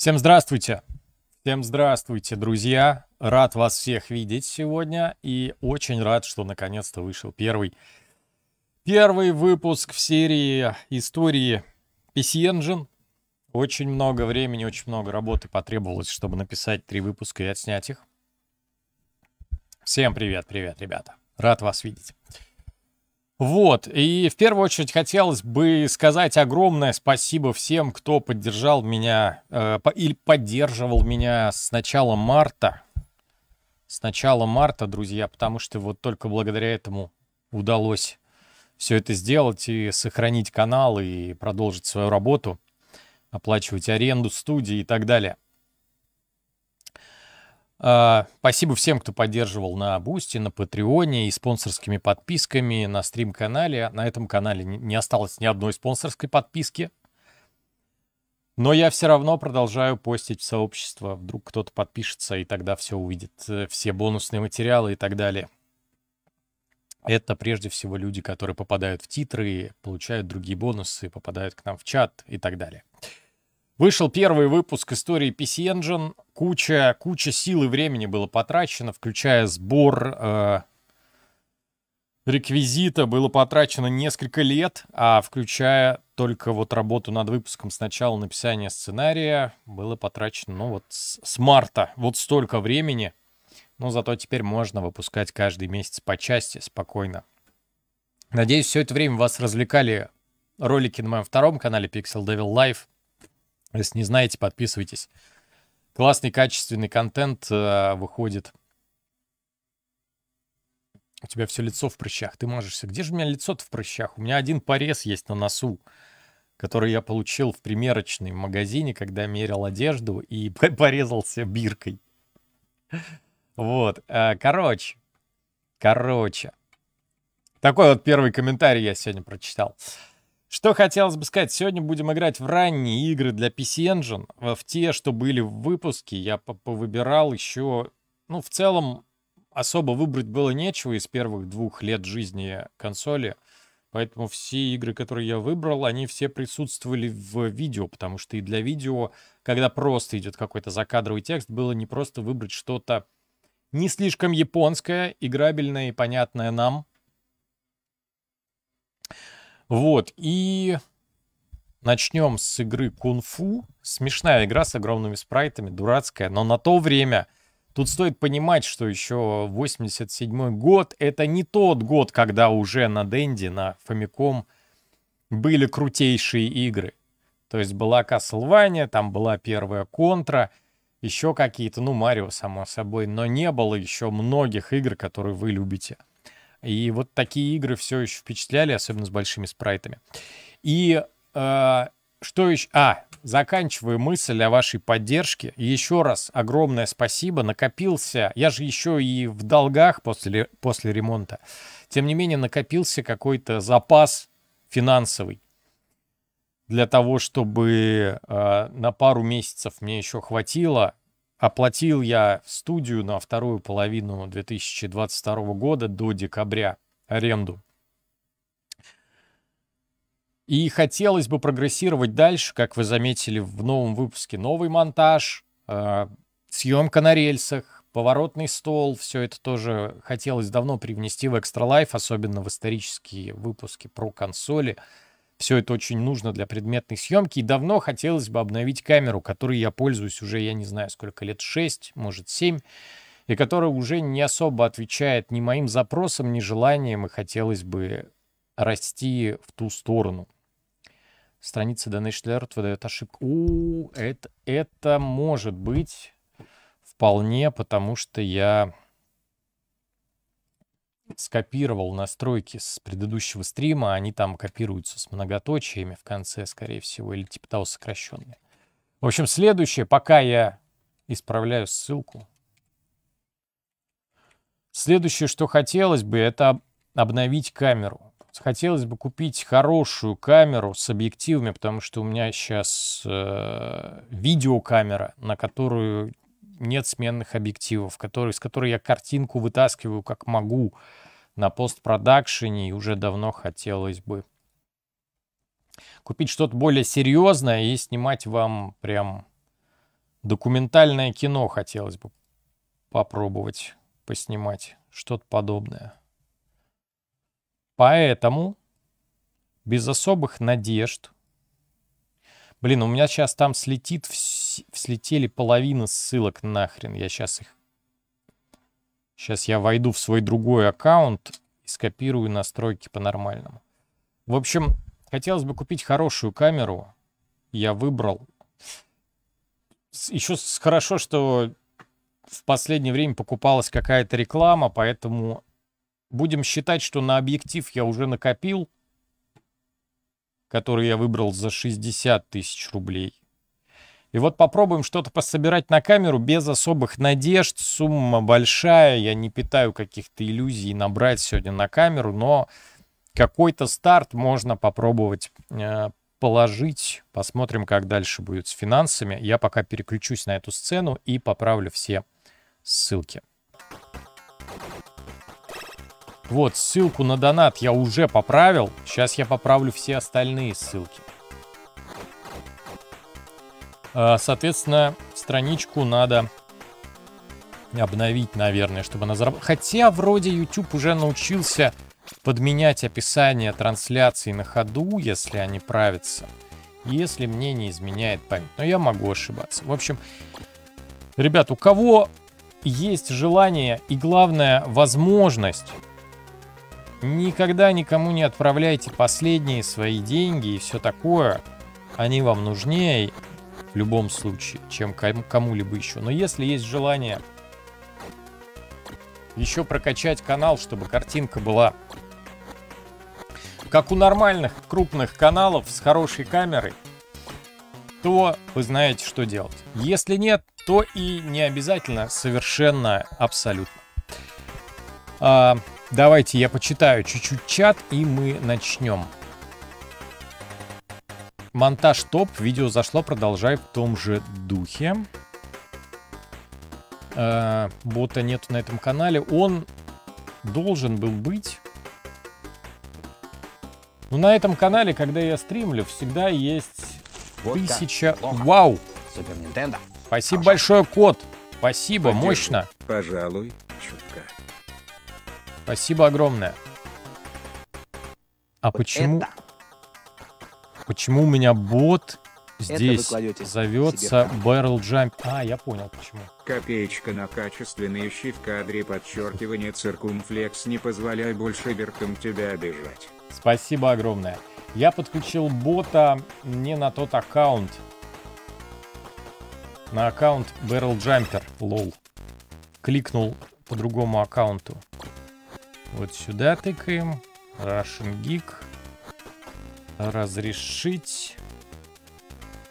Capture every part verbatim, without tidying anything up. Всем здравствуйте! Всем здравствуйте, друзья! Рад вас всех видеть сегодня и очень рад, что наконец-то вышел первый, первый выпуск в серии истории пи си Engine. Очень много времени, очень много работы потребовалось, чтобы написать три выпуска и отснять их. Всем привет, привет, ребята! Рад вас видеть! Вот, и в первую очередь хотелось бы сказать огромное спасибо всем, кто поддержал меня э, по, или поддерживал меня с начала марта. С начала марта, друзья, потому что вот только благодаря этому удалось все это сделать и сохранить канал, и продолжить свою работу, оплачивать аренду студии и так далее. Uh, спасибо всем, кто поддерживал на Бусти, на Патреоне и спонсорскими подписками на стрим-канале. На этом канале не осталось ни одной спонсорской подписки. Но я все равно продолжаю постить в сообщество. Вдруг кто-то подпишется, и тогда все увидит, все бонусные материалы и так далее. Это прежде всего люди, которые попадают в титры, получают другие бонусы, попадают к нам в чат и так далее. Вышел первый выпуск истории пи си Engine. Куча, куча сил и времени было потрачено, включая сбор э, реквизита. Было потрачено несколько лет, а включая только вот работу над выпуском с начала написания сценария, было потрачено ну, вот с, с марта. Вот столько времени. Но зато теперь можно выпускать каждый месяц по части спокойно. Надеюсь, все это время вас развлекали ролики на моем втором канале Pixel Devil Life. Если не знаете, подписывайтесь. Классный, качественный контент э, выходит. У тебя все лицо в прыщах. Ты мажешься. Где же у меня лицо-то в прыщах? У меня один порез есть на носу, который я получил в примерочной магазине, когда мерил одежду и порезался биркой. Вот. Короче. Короче. Такой вот первый комментарий я сегодня прочитал. Что хотелось бы сказать, сегодня будем играть в ранние игры для пи си Engine. В те, что были в выпуске, я повыбирал еще... Ну, в целом, особо выбрать было нечего из первых двух лет жизни консоли. Поэтому все игры, которые я выбрал, они все присутствовали в видео. Потому что и для видео, когда просто идет какой-то закадровый текст, было не просто выбрать что-то не слишком японское, играбельное и понятное нам. Вот, и начнем с игры Kung Fu. Смешная игра с огромными спрайтами, дурацкая, но на то время... Тут стоит понимать, что еще восемьдесят седьмой год — это не тот год, когда уже на Денди, на Famicom были крутейшие игры. То есть была Castlevania, там была первая Contra, еще какие-то, ну, Марио, само собой, но не было еще многих игр, которые вы любите. И вот такие игры все еще впечатляли, особенно с большими спрайтами. И э, что еще... А, заканчиваю мысль о вашей поддержке. Еще раз огромное спасибо. Накопился... Я же еще и в долгах после, после ремонта. Тем не менее, накопился какой-то запас финансовый. Для того, чтобы э, на пару месяцев мне еще хватило... Оплатил я студию на вторую половину две тысячи двадцать второго года до декабря аренду. И хотелось бы прогрессировать дальше, как вы заметили в новом выпуске. Новый монтаж, э, съемка на рельсах, поворотный стол. Все это тоже хотелось давно привнести в Extra Life, особенно в исторические выпуски про консоли. Все это очень нужно для предметной съемки. И давно хотелось бы обновить камеру, которой я пользуюсь уже, я не знаю, сколько лет, шесть, может, семь, и которая уже не особо отвечает ни моим запросам, ни желаниям, и хотелось бы расти в ту сторону. Страница Donation Alert выдает ошибку. У, это, это может быть вполне, потому что я скопировал настройки с предыдущего стрима, они там копируются с многоточиями в конце, скорее всего, или типа того сокращенные. В общем, следующее, пока я исправляю ссылку. Следующее, что хотелось бы, это обновить камеру. Хотелось бы купить хорошую камеру с объективами, потому что у меня сейчас э, видеокамера, на которую... нет сменных объективов, которые, с которой я картинку вытаскиваю как могу на постпродакшене, и уже давно хотелось бы купить что-то более серьезное и снимать вам прям Документальное кино хотелось бы попробовать поснимать. Что-то подобное. Поэтому без особых надежд... Блин, у меня сейчас там слетит, слетели половина ссылок нахрен. Я сейчас их... Сейчас я войду в свой другой аккаунт и скопирую настройки по-нормальному. В общем, хотелось бы купить хорошую камеру. Я выбрал. Еще хорошо, что в последнее время покупалась какая-то реклама, поэтому будем считать, что на объектив я уже накопил, который я выбрал за шестьдесят тысяч рублей. И вот попробуем что-то пособирать на камеру без особых надежд. Сумма большая, я не питаю каких-то иллюзий набрать сегодня на камеру, но какой-то старт можно попробовать положить. Посмотрим, как дальше будет с финансами. Я пока переключусь на эту сцену и поправлю все ссылки. Вот, ссылку на донат я уже поправил. Сейчас я поправлю все остальные ссылки. Соответственно, страничку надо обновить, наверное, чтобы она заработала. Хотя вроде YouTube уже научился подменять описание трансляции на ходу, если они правятся. Если мне не изменяет память. Но я могу ошибаться. В общем, ребят, у кого есть желание и, главное, возможность... Никогда никому не отправляйте последние свои деньги и все такое. Они вам нужнее в любом случае, чем кому-либо еще. Но если есть желание еще прокачать канал, чтобы картинка была как у нормальных крупных каналов с хорошей камерой, то вы знаете, что делать. Если нет, то и не обязательно совершенно абсолютно. А... Давайте я почитаю чуть-чуть чат, и мы начнем. Монтаж топ. Видео зашло, продолжай в том же духе. Э-э, бота нету на этом канале. Он должен был быть. Но на этом канале, когда я стримлю, всегда есть тысяча... Вау! Спасибо большое, Кот. Спасибо, мощно. Пожалуй, чутка. Спасибо огромное. А вот почему... Это. Почему у меня бот здесь зовется Barrel Jump? А, я понял, почему. Копеечка на качественные щи в кадре, подчеркивание, циркумфлекс, не позволяй больше верхом тебя обижать. Спасибо огромное. Я подключил бота не на тот аккаунт. На аккаунт Barrel Jumper, лол. Кликнул по другому аккаунту. Вот сюда тыкаем. Russian Geek. Разрешить.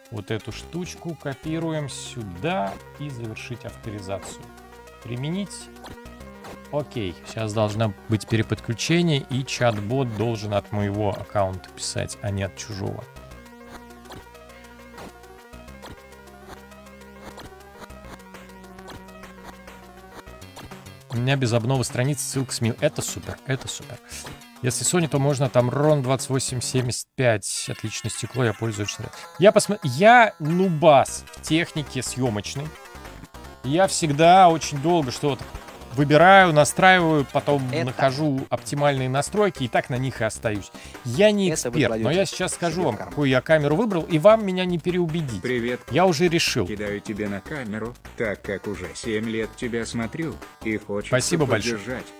Вот эту штучку копируем сюда и завершить авторизацию. Применить. Окей. Сейчас должно быть переподключение, и чат-бот должен от моего аккаунта писать, а не от чужого. У меня без обновы страниц ссылка с мил. Это супер, это супер. Если Sony, то можно там Ron двадцать восемь семьдесят пять. Отличное стекло, я пользуюсь. Я посмотр... Я нубас в технике съемочной. Я всегда очень долго что-то выбираю, настраиваю, потом это... нахожу оптимальные настройки и так на них и остаюсь. Я не эксперт, но я сейчас скажу вам, какую я камеру выбрал, и вам меня не переубедить. Привет. Я уже решил. Кидаю тебе на камеру, так как уже семь лет тебя смотрю и хочется Спасибо поддержать. Большое.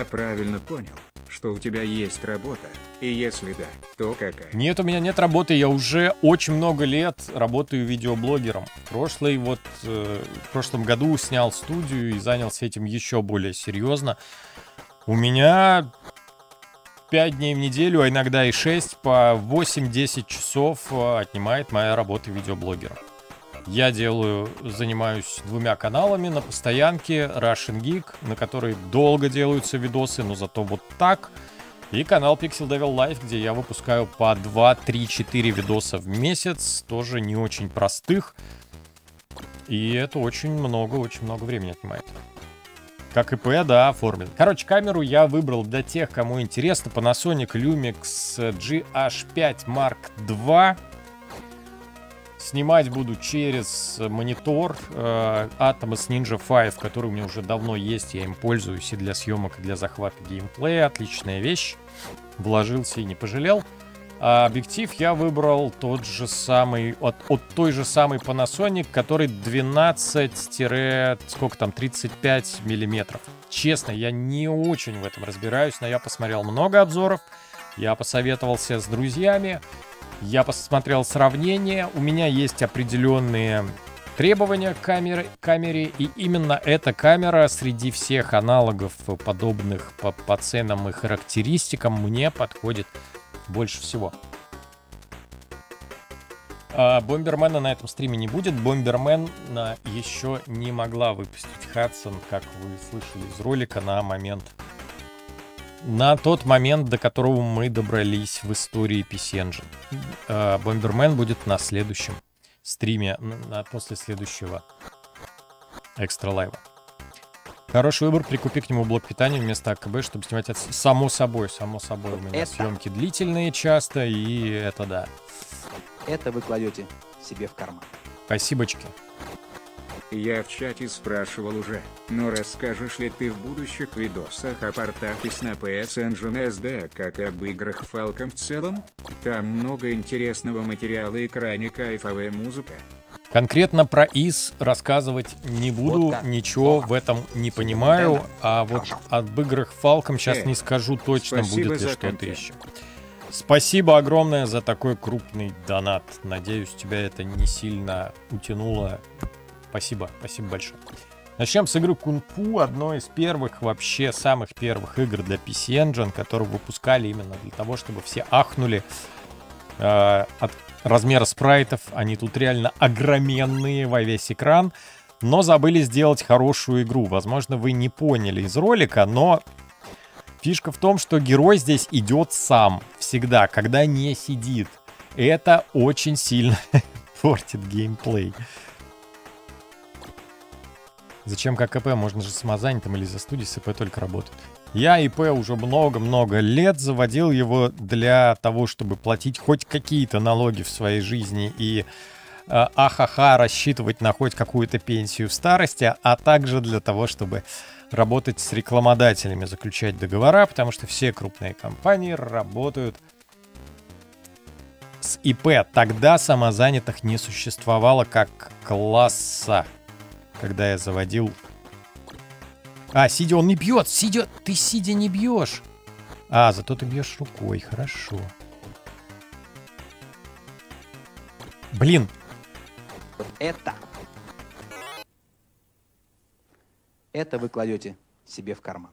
Я правильно понял, что у тебя есть работа, и если да, то какая? Нет, у меня нет работы, я уже очень много лет работаю видеоблогером. Прошлый вот, э, в прошлом году снял студию и занялся этим еще более серьезно. У меня пять дней в неделю, а иногда и шесть, по восемь-десять часов отнимает моя работа видеоблогера. Я делаю, занимаюсь двумя каналами на постоянке, Russian Geek, на которой долго делаются видосы, но зато вот так. И канал Pixel Devil Life, где я выпускаю по два, три, четыре видоса в месяц, тоже не очень простых. И это очень много, очень много времени отнимает. Как ИП, да, оформлен. Короче, камеру я выбрал для тех, кому интересно. Panasonic Lumix джи эйч пять марк два. Снимать буду через монитор э, Atomos Ninja пять, который у меня уже давно есть. Я им пользуюсь и для съемок, и для захвата геймплея. Отличная вещь. Вложился и не пожалел. А объектив я выбрал тот же самый, от, от той же самой Panasonic, который двенадцать, сколько там, тридцать пять миллиметров. Честно, я не очень в этом разбираюсь, но я посмотрел много обзоров, я посоветовался с друзьями, я посмотрел сравнение, у меня есть определенные требования к камере, камере, и именно эта камера среди всех аналогов подобных по, по ценам и характеристикам мне подходит больше всего. А, Бомбермена на этом стриме не будет. Бомбермен еще не могла выпустить Hudson, как вы слышали из ролика, на момент, на тот момент, до которого мы добрались в истории пи си Engine. Бомбермен будет на следующем стриме, на, после следующего экстра лайва. Хороший выбор, прикупи к нему блок питания вместо АКБ, чтобы снимать от... Само собой, само собой. У меня это... съемки длительные часто, и это да. Это вы кладете себе в карман. Спасибочки. Я в чате спрашивал уже, но расскажешь ли ты в будущих видосах о портах на пи эс Engine эс ди, как и об играх Falcom в целом? Там много интересного материала и крайне кайфовая музыка. Конкретно про ай эс рассказывать не буду, ничего в этом не понимаю, а вот об играх Falcom сейчас не скажу точно, будет ли что-то еще. Спасибо огромное за такой крупный донат, надеюсь, тебя это не сильно утянуло. Спасибо, спасибо большое. Начнем с игры Kung Fu, одной из первых, вообще самых первых игр для пи си Engine, которую выпускали именно для того, чтобы все ахнули э, от размера спрайтов. Они тут реально огроменные во весь экран, но забыли сделать хорошую игру. Возможно, вы не поняли из ролика, но фишка в том, что герой здесь идет сам всегда, когда не сидит. Это очень сильно портит геймплей. Зачем как АП? Можно же самозанятым или за студией с ИП только работать. Я ИП уже много-много лет, заводил его для того, чтобы платить хоть какие-то налоги в своей жизни и э, ахаха рассчитывать на хоть какую-то пенсию в старости, а также для того, чтобы работать с рекламодателями, заключать договора, потому что все крупные компании работают с ИП. Тогда самозанятых не существовало как класса. Когда я заводил... А, сидя он не бьет! Сидя... Ты сидя не бьешь! А, зато ты бьешь рукой. Хорошо. Блин! Это... Это вы кладете себе в карман.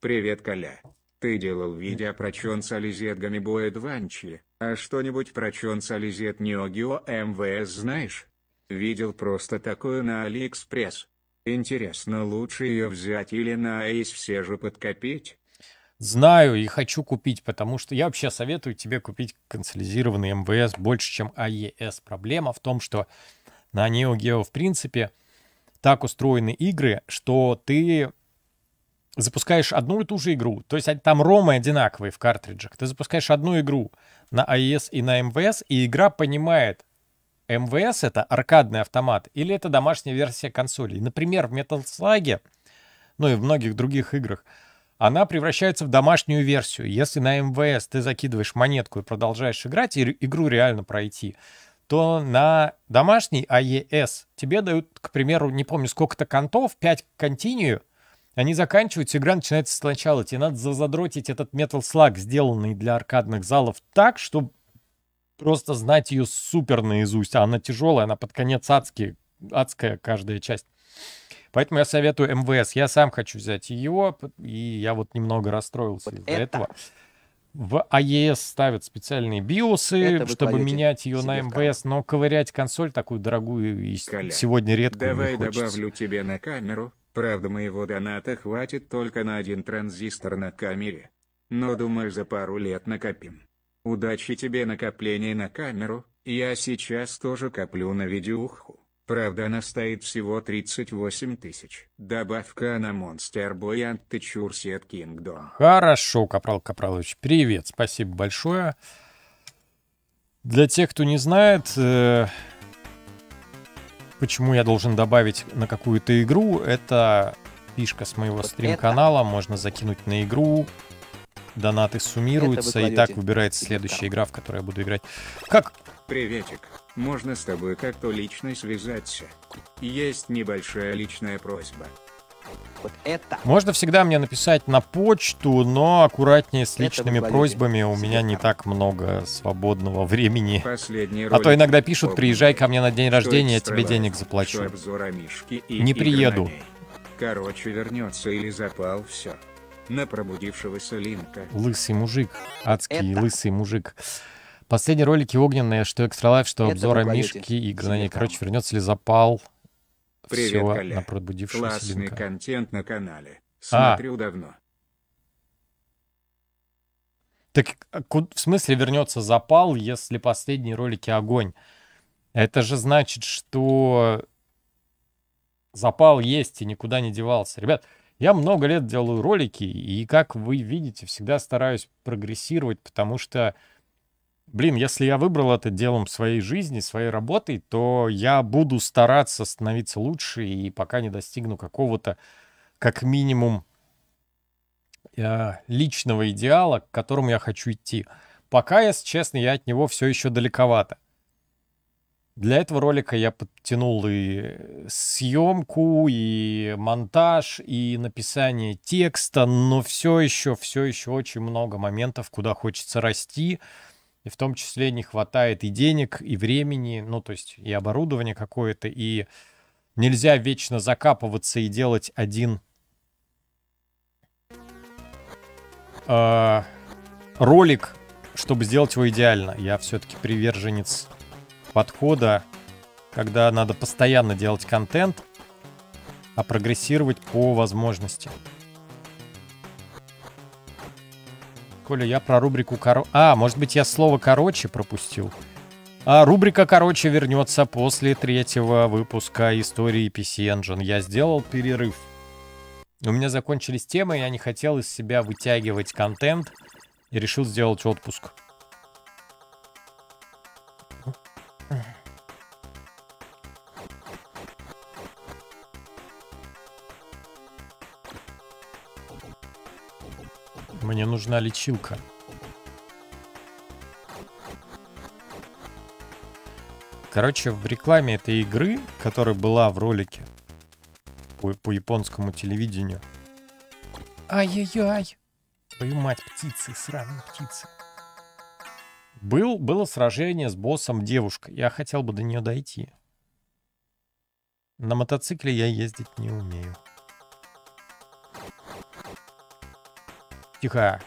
Привет, Коля. Ты делал видео про Чонса Лизет Гамибо Эдванчи, а что-нибудь про Чонса Лизет Neo Geo эм ви эс знаешь? Видел просто такую на Алиэкспресс. Интересно, лучше ее взять или на эй и эс все же подкопить? Знаю и хочу купить, потому что я вообще советую тебе купить консолидированный эм ви эс больше, чем эй и эс. Проблема в том, что на Neo Geo, в принципе, так устроены игры, что ты запускаешь одну и ту же игру. То есть там ромы одинаковые в картриджах. Ты запускаешь одну игру на эй и эс и на эм ви эс, и игра понимает, эм ви эс это аркадный автомат или это домашняя версия консолей. Например, в Metal Slug, ну и в многих других играх, она превращается в домашнюю версию. Если на эм ви эс ты закидываешь монетку и продолжаешь играть, и игру реально пройти, то на домашний эй и эс тебе дают, к примеру, не помню сколько-то контов, пять континью, они заканчиваются, игра начинается сначала. Тебе надо задротить этот Metal Slug, сделанный для аркадных залов, так, чтобы просто знать ее супер наизусть. Она тяжелая, она под конец адски, адская каждая часть. Поэтому я советую эм ви эс. Я сам хочу взять ее, и я вот немного расстроился вот из-за это. этого. В эй и эс ставят специальные биосы, чтобы менять ее на эм ви эс, но ковырять консоль такую дорогую и Коля, сегодня редко давай не добавлю тебе на камеру. Правда, моего доната хватит только на один транзистор на камере. Но, думаю, за пару лет накопим. Удачи тебе накопление на камеру, я сейчас тоже коплю на видеоуху. Правда, она стоит всего тридцать восемь тысяч. Добавка на Monster Boy and the Churset Kingdom. Хорошо, Капрал Капралович, привет, спасибо большое. Для тех, кто не знает, э, почему я должен добавить на какую-то игру, это фишка с моего вот стрим-канала. Можно закинуть на игру, донаты суммируются, и так выбирается следующая игра, в которой я буду играть. Как? Приветик. Можно с тобой как-то лично связаться? Есть небольшая личная просьба. Вот это. Можно всегда мне написать на почту, но аккуратнее с личными просьбами. У меня не так много свободного времени. А то иногда пишут: приезжай ко мне на день рождения, я тебе денег заплачу. Не приеду. Короче, вернется или запал, все. На пробудившегося Линка. Лысый мужик. Адский лысый мужик. Последние ролики огненные, что экстралайф, что обзор мишки игр на ней. Короче, вернется ли запал? Привет, коллег. Классный Линка. Контент на канале. Смотрю а. давно. Так в смысле вернется запал, если последние ролики огонь? Это же значит, что запал есть и никуда не девался. Ребят, я много лет делаю ролики, и, как вы видите, всегда стараюсь прогрессировать, потому что, блин, если я выбрал это делом своей жизни, своей работой, то я буду стараться становиться лучше, и пока не достигну какого-то, как минимум, личного идеала, к которому я хочу идти. Пока, если честно, я от него все еще далековато. Для этого ролика я подтянул и съемку, и монтаж, и написание текста, но все еще, все еще очень много моментов, куда хочется расти. И в том числе не хватает и денег, и времени, ну, то есть и оборудование какое-то, и нельзя вечно закапываться и делать один э, ролик, чтобы сделать его идеально. Я все-таки приверженец подхода, когда надо постоянно делать контент, а прогрессировать по возможности. Коля, я про рубрику «Короче». А, может быть, я слово «короче» пропустил. А рубрика «Короче» вернется после третьего выпуска истории пи си Engine. Я сделал перерыв. У меня закончились темы, я не хотел из себя вытягивать контент и решил сделать отпуск. Мне нужна лечилка. Короче, в рекламе этой игры, которая была в ролике по, по японскому телевидению. Ай-яй-яй! Твою мать, птицы, сраные птицы. Был, было сражение с боссом девушкой. Я хотел бы до нее дойти. На мотоцикле я ездить не умею. Тихо.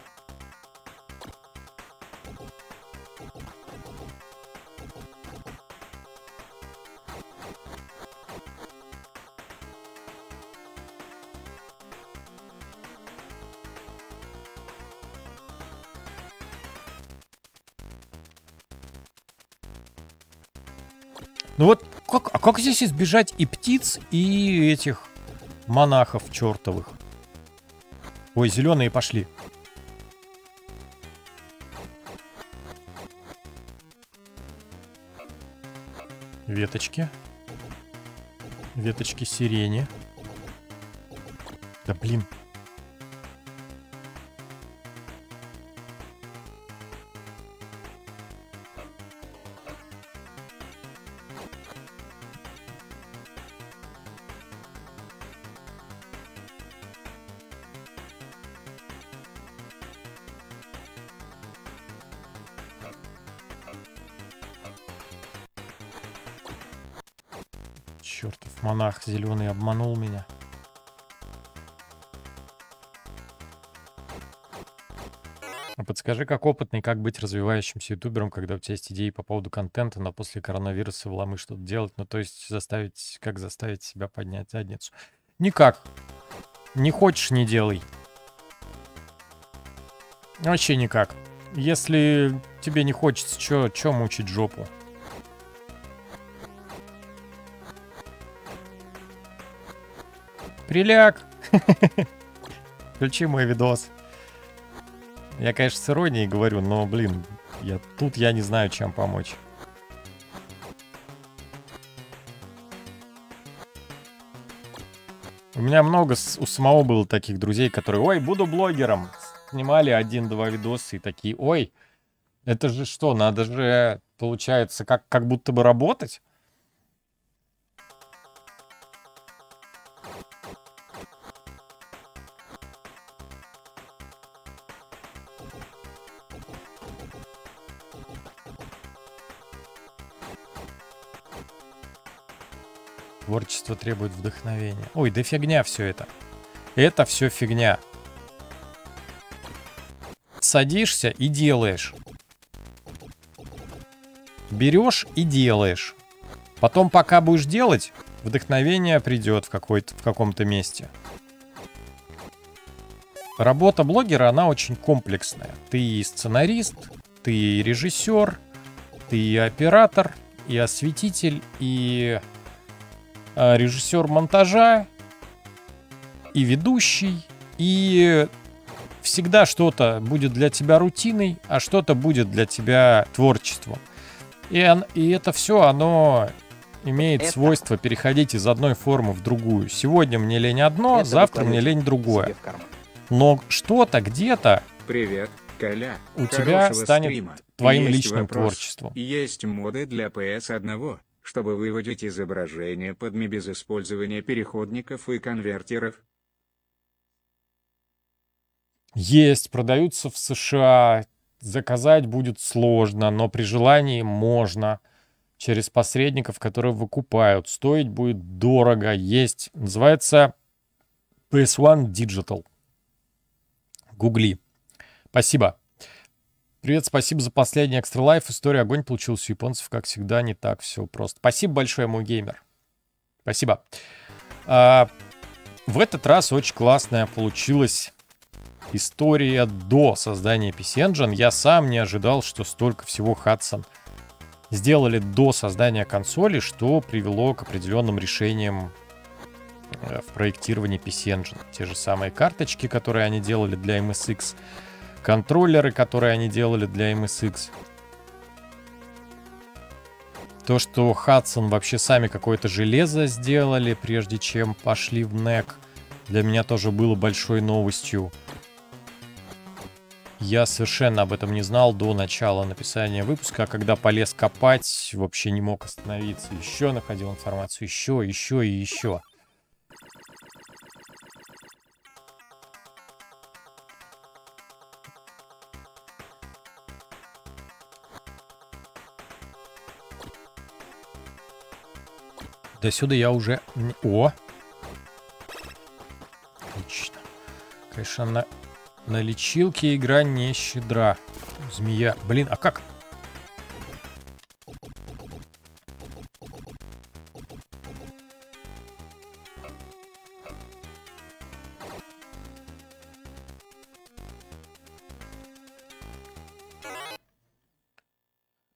Ну вот, как, а как здесь избежать и птиц, и этих монахов чертовых? Ой, зеленые пошли. Веточки. Веточки сирени. Да блин. Монах зеленый обманул меня. А подскажи, как опытный, как быть развивающимся ютубером, когда у тебя есть идеи по поводу контента, но после коронавируса в ломы что-то делать? Ну, то есть заставить, как заставить себя поднять задницу? Никак. Не хочешь — не делай. Вообще никак. Если тебе не хочется, чё, чё мучить жопу? Приляг. Включи мой видос. Я, конечно, с иронией говорю, но, блин, Я, тут я не знаю, чем помочь. У меня много с, у самого было таких друзей, которые, ой, буду блогером. Снимали один-два видоса и такие, ой, это же что, надо же, получается, как, как будто бы работать. Творчество требует вдохновения. Ой, да фигня все это. Это все фигня. Садишься и делаешь. Берешь и делаешь. Потом, пока будешь делать, вдохновение придет в, в каком-то месте. Работа блогера, она очень комплексная. Ты и сценарист, ты и режиссер, ты и оператор, и осветитель, и... режиссер монтажа, и ведущий, и всегда что-то будет для тебя рутиной, а что-то будет для тебя творчеством. И, он, и это все, оно имеет это... свойство переходить из одной формы в другую. Сегодня мне лень одно, это завтра мне лень другое. Но что-то где-то Привет, Коля. у тебя станет стрима. твоим есть личным вопрос. творчеством. Есть моды для пэ эс один. Чтобы выводить изображение под ми без использования переходников и конвертеров? Есть, продаются в США. Заказать будет сложно, но при желании можно. Через посредников, которые выкупают. Стоить будет дорого. Есть. Называется пи эс один диджитал. Гугли. Спасибо. Привет, спасибо за последний экстра лайф. История огонь получилась у японцев, как всегда, не так все просто. Спасибо большое, мой геймер. Спасибо. А, в этот раз очень классная получилась история до создания пи си энджин. Я сам не ожидал, что столько всего Hudson сделали до создания консоли, что привело к определенным решениям в проектировании пи си энджин. Те же самые карточки, которые они делали для эм эс икс. Контроллеры, которые они делали для эм эс икс. То, что Hudson вообще сами какое-то железо сделали, прежде чем пошли в нэк, для меня тоже было большой новостью. Я совершенно об этом не знал до начала написания выпуска, а когда полез копать, вообще не мог остановиться. Еще находил информацию, еще, еще и еще. До сюда я уже... О! Отлично. Конечно, на... на лечилке игра не щедра. Змея. Блин, а как?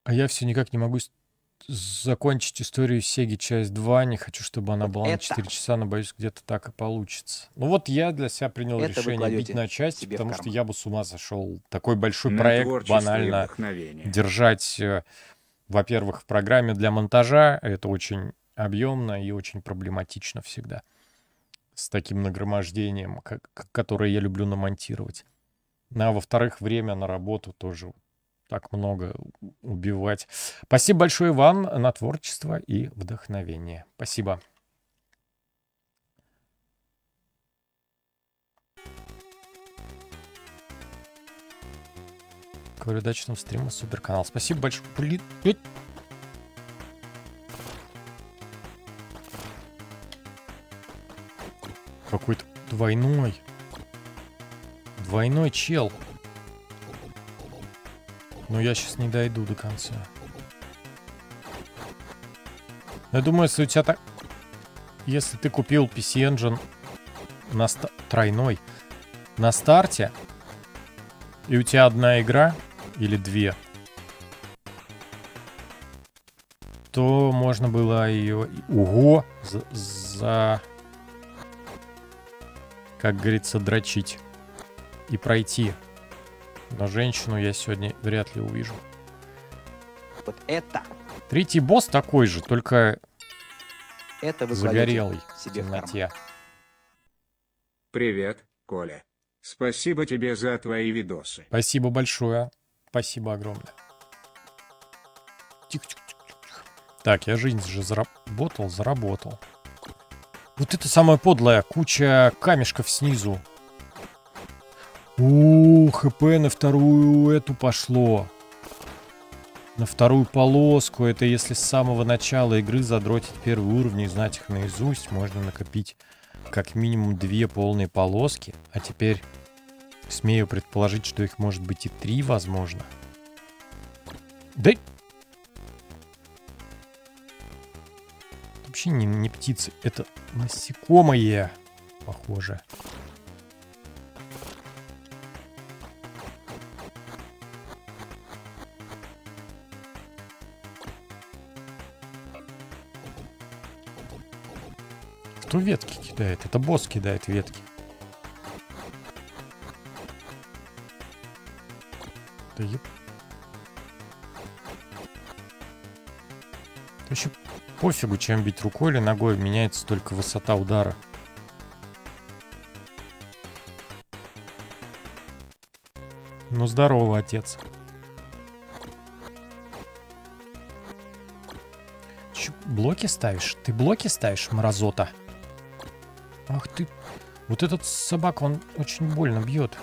А я все никак не могу... закончить историю Сеги часть два. Не хочу, чтобы она вот была это. на четыре часа, но боюсь, где-то так и получится. Ну вот я для себя принял это решение бить на части, потому что я бы с ума сошел. Такой большой на проект банально держать, во-первых, в программе для монтажа. Это очень объемно и очень проблематично всегда. С таким нагромождением, как, которое я люблю намонтировать. А во-вторых, время на работу тоже так много убивать. Спасибо большое, Иван, на творчество и вдохновение. Спасибо. К удачному стриму, суперканал. Спасибо большое. Блин. Какой-то двойной. Двойной чел. Но я сейчас не дойду до конца. Я думаю, если у тебя так... Если ты купил пи си энджин на ста... тройной на старте, и у тебя одна игра или две, то можно было ее... Ого! За... за... Как говорится, дрочить. И пройти. Но женщину я сегодня вряд ли увижу. опыт. Это... Третий босс такой же, только это вы загорелый себе в темноте. Привет, Коля. Спасибо тебе за твои видосы. Спасибо большое. Спасибо огромное. Тихо-тихо-тихо-тихо. Так, я жизнь же заработал, заработал. Вот это самое подлое. Куча камешков снизу. У, ХП на вторую эту пошло. На вторую полоску. Это если с самого начала игры задротить первый уровень и знать их наизусть, можно накопить как минимум две полные полоски. А теперь смею предположить, что их может быть и три, возможно. Да... Вообще не, не птицы, это насекомые, похоже. Кто ветки кидает? Это босс кидает ветки. Да еб... Вообще пофигу, чем бить рукой или ногой, меняется только высота удара. Ну здорово, отец. Че, блоки ставишь? Ты блоки ставишь, мразота? Ах ты, вот этот собак, он очень больно бьет.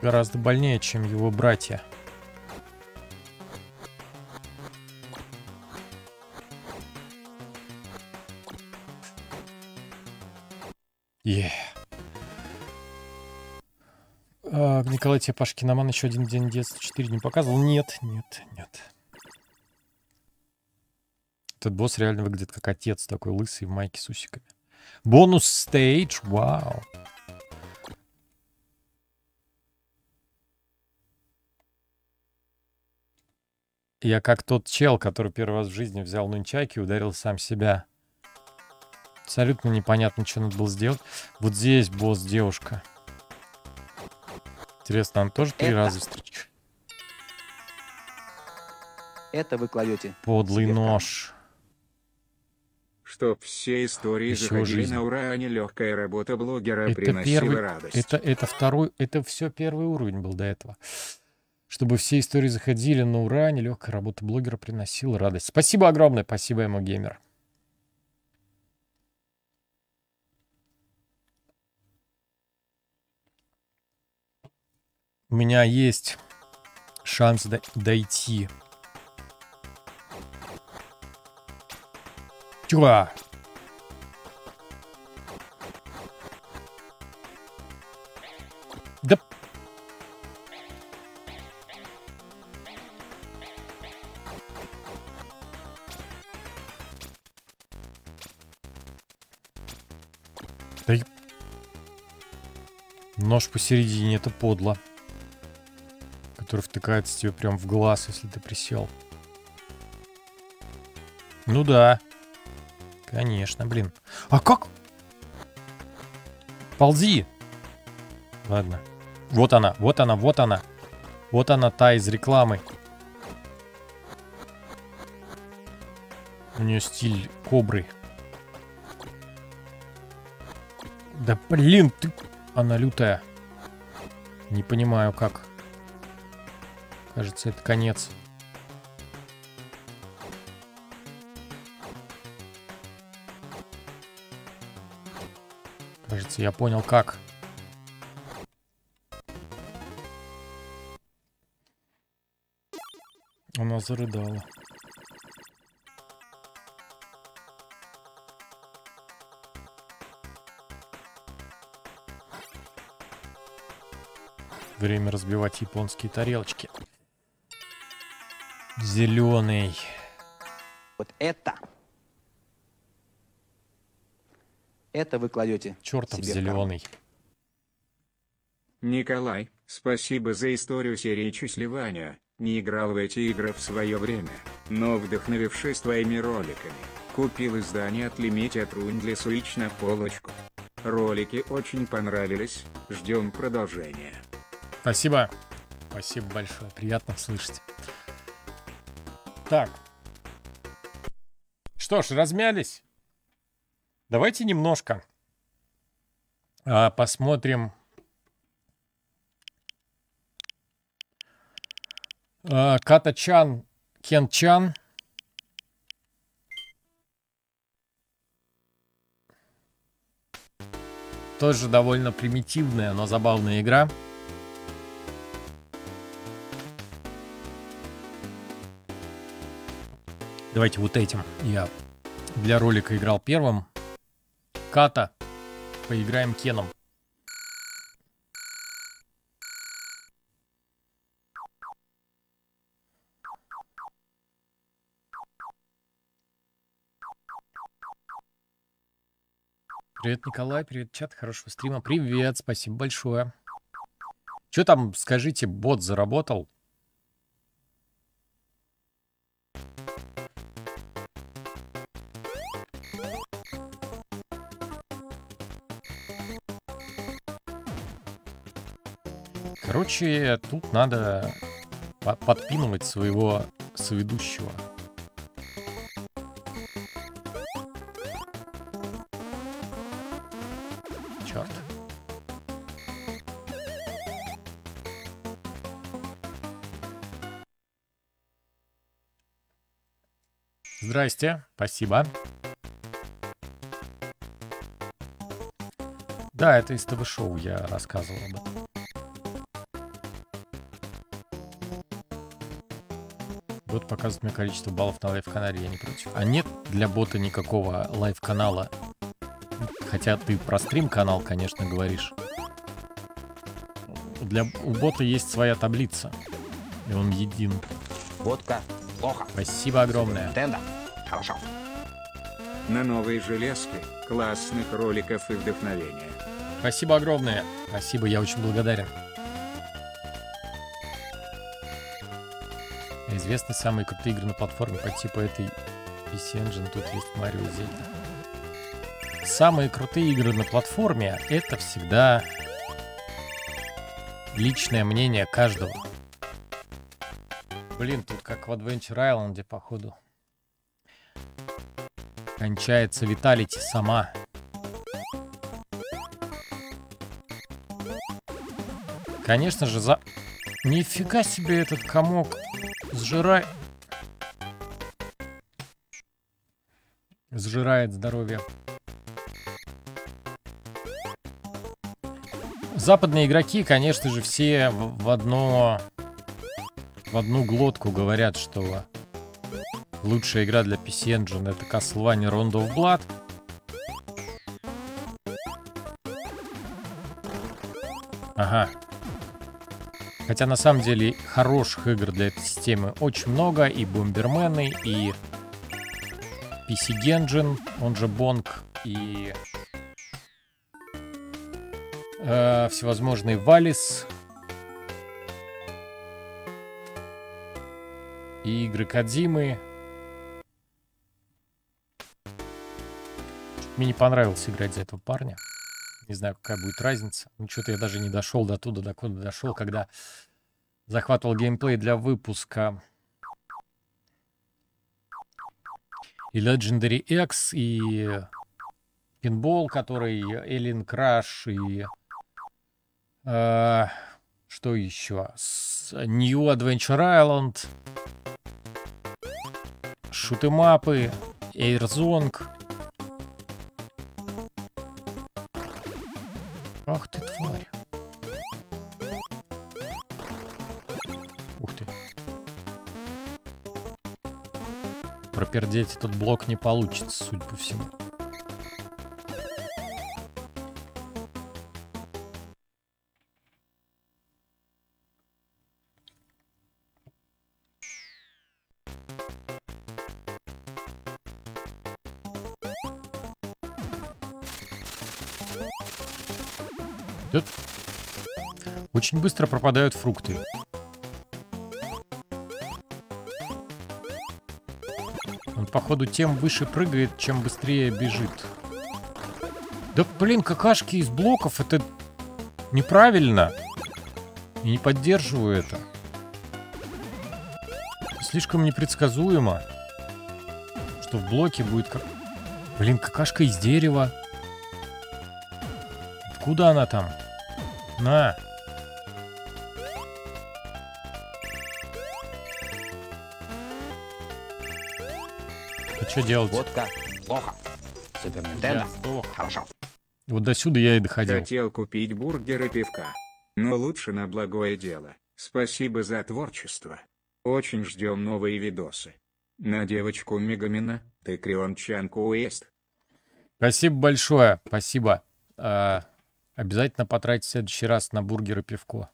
Гораздо больнее, чем его братья. Yeah. А, Николай, тебе Паш Киноман еще один день детства четыре не показывал? Нет, нет, нет. Этот босс реально выглядит как отец, такой лысый в майке с усиками. Бонус стейдж, вау. Я как тот чел, который первый раз в жизни взял нунчаки и ударил сам себя. Абсолютно непонятно, что надо было сделать. Вот здесь босс-девушка. Интересно, он тоже три раза встреча? Это вы кладете. Подлый нож. Чтоб все истории заходили на ура, а не легкая работа блогера приносила радость. Это, это второй, это все первый уровень был до этого. Чтобы все истории заходили на ура, не легкая работа блогера приносила радость. Спасибо огромное, спасибо ему, геймер. У меня есть шанс до дойти. Чува! Да... Да... Нож посередине, это подло. Который втыкается тебе прям в глаз, если ты присел. Ну да. Конечно, блин. А как? Ползи. Ладно. Вот она, вот она, вот она. Вот она, та из рекламы. У нее стиль кобры. Да блин, ты... Она лютая. Не понимаю, как. Кажется, это конец. Кажется, я понял, как. Она зарыдала. Время разбивать японские тарелочки. Зеленый. Вот это. Это вы кладете. Чертов зеленый. Николай, спасибо за историю серии «Числевания». Не играл в эти игры в свое время, но, вдохновившись твоими роликами, купил издание от Limited Run для Switch на полочку. Ролики очень понравились. Ждем продолжения. Спасибо. Спасибо большое. Приятно слышать. Так. Что ж, размялись. Давайте немножко а, посмотрим, а, Ката-чан, Кен-чан. Тоже довольно примитивная, но забавная игра. Давайте вот этим. Я для ролика играл первым. Ката. Поиграем Кеном. Привет, Николай. Привет, чат. Хорошего стрима. Привет. Спасибо большое. Что там, скажите, бот заработал? Короче, тут надо подпинывать своего соведущего. Черт. Здрасте, спасибо. Да, это из ТВ-шоу, я рассказывал об этом. Бот показывает мне количество баллов на лайв-канале, я не против. А нет для бота никакого лайв-канала. Хотя ты про стрим-канал, конечно, говоришь. Для... У бота есть своя таблица. И он един. Водка плохо. Спасибо огромное. Nintendo. Хорошо. На новые железки, классных роликов и вдохновения. Спасибо огромное. Спасибо, я очень благодарен. Известны самые крутые игры на платформе по типу этой пи си Engine, тут есть Марио и Зельда. Самые крутые игры на платформе — это всегда личное мнение каждого. Блин, тут как в Adventure Island, походу. Кончается Виталити сама. Конечно же, за... Нифига себе этот комок. Сжирай... Сжирает здоровье. Западные игроки, конечно же, все в одно... В одну глотку говорят, что лучшая игра для пи си Engine — это Castlevania Rondo of Blood. Ага. Хотя на самом деле хороших игр для этой системы очень много. И Бомбермены, и пи си Engine, он же Бонг, и э, всевозможные Валис. И игры Кодзимы. Мне не понравилось играть за этого парня. Не знаю, какая будет разница. Ну, что-то я даже не дошел до туда, до куда дошел, когда захватывал геймплей для выпуска. И Legendary Axe, и пинбол, который Alien Crash, и... Э, что еще? New Adventure Island, шутэмапы, Airzong. Ах ты, тварь. Ух ты. Пропердеть этот блок не получится, судя по всему. Очень быстро пропадают фрукты. Он, походу, тем выше прыгает, чем быстрее бежит. Да, блин, какашки из блоков, это неправильно. И не поддерживаю это. слишком непредсказуемо, что в блоке будет... Как... Блин, какашка из дерева. Откуда она там? На! А что делать? Вот как. Плохо. Супер Нинтендо. Хорошо. Вот до сюда я и доходил. Хотел купить бургер и пивка. Но лучше на благое дело. Спасибо за творчество. Очень ждем новые видосы. На девочку Мегамина, ты криончанку уест. Спасибо большое, спасибо. А, обязательно потратить в следующий раз на бургер и пивко.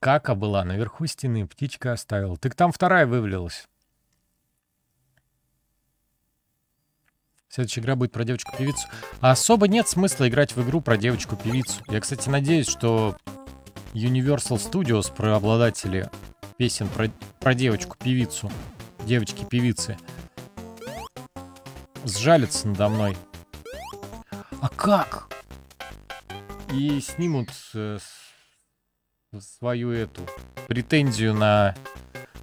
Кака была наверху стены, птичка оставила. Так там вторая вывалилась. Следующая игра будет про девочку-певицу. А особо нет смысла играть в игру про девочку-певицу. Я, кстати, надеюсь, что Universal Studios, правообладатели песен про, про девочку-певицу, девочки-певицы, сжалятся надо мной. А как? И снимут э, свою эту претензию на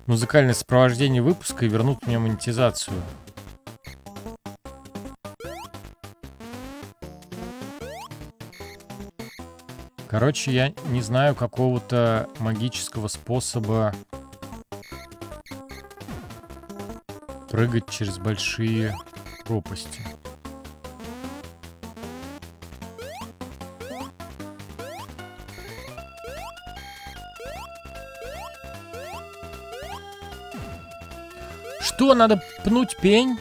музыкальное сопровождение выпуска и вернут мне монетизацию. Короче, я не знаю какого-то магического способа прыгать через большие пропасти. Что, надо пнуть пень?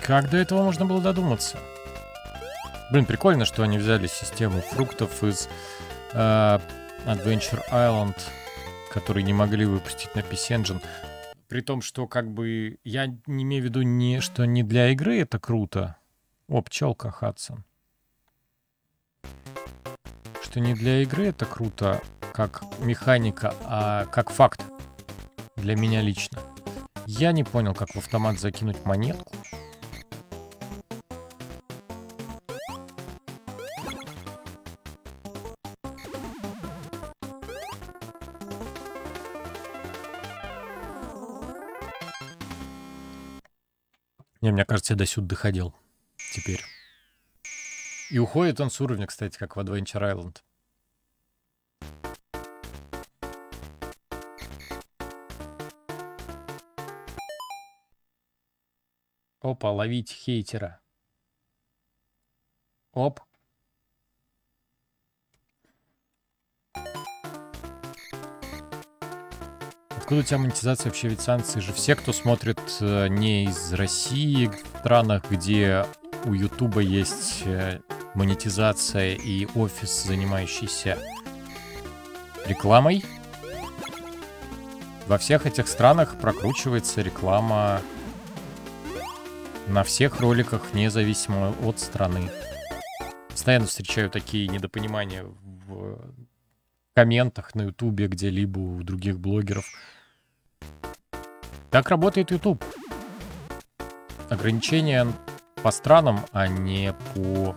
Как до этого можно было додуматься? Блин, прикольно, что они взяли систему фруктов из э, Adventure Island, которые не могли выпустить на пи си Engine. При том, что как бы... Я не имею в виду, ни, что не для игры это круто. О, пчелка, Hudson. Что не для игры это круто, как механика, а как факт. Для меня лично. Я не понял, как в автомат закинуть монетку. Не, мне кажется, я до сюда доходил. Теперь. И уходит он с уровня, кстати, как в Adventure Island. Опа, ловить хейтера. Оп. Откуда у тебя монетизация вообще? Ведь санкции же все, кто смотрит э, не из России, в странах, где у Ютуба есть э, монетизация и офис, занимающийся рекламой. Во всех этих странах прокручивается реклама на всех роликах, независимо от страны. Постоянно встречаю такие недопонимания в комментах на Ютубе, где-либо у других блогеров. Так работает YouTube. Ограничения по странам, а не по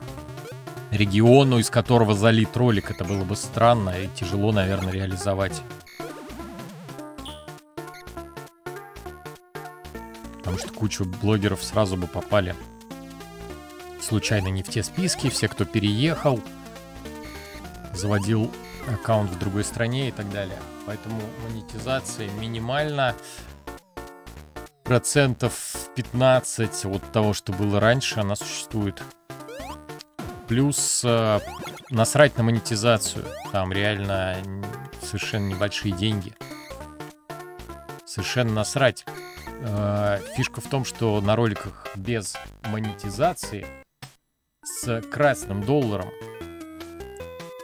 региону, из которого залит ролик. Это было бы странно и тяжело, наверное, реализовать. Потому что кучу блогеров сразу бы попали случайно не в те списки. Все, кто переехал, заводил аккаунт в другой стране и так далее. Поэтому монетизация минимально процентов пятнадцать от того, что было раньше, она существует. Плюс э, насрать на монетизацию. Там реально совершенно небольшие деньги. Совершенно насрать. Э, фишка в том, что на роликах без монетизации с красным долларом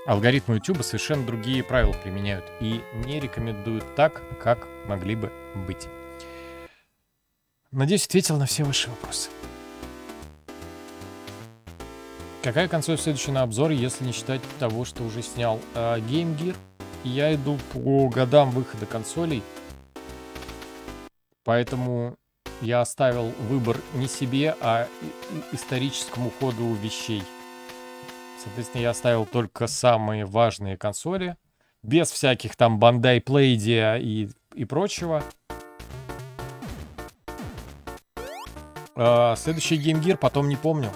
алгоритмы YouTube совершенно другие правила применяют и не рекомендуют так, как могли бы быть. Надеюсь, ответил на все ваши вопросы. Какая консоль следующая на обзор, если не считать того, что уже снял? А, Game Gear. Я иду по годам выхода консолей, поэтому Я оставил выбор не себе, а историческому ходу вещей. Соответственно, я оставил только самые важные консоли. Без всяких там Bandai, Playdia и, и прочего. А, следующий Game Gear, потом не помню.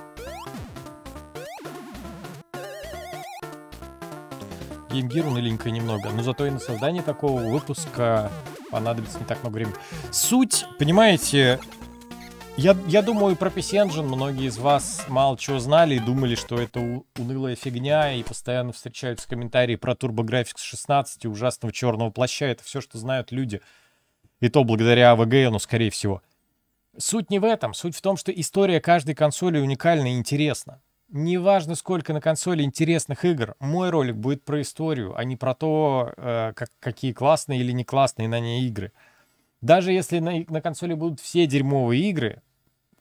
Game Gear уныленько немного. Но зато и на создание такого выпуска понадобится не так много времени. Суть, понимаете... Я, я думаю, про пи си Engine многие из вас мало чего знали и думали, что это у, унылая фигня, и постоянно встречаются комментарии про TurboGrafx шестнадцать и ужасного черного плаща. Это все, что знают люди. И то благодаря эй ви джи эн, скорее всего. Суть не в этом. Суть в том, что история каждой консоли уникальна и интересна. Неважно, сколько на консоли интересных игр, мой ролик будет про историю, а не про то, э, как, какие классные или не классные на ней игры. Даже если на, на консоли будут все дерьмовые игры,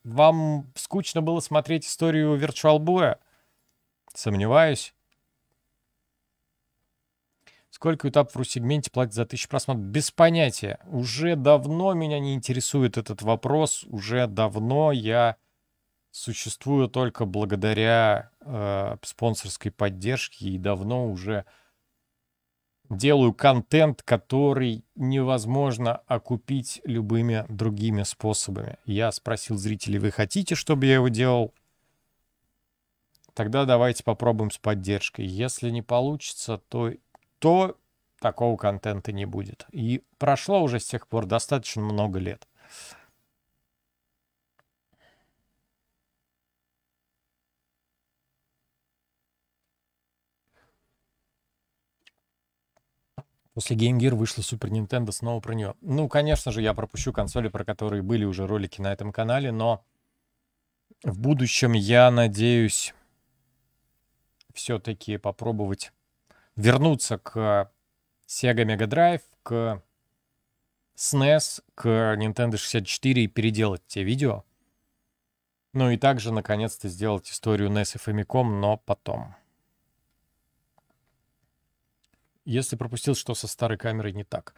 вам скучно было смотреть историю Virtual Boy? Сомневаюсь. Сколько ютуб в ру-сегменте платит за тысячу просмотров? Без понятия. Уже давно меня не интересует этот вопрос. Уже давно я существую только благодаря э, спонсорской поддержке и давно уже... делаю контент, который невозможно окупить любыми другими способами. Я спросил зрителей, вы хотите, чтобы я его делал? Тогда давайте попробуем с поддержкой. Если не получится, то, то такого контента не будет. И прошло уже с тех пор достаточно много лет. После Game Gear вышла Super Nintendo, снова про нее. Ну, конечно же, я пропущу консоли, про которые были уже ролики на этом канале, но в будущем я надеюсь все-таки попробовать вернуться к Sega Mega Drive, к снес, к Nintendo шестьдесят четыре и переделать те видео. Ну и также, наконец-то, сделать историю нес и Famicom, но потом... Если пропустил, что со старой камерой не так.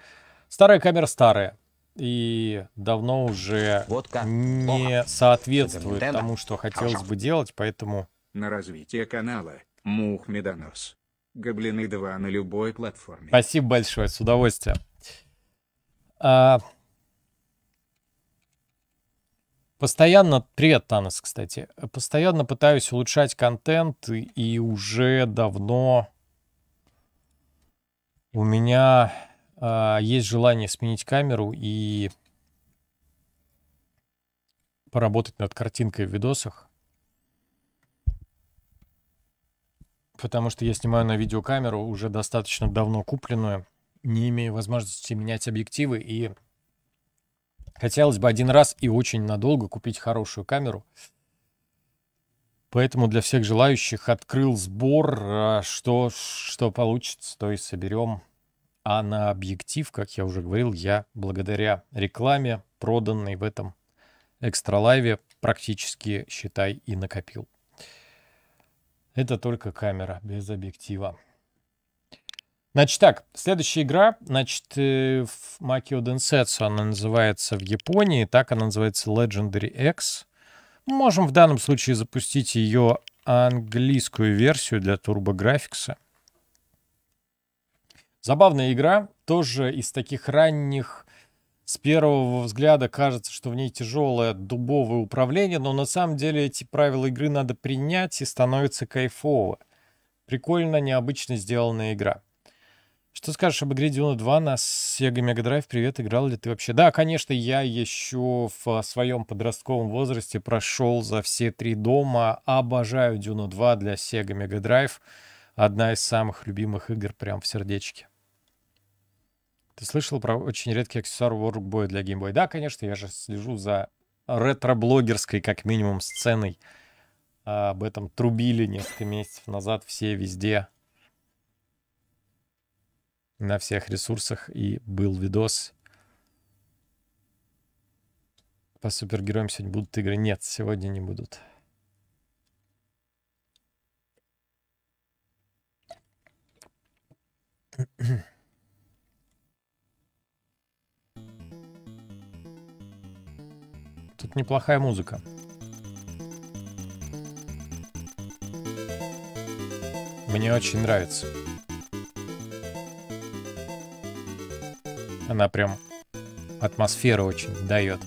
Старая камера старая. И давно уже не соответствует тому, что хотелось бы делать, поэтому... На развитие канала Мух Медонос. Гоблины два на любой платформе. Спасибо большое, с удовольствием. А... Постоянно... Привет, Танос, кстати. Постоянно пытаюсь улучшать контент и уже давно... У меня э, есть желание сменить камеру и поработать над картинкой в видосах. Потому что я снимаю на видеокамеру, уже достаточно давно купленную, не имея возможности менять объективы. И хотелось бы один раз и очень надолго купить хорошую камеру. Поэтому для всех желающих открыл сбор, что, что получится, то и соберем. А на объектив, как я уже говорил, я благодаря рекламе, проданной в этом экстралайве, практически, считай, и накопил. Это только камера, без объектива. Значит так, следующая игра, значит, в Makio Densetsu она называется в Японии, так она называется Legendary Axe. Можем в данном случае запустить ее английскую версию для TurboGrafx. Забавная игра, тоже из таких ранних, с первого взгляда кажется, что в ней тяжелое дубовое управление, но на самом деле эти правила игры надо принять и становится кайфово. Прикольно, необычно сделанная игра. Что скажешь об игре Дюна два на Sega Mega Drive? Привет, играл ли ты вообще? Да, конечно, я еще в своем подростковом возрасте прошел за все три дома. Обожаю Дюну два для Sega Mega Drive. Одна из самых любимых игр прям в сердечке. Ты слышал про очень редкий аксессуар Workboy для Game Boy? Да, конечно, я же слежу за ретро-блогерской, как минимум, сценой. Об этом трубили несколько месяцев назад все везде. На всех ресурсах и был видос. По супергероям сегодня будут игры? Нет, сегодня не будут. тут неплохая музыка. Мне очень нравится. Она прям атмосферу очень дает.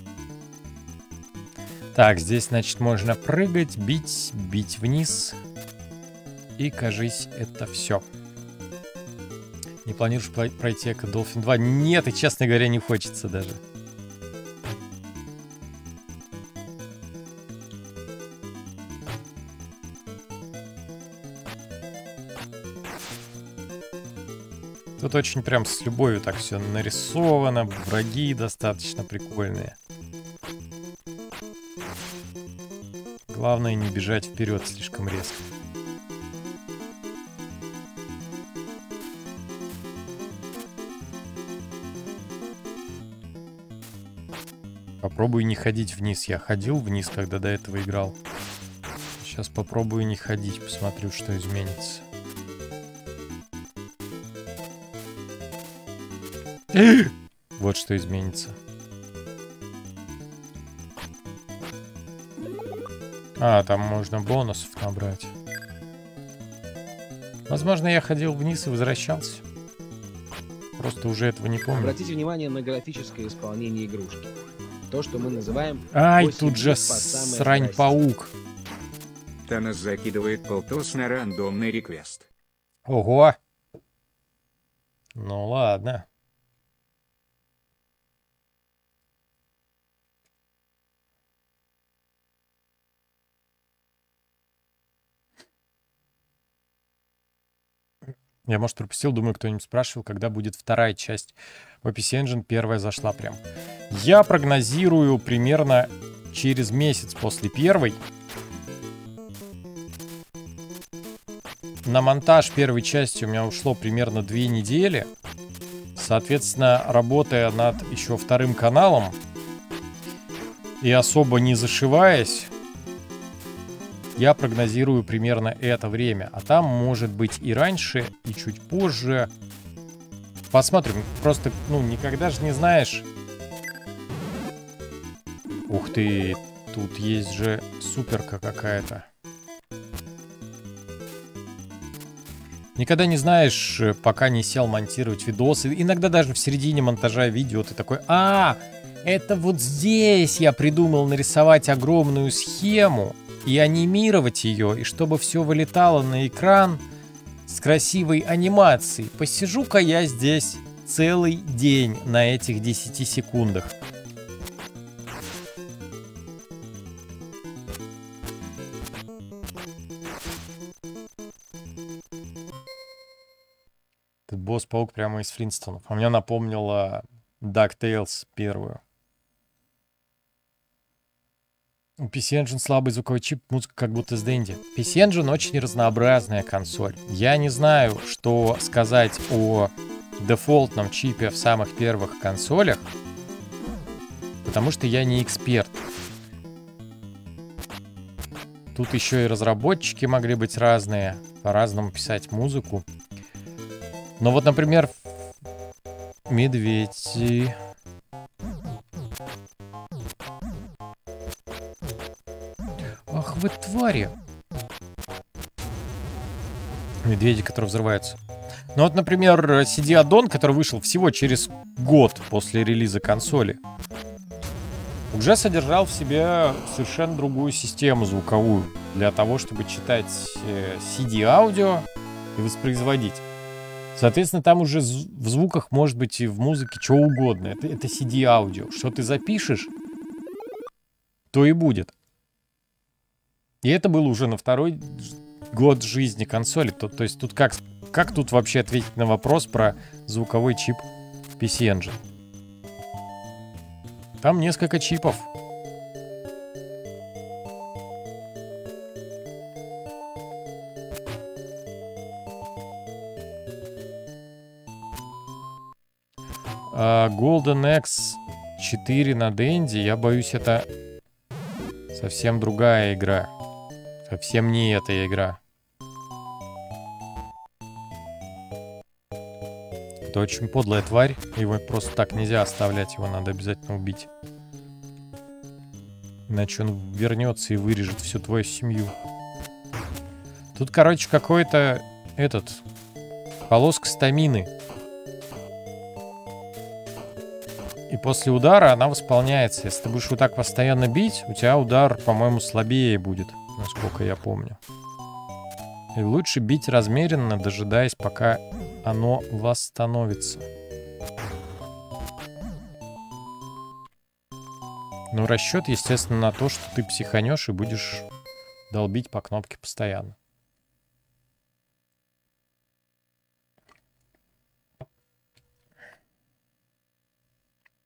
Так, здесь, значит, можно прыгать, бить, бить вниз. И, кажись, это все. Не планируешь пройти Эко Долфин два? Нет, и, честно говоря, не хочется даже. Тут очень прям с любовью так все нарисовано. Враги достаточно прикольные. Главное не бежать вперед слишком резко. Попробую не ходить вниз. Я ходил вниз, когда до этого играл. Сейчас попробую не ходить, посмотрю, что изменится. Вот что изменится. А, там можно бонусов набрать. Возможно, я ходил вниз и возвращался. Просто уже этого не помню. Обратите внимание на графическое исполнение игрушки. То, что мы называем... Ай, тут же срань-паук. Та нас закидывает полтос на рандомный реквест. Ого. Ну ладно. Я, может, пропустил, думаю, кто-нибудь спрашивал, когда будет вторая часть по пи си Engine. Первая зашла прям. Я прогнозирую примерно через месяц после первой. На монтаж первой части у меня ушло примерно две недели. Соответственно, работая над еще вторым каналом и особо не зашиваясь, я прогнозирую примерно это время. А там может быть и раньше, и чуть позже. Посмотрим. Просто, ну, никогда же не знаешь. Ух ты, тут есть же суперка какая-то. Никогда не знаешь, пока не сел монтировать видосы. Иногда даже в середине монтажа видео ты такой... А, это вот здесь я придумал нарисовать огромную схему. И анимировать ее, и чтобы все вылетало на экран с красивой анимацией. Посижу-ка я здесь целый день на этих десяти секундах. Этот босс-паук прямо из Флинстонов. А мне напомнило DuckTales первую. У пи си Engine слабый звуковой чип, музыка как будто с Дэнди. пи си Engine очень разнообразная консоль. Я не знаю, что сказать о дефолтном чипе в самых первых консолях, потому что я не эксперт. Тут еще и разработчики могли быть разные, по-разному писать музыку. Но вот, например, медведи... Ах вы твари! Медведи, которые взрываются. Ну вот, например, си ди-аддон, который вышел всего через год после релиза консоли, уже содержал в себе совершенно другую систему звуковую для того, чтобы читать си ди-аудио и воспроизводить. Соответственно, там уже в звуках, может быть, и в музыке что угодно. Это, это си ди-аудио. Что ты запишешь, то и будет. И это было уже на второй год жизни консоли. То, то есть тут как, как тут вообще ответить на вопрос про звуковой чип пи си Engine? Там несколько чипов. А Golden Axe четыре на Dendy, я боюсь, это совсем другая игра. Совсем не эта игра. Это очень подлая тварь. Его просто так нельзя оставлять. Его надо обязательно убить. Иначе он вернется и вырежет всю твою семью. Тут, короче, какой-то этот... полоска стамины. И после удара она восполняется. Если ты будешь вот так постоянно бить, у тебя удар, по-моему, слабее будет, насколько я помню. И лучше бить размеренно, дожидаясь, пока оно восстановится. Ну, расчет, естественно, на то, что ты психанешь и будешь долбить по кнопке постоянно.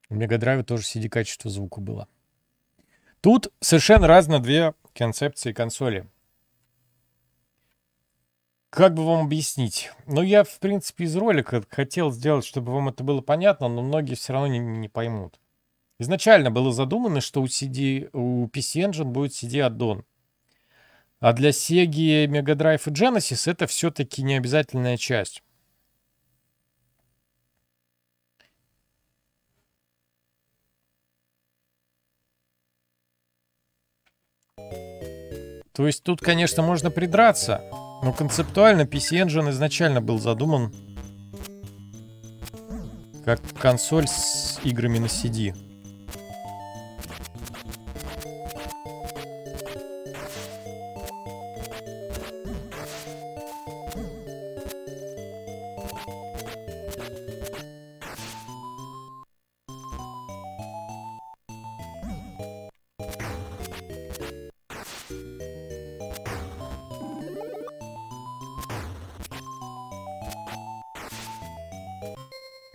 У Мега Драйва тоже си ди-качество звука было. Тут совершенно разные две концепции консоли. Как бы вам объяснить? Ну, я, в принципе, из ролика хотел сделать, чтобы вам это было понятно, но многие все равно не, не поймут. Изначально было задумано, что у, си ди, у пи си Engine будет си ди-аддон. А для Sega, Mega Drive и Genesis это все-таки необязательная часть. То есть тут, конечно, можно придраться, но концептуально пи си Engine изначально был задуман как консоль с играми на си ди.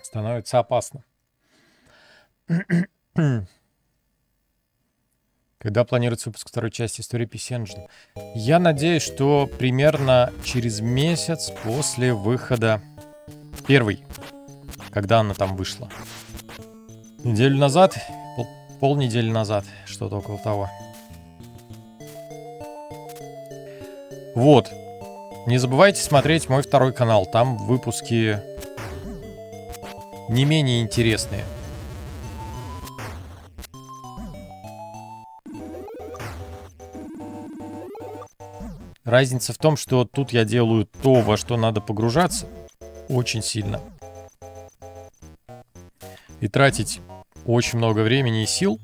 Становится опасно. Когда планируется выпуск второй части истории пи си Engine? Я надеюсь, что примерно через месяц после выхода первой, когда она там вышла. Неделю назад, пол, полнедели назад, что-то около того. Вот. Не забывайте смотреть мой второй канал. Там выпуски... не менее интересные. Разница в том, что тут я делаю то, во что надо погружаться очень сильно. И тратить очень много времени и сил.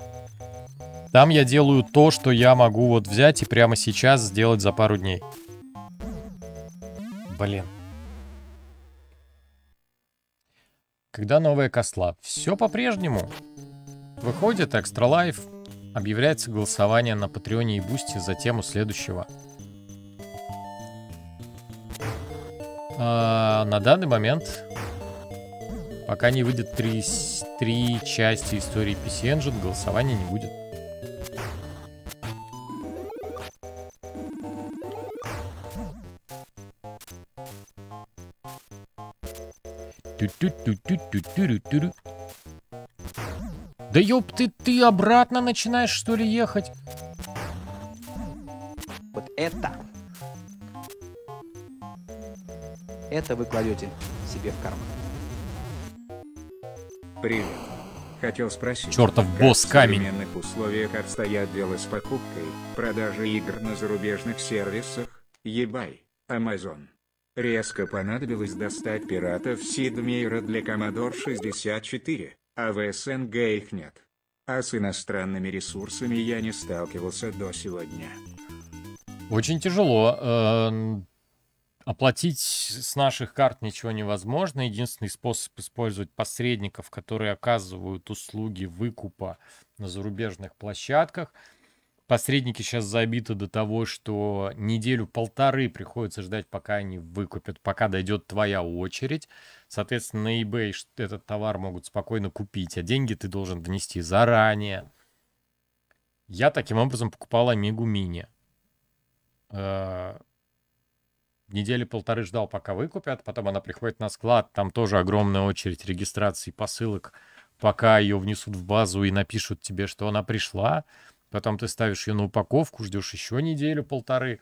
Там я делаю то, что я могу вот взять и прямо сейчас сделать за пару дней. Блин. Когда новая косла? Все по-прежнему. Выходит Extra Life, объявляется голосование на Патреоне и Бусти за тему следующего. А, на данный момент, пока не выйдет три, три части истории пи си Engine, голосования не будет. Да ёб ты, ты обратно начинаешь, что ли, ехать? Вот это. Это вы кладете себе в карман. Привет. Хотел спросить. Чёртов босс камень. В современных условиях обстоят дела с покупкой, продажей игр на зарубежных сервисах, eBay, Amazon. Резко понадобилось достать пиратов Сидмейра для Commodore шестьдесят четыре, а в СНГ их нет. А с иностранными ресурсами я не сталкивался до сегодня. Очень тяжело. Э-м, оплатить с наших карт ничего невозможно. Единственный способ — использовать посредников, которые оказывают услуги выкупа на зарубежных площадках. Посредники сейчас забиты до того, что неделю-полторы приходится ждать, пока они выкупят, пока дойдет твоя очередь. Соответственно, на eBay этот товар могут спокойно купить, а деньги ты должен внести заранее. Я таким образом покупал Амигу Мини. Недели-полторы ждал, пока выкупят, потом она приходит на склад, там тоже огромная очередь регистрации посылок, пока ее внесут в базу и напишут тебе, что она пришла. Потом ты ставишь ее на упаковку, ждешь еще неделю-полторы.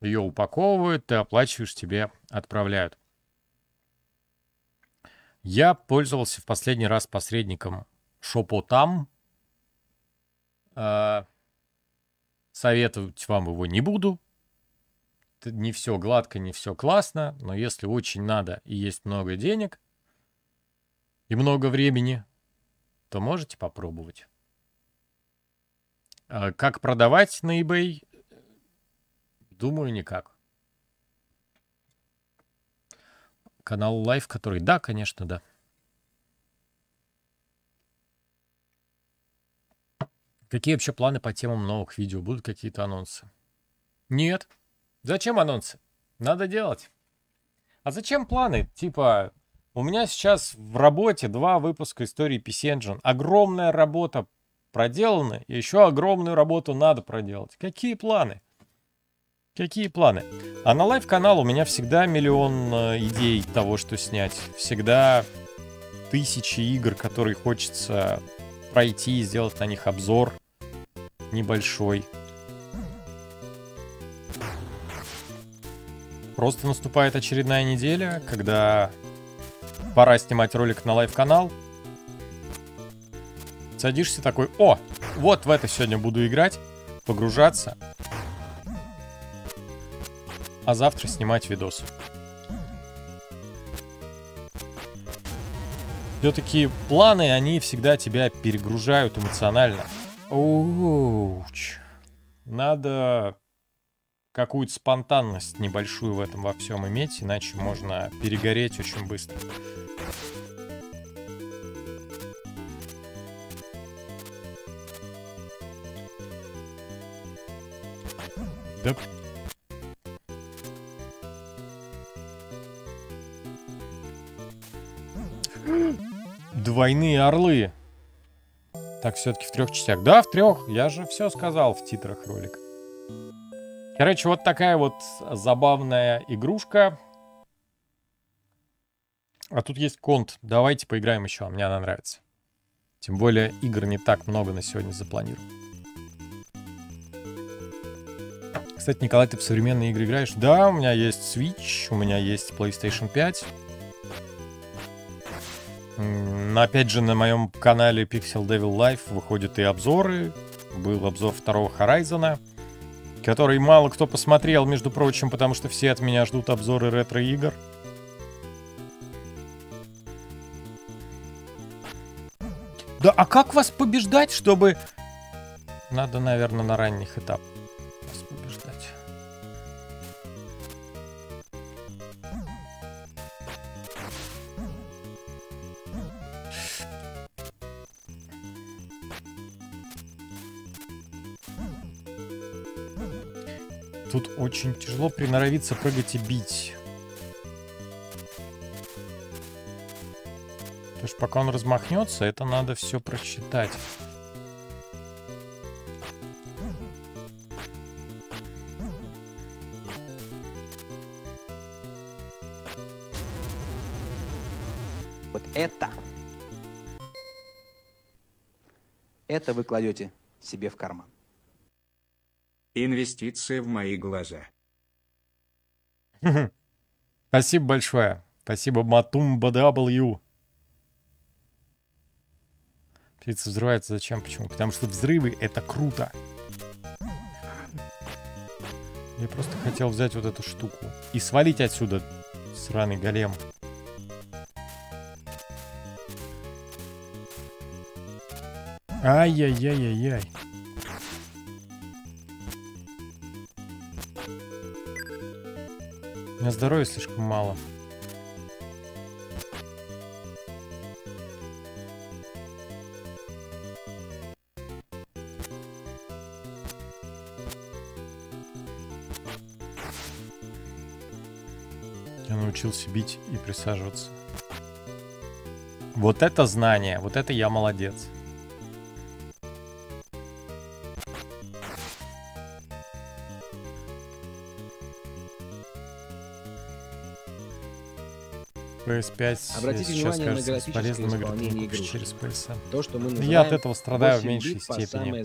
Ее упаковывают, ты оплачиваешь, тебе отправляют. Я пользовался в последний раз посредником Шопотам. Советовать вам его не буду. Не все гладко, не все классно, но если очень надо и есть много денег и много времени, то можете попробовать. Как продавать на eBay? Думаю, никак. Канал Live, который... Да, конечно, да. Какие вообще планы по темам новых видео? Будут какие-то анонсы? Нет. Зачем анонсы? Надо делать. А зачем планы? Типа, у меня сейчас в работе два выпуска истории пи си Engine. Огромная работа проделана, и еще огромную работу надо проделать. Какие планы? Какие планы? А на лайв-канал у меня всегда миллион идей того, что снять. Всегда тысячи игр, которые хочется пройти и сделать на них обзор небольшой. Просто наступает очередная неделя, когда пора снимать ролик на лайв-канал. Садишься такой: о, вот в это сегодня буду играть, погружаться. А завтра снимать видос. Все-таки планы, они всегда тебя перегружают эмоционально. Уч. Надо какую-то спонтанность небольшую в этом во всем иметь, иначе можно перегореть очень быстро. Да. Двойные орлы. Так, все-таки в трех частях. Да, в трех. Я же все сказал в титрах ролика. Короче, вот такая вот забавная игрушка. А тут есть конт. Давайте поиграем еще. Мне она нравится. Тем более игр не так много на сегодня запланировано. Кстати, Николай, ты в современные игры играешь? Да, у меня есть Switch, у меня есть PlayStation пять. Опять же, на моем канале Pixel Devil Life выходят и обзоры. Был обзор второго Horizon, который мало кто посмотрел, между прочим, потому что все от меня ждут обзоры ретро-игр. Да, а как вас побеждать, чтобы... Надо, наверное, на ранних этапах вас побеждать. Тут очень тяжело приноровиться, прыгать и бить. Потому что пока он размахнется, это надо все прочитать. Вот это. Это вы кладете себе в карман. Инвестиция в мои глаза. Спасибо большое. Спасибо, Матумба W. Птица взрывается. Зачем? Почему? Потому что взрывы — это круто. Я просто хотел взять вот эту штуку и свалить отсюда, сраный голем. Ай-яй-яй-яй-яй. У меня здоровья слишком мало. Я научился бить и присаживаться. Вот это знание, вот это я молодец. пи эс пять обратите сейчас кажется бесполезным игроком через пи эс. То, что мы называем, я от этого страдаю в меньшей степени.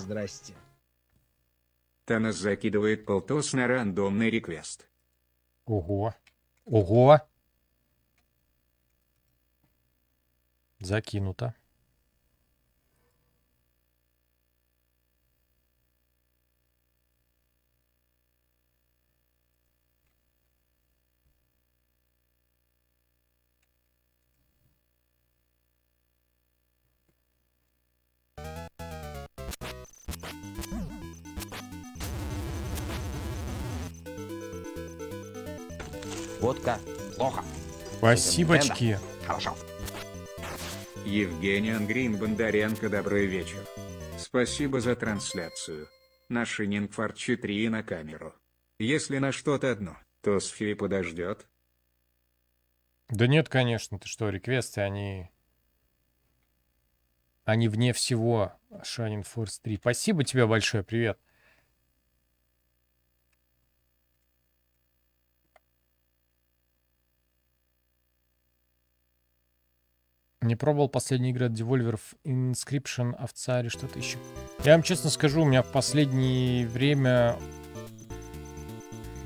Танос закидывает полтос на рандомный реквест. Ого. Ого. Закинуто. Вот как плохо. Спасибочки. Хорошо. Евгений Ангрин Бондаренко, добрый вечер. Спасибо за трансляцию. Наш ининг фарчи три на камеру. Если на что-то одно, то Сфи подождет. Да нет, конечно, ты что, реквесты, они... Они вне всего. Shining Force три. Спасибо тебе большое, привет. Не пробовал последние игры от Devolver, Inscription, овца или что-то еще. Я вам честно скажу, у меня в последнее время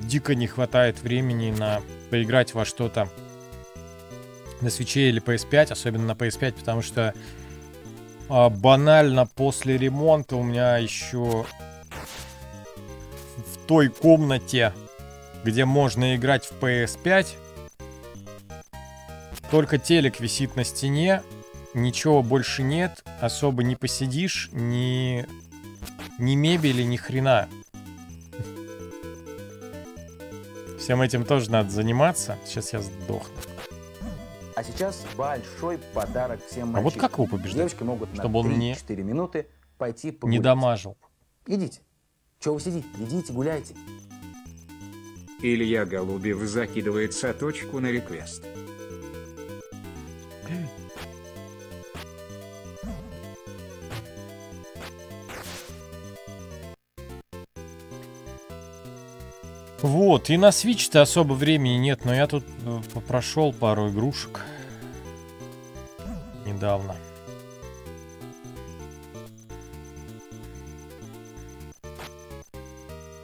дико не хватает времени на поиграть во что-то на Switch или пи эс пять, особенно на пи эс пять, потому что а, банально после ремонта у меня еще в той комнате, где можно играть в пи эс пять, только телек висит на стене, ничего больше нет, особо не посидишь, ни, ни мебели, ни хрена. Всем этим тоже надо заниматься. Сейчас я сдохну. А сейчас большой подарок всем мальчикам. А вот как его побеждать? Девочки могут на три-четыре минуты пойти погулять. Не дамажил. Идите. Чего вы сидите? Идите, гуляйте. Илья Голубев закидывает соточку на реквест. Вот, и на Switch-то особо времени нет, но я тут прошел пару игрушек недавно.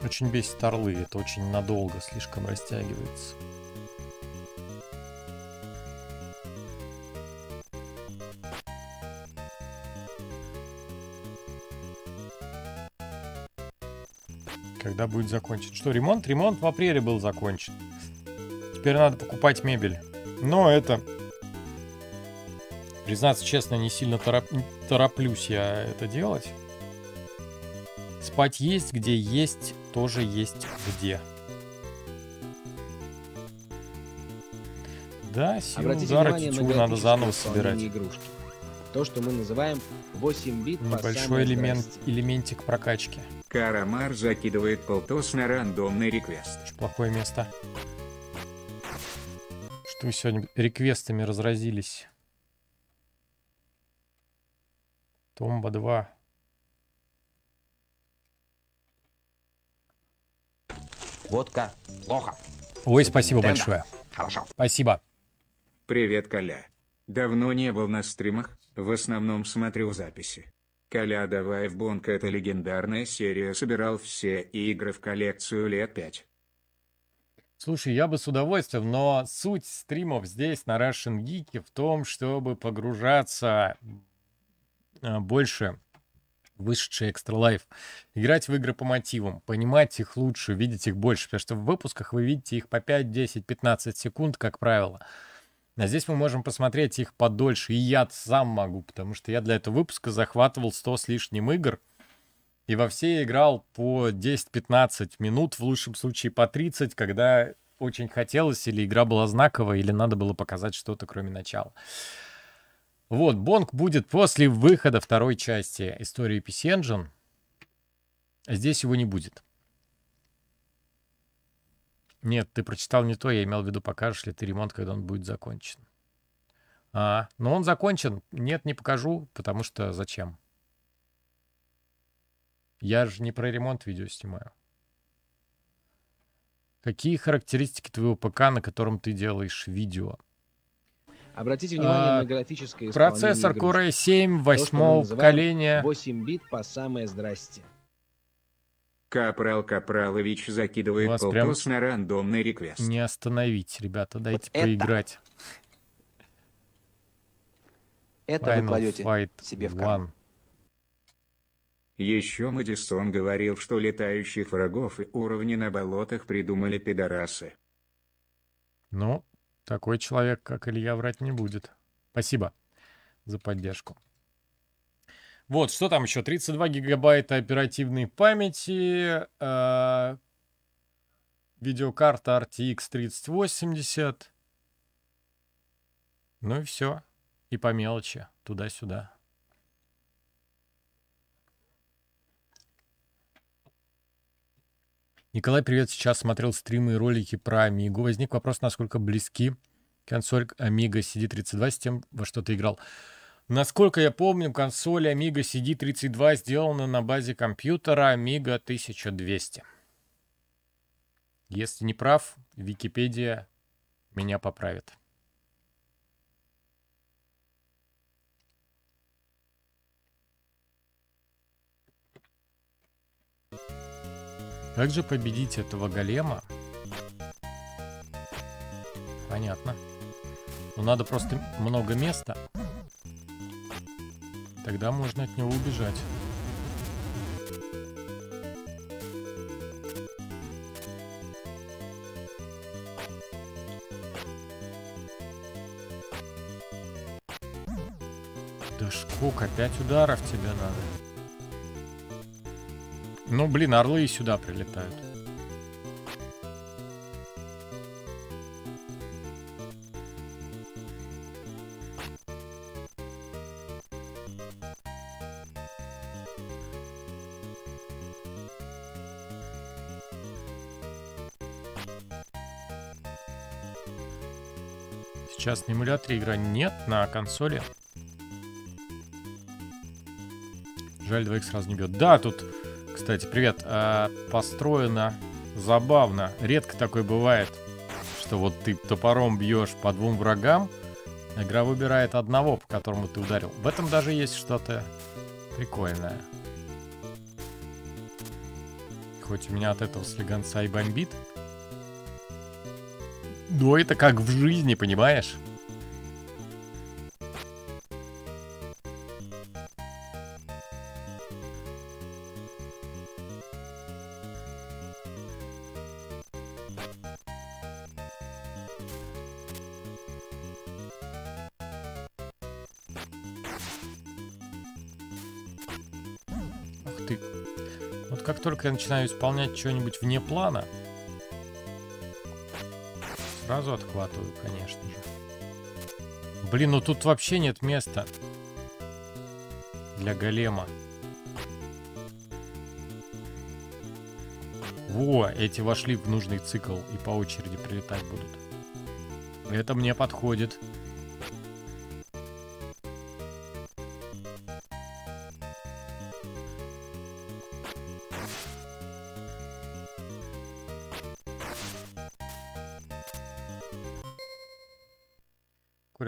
Очень бесит орлы, это очень надолго, слишком растягивается. Когда будет закончен? Что, ремонт? Ремонт в апреле был закончен. Теперь надо покупать мебель. Но это... Признаться честно, не сильно тороп... тороплюсь я это делать. Спать есть где есть, тоже есть где. Да, силу удара тетюр надо заново собирать. То, что мы называем восемь бит. Небольшой элемент, элементик прокачки. Карамар закидывает полтос на рандомный реквест. Очень плохое место. Что вы сегодня реквестами разразились? Томба два. Водка. Плохо. Ой, спасибо Nintendo. Большое. Хорошо. Спасибо. Привет, Коля. Давно не был на стримах, в основном смотрю записи. Коля, давай в Бонг, это легендарная серия, собирал все игры в коллекцию лет пять. Слушай, я бы с удовольствием, но суть стримов здесь на Russian Geek в том, чтобы погружаться больше в вышедший Extra Life, играть в игры по мотивам, понимать их лучше, видеть их больше, потому что в выпусках вы видите их по пять, десять, пятнадцать секунд, как правило. А здесь мы можем посмотреть их подольше. И я сам могу, потому что я для этого выпуска захватывал сто с лишним игр. И во все играл по десять-пятнадцать минут, в лучшем случае по тридцать, когда очень хотелось, или игра была знаковая, или надо было показать что-то, кроме начала. Вот, Бонг будет после выхода второй части истории пи си Engine. Здесь его не будет. Нет, ты прочитал не то, я имел в виду, покажешь ли ты ремонт, когда он будет закончен. А, но он закончен. Нет, не покажу, потому что зачем? Я же не про ремонт видео снимаю. Какие характеристики твоего ПК, на котором ты делаешь видео? Обратите внимание а, на графическое исполнение. Процессор Core семь восьмого поколения. восемь бит по самое здрасте. Капрал Капралович закидывает полтос на рандомный реквест. Не остановить, ребята, дайте вот поиграть. Это Final вы кладете себе в карман. Еще Мэдисон говорил, что летающих врагов и уровни на болотах придумали пидорасы. Ну, такой человек, как Илья, врать не будет. Спасибо за поддержку. Вот, что там еще? тридцать два гигабайта оперативной памяти. Э, видеокарта эр ти икс тридцать восемьдесят. Ну и все. И по мелочи. Туда-сюда. Николай, привет. Сейчас смотрел стримы и ролики про Амигу. Возник вопрос, насколько близки консоль Amiga си ди тридцать два с тем, во что ты играл. Насколько я помню, консоль Amiga си ди тридцать два сделана на базе компьютера Amiga тысяча двести. Если не прав, Википедия меня поправит. Как же победить этого голема? Понятно. Но надо просто много места. Тогда можно от него убежать. Да шкук, опять ударов тебе надо. Ну, блин, орлы и сюда прилетают. Сейчас на эмуляторе игра нет, на консоли. Жаль, двоих сразу не бьет. Да, тут... Кстати, привет. Построено забавно. Редко такое бывает, что вот ты топором бьешь по двум врагам, игра выбирает одного, по которому ты ударил. В этом даже есть что-то прикольное. Хоть у меня от этого слегонца и бомбит, но это как в жизни, понимаешь? Я начинаю исполнять что-нибудь вне плана, сразу отхватываю, конечно же. Блин, ну тут вообще нет места для голема. Во, эти вошли в нужный цикл и по очереди прилетать будут. Это мне подходит.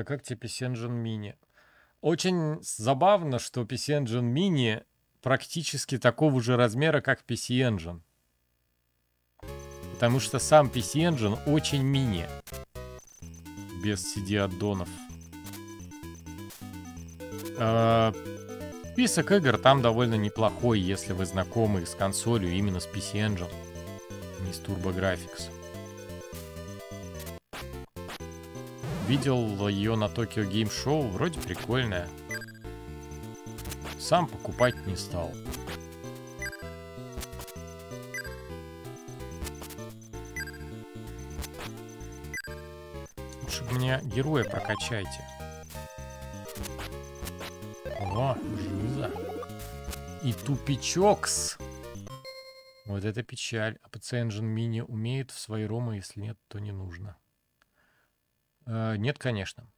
Как тебе пи си энджин мини? Очень забавно, что пи си энджин мини практически такого же размера, как пи си энджин. Потому что сам пи си энджин очень мини. Без си ди-аддонов. Э-э- список игр там довольно неплохой, если вы знакомы с консолью, именно с пи си энджин. Не с TurboGrafx. Видел ее на Tokyo Game Show, вроде прикольная. Сам покупать не стал. Лучше мне героя прокачайте. О, жиза. И тупичокс. Вот это печаль. А пи си энджин мини умеет в свои ромы, если нет, то не нужно. Нет, конечно.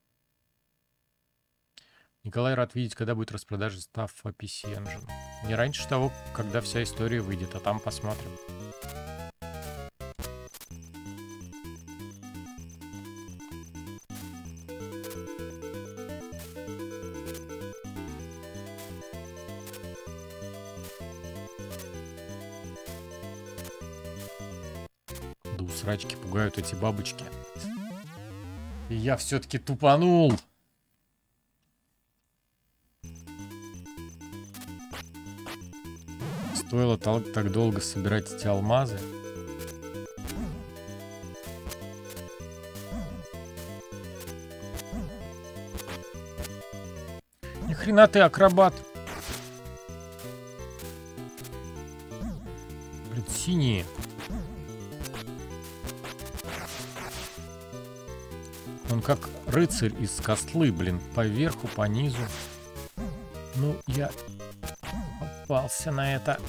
Николай, рад видеть, когда будет распродажа став пи си энджин. Не раньше того, когда вся история выйдет, а там посмотрим. Да у срачки пугают эти бабочки. И я все-таки тупанул. Стоило так долго собирать эти алмазы. Ни хрена ты акробат. синие. Он как рыцарь из костлы, блин. По верху, по низу. Ну, я попался на это.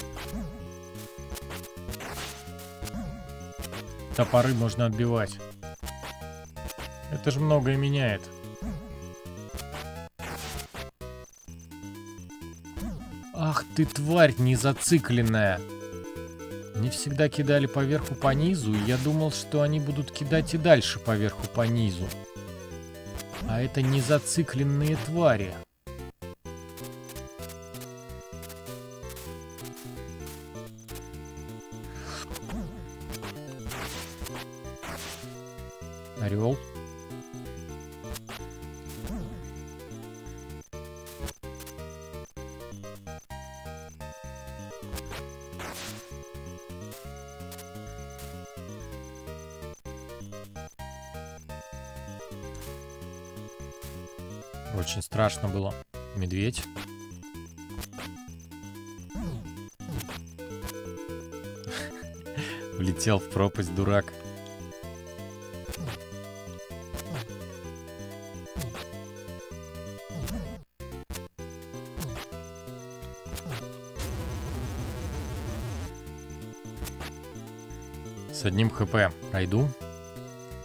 Топоры можно отбивать. Это же многое меняет. Ах ты, тварь незацикленная. Мне всегда кидали поверху по низу, и я думал, что они будут кидать и дальше поверху по низу. А это незацикленные твари. Орел. Очень страшно было. Медведь. Влетел в пропасть, дурак. С одним хп пройду.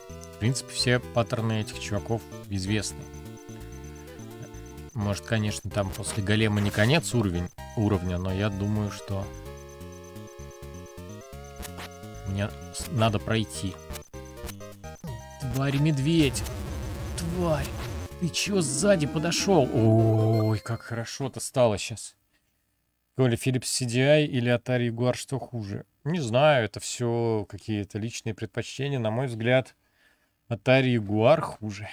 В принципе, все паттерны этих чуваков известны. Может, конечно, там после голема не конец уровень, уровня, но я думаю, что мне надо пройти. Тварь, медведь! Тварь! Ты чё сзади подошел? Ой, как хорошо-то стало сейчас. То ли Philips си ди ай или Atari Jaguar, что хуже? Не знаю, это все какие-то личные предпочтения. На мой взгляд, Atari Jaguar хуже.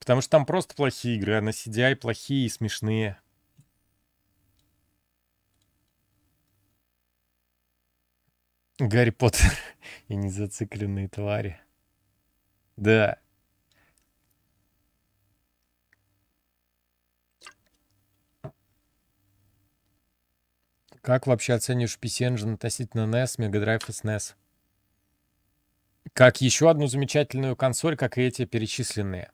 Потому что там просто плохие игры, а на си ди ай плохие и смешные. Гарри Поттер и незацикленные твари. Да. Как вообще оцениваешь пи си Engine относительно нес, Mega Drive и снес? Как еще одну замечательную консоль, как и эти перечисленные.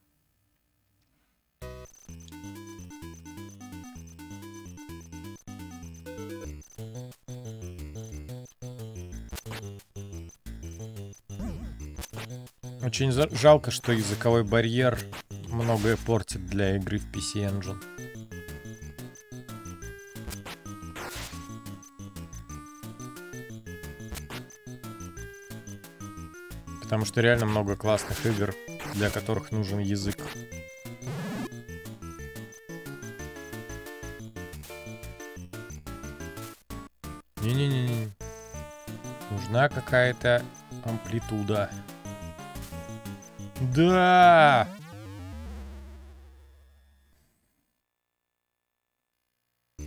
Очень жалко, что языковой барьер многое портит для игры в пи си Engine. Потому что реально много классных игр, для которых нужен язык. Не-не-не. Нужна какая-то амплитуда. Да! То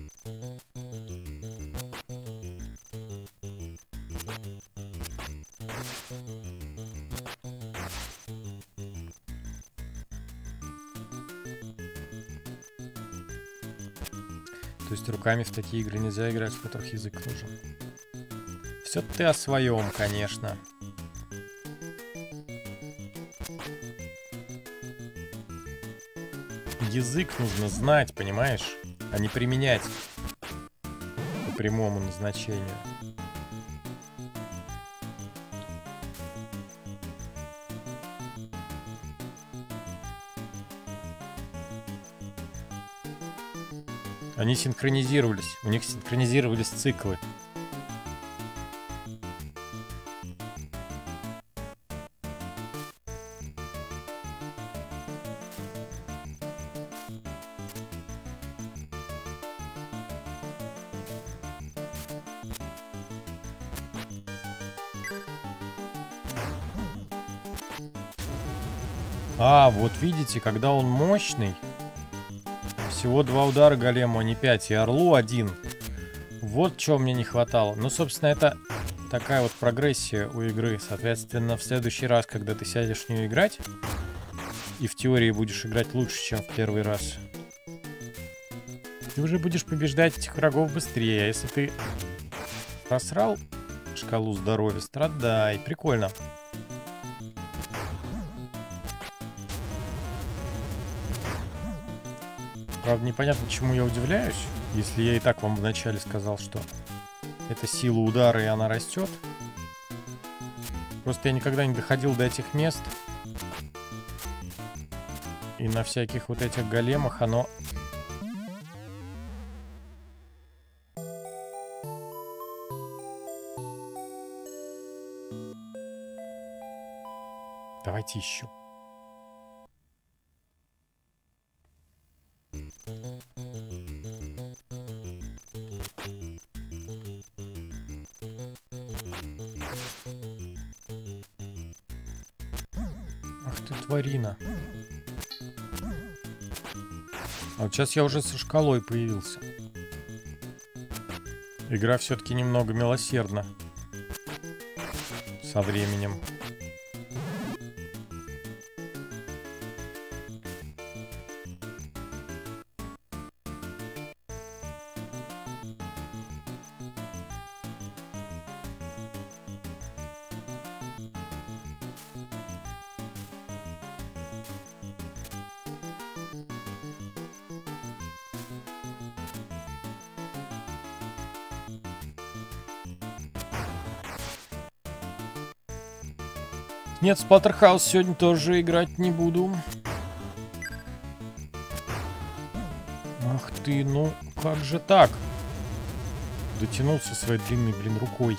есть руками в такие игры нельзя играть, в которых язык нужен. Все ты о своем, конечно. Язык нужно знать, понимаешь? А не применять по прямому назначению. Они синхронизировались. У них синхронизировались циклы. А, вот видите, когда он мощный, всего два удара голему, а не пять, и орлу один. Вот чего мне не хватало. Ну, собственно, это такая вот прогрессия у игры. Соответственно, в следующий раз, когда ты сядешь в нее играть, и в теории будешь играть лучше, чем в первый раз, ты уже будешь побеждать этих врагов быстрее. А если ты просрал шкалу здоровья, страдай. Прикольно. Правда, непонятно, чему я удивляюсь, если я и так вам вначале сказал, что это сила удара, и она растет. Просто я никогда не доходил до этих мест. И на всяких вот этих големах оно... Давайте еще. Ах ты, тварина. А вот сейчас я уже со шкалой появился. Игра все-таки немного милосердна со временем. Нет, в Splatterhouse сегодня тоже играть не буду. Ах ты, ну как же так? Дотянулся своей длинной, блин, рукой.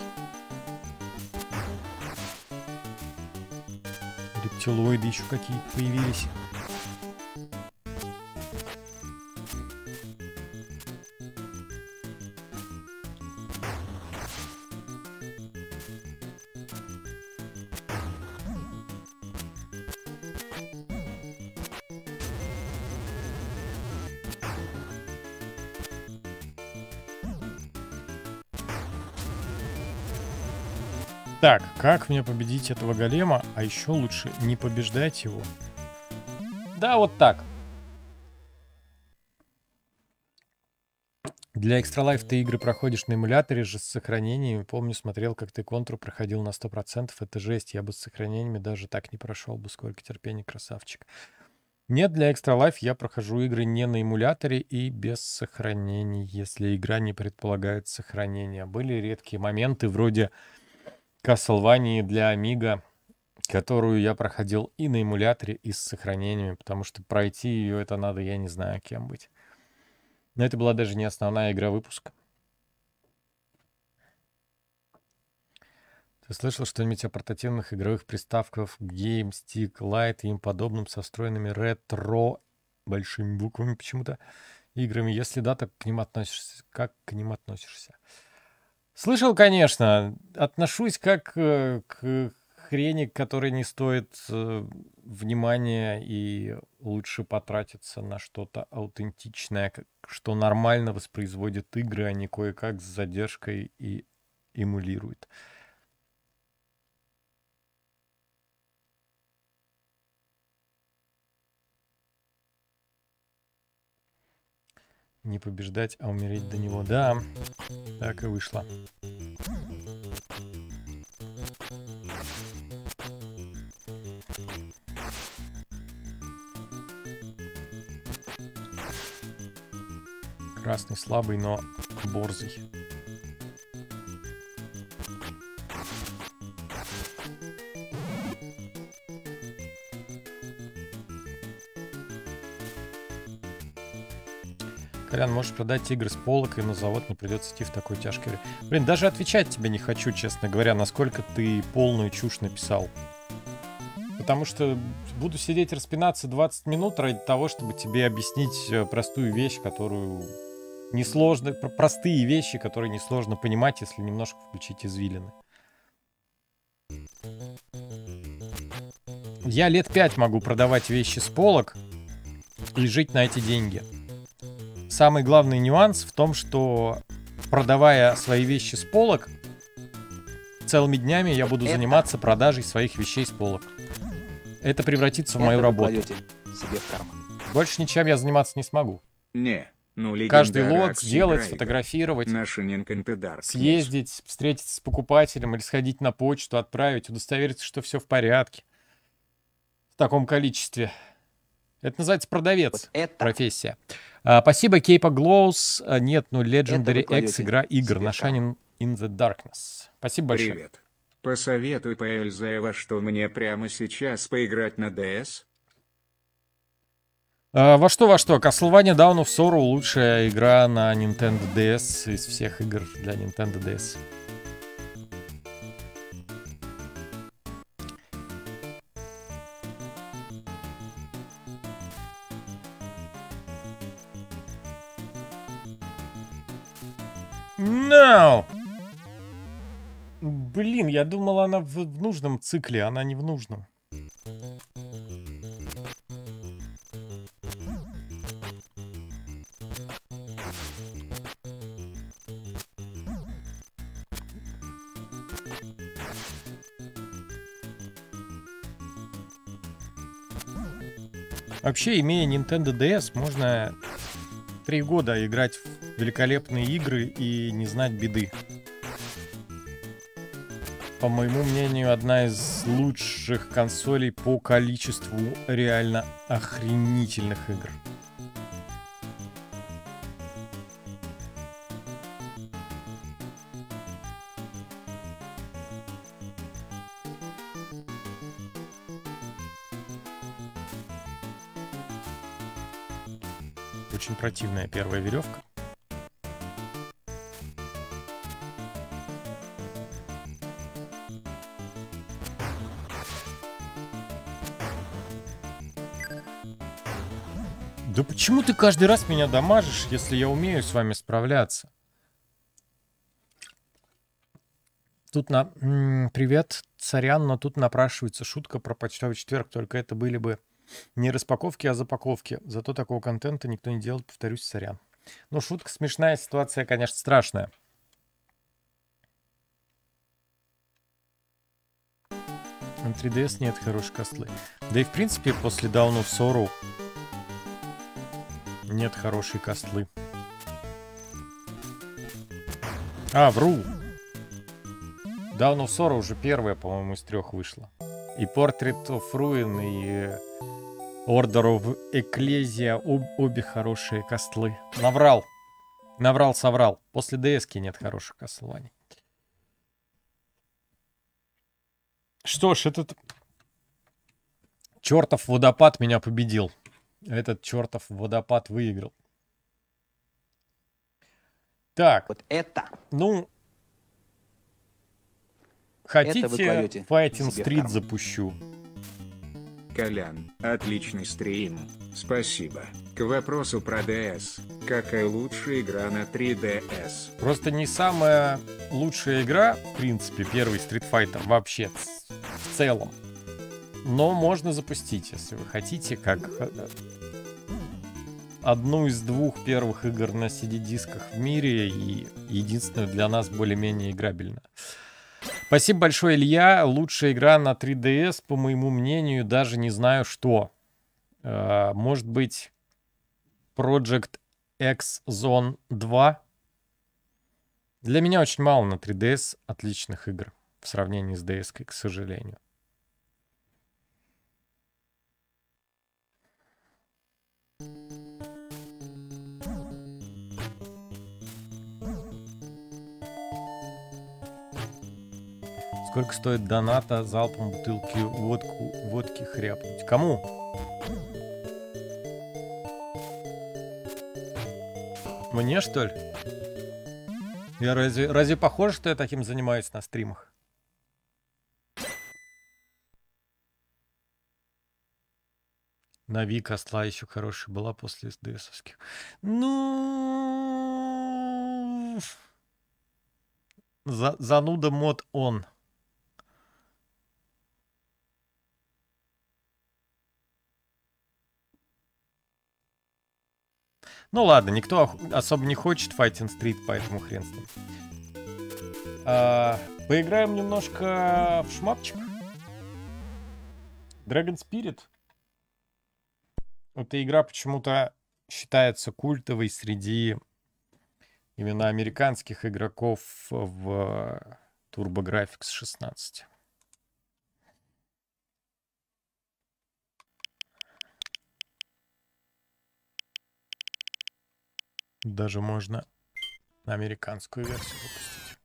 Рептилоиды еще какие-то появились. Так, как мне победить этого голема? А еще лучше не побеждать его. Да, вот так. Для Extra Life ты игры проходишь на эмуляторе же с сохранениями. Помню, смотрел, как ты Контру проходил на сто процентов. Это жесть. Я бы с сохранениями даже так не прошел бы. Сколько терпения, красавчик. Нет, для Extra Life я прохожу игры не на эмуляторе и без сохранений, если игра не предполагает сохранения. Были редкие моменты вроде... Castlevania для Amiga, которую я проходил и на эмуляторе, и с сохранениями, потому что пройти ее это надо, я не знаю, кем быть. Но это была даже не основная игра выпуска. Ты слышал что-нибудь о портативных игровых приставках Game, Stick, Light и им подобным со встроенными ретро большими буквами почему-то играми? Если да, то к ним относишься. Как к ним относишься? Слышал, конечно. Отношусь как э, к хрени, которой не стоит э, внимания, и лучше потратиться на что-то аутентичное, как, что нормально воспроизводит игры, а не кое-как с задержкой и эмулирует. Не побеждать, а умереть до него. Да, так и вышло. Красный слабый, но борзый. Колян, можешь продать игры с полок, и на завод не придется идти в такой тяжкий... Блин, даже отвечать тебе не хочу, честно говоря, насколько ты полную чушь написал. Потому что буду сидеть распинаться двадцать минут ради того, чтобы тебе объяснить простую вещь, которую несложно... Простые вещи, которые несложно понимать, если немножко включить извилины. Я лет пять могу продавать вещи с полок и жить на эти деньги. Самый главный нюанс в том, что, продавая свои вещи с полок, целыми днями я буду это... заниматься продажей своих вещей с полок. Это превратится это в мою работу. Себе в карман. Больше ничем я заниматься не смогу. Не, Ну, каждый лот сделать, играй, сфотографировать, съездить, встретиться с покупателем или сходить на почту, отправить, удостовериться, что все в порядке. В таком количестве. Это называется продавец. Вот это профессия. А, спасибо, Кейпа Глоус. А, нет, ну Legendary Axe игра игр. На Shining in the Darkness. Спасибо большое. Привет. Посоветуй, Паэльза, во что мне прямо сейчас поиграть на ди эс? А, во что, во что? Castlevania Dawn of Sorrow — лучшая игра на Nintendo ди эс из всех игр для Nintendo ди эс. No! Блин, я думал, она в, в нужном цикле, она не в нужном. Вообще, имея Nintendo ди эс, можно три года играть в великолепные игры и не знать беды. По моему мнению, одна из лучших консолей по количеству реально охренительных игр. Очень противная первая веревка. Да почему ты каждый раз меня дамажишь, если я умею с вами справляться? Тут на... Привет, сорян, но тут напрашивается шутка про почтовый четверг, только это были бы не распаковки, а запаковки. Зато такого контента никто не делает, повторюсь, сорян. Но шутка смешная, ситуация, конечно, страшная. На три ди эс нет хорошей костлы. Да и в принципе после Dawn of Sorrow нет хорошей костлы. А, вру! Dawn of Sorrow уже первая, по-моему, из трех вышла. И Portrait of Ruin, и Order of Ecclesia — об, обе хорошие костлы. Наврал. Наврал, соврал. После ди эс-ки нет хороших костлований. Что ж, этот чертов водопад меня победил. Этот чертов водопад выиграл. Так. Вот это. Ну... Хотите, Fighting Street запущу. Колян, отличный стрим. Спасибо. К вопросу про ди эс. Какая лучшая игра на три ди эс? Просто не самая лучшая игра, в принципе, первый Street Fighter вообще в целом. Но можно запустить, если вы хотите, как одну из двух первых игр на си ди-дисках в мире и единственную для нас более-менее играбельно. Спасибо большое, Илья. Лучшая игра на три ди эс, по моему мнению, даже не знаю что. Может быть, Project X Zone два? Для меня очень мало на три ди эс отличных игр в сравнении с ди эс-кой, к сожалению. Сколько стоит доната залпом бутылки водку, водки хряпнуть? Кому? Мне, что ли? Я разве, разве похоже, что я таким занимаюсь на стримах? На Вик осла еще хорошая была после СДСовских. Ну... За, зануда мод он. Ну ладно, никто особо не хочет Fighting Street, поэтому хрен с ним. А, поиграем немножко в шмапчик. Dragon Spirit. Эта игра почему-то считается культовой среди именно американских игроков в TurboGrafx шестнадцать. Даже можно американскую версию выпустить.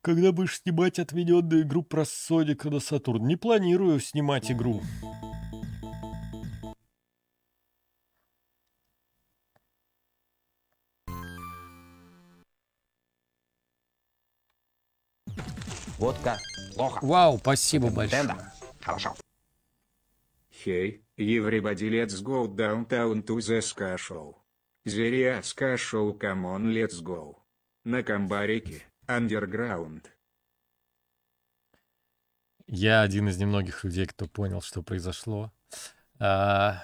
Когда будешь снимать отведенную игру про Соника на Сатурн? Не планирую снимать игру. Вот как. Плохо. Вау, спасибо большое. Хорошо. Hey, everybody, let's go downtown to the ska show. Зерия ska show, come on, let's go. На камбарике. Underground. Я один из немногих людей, кто понял, что произошло. А,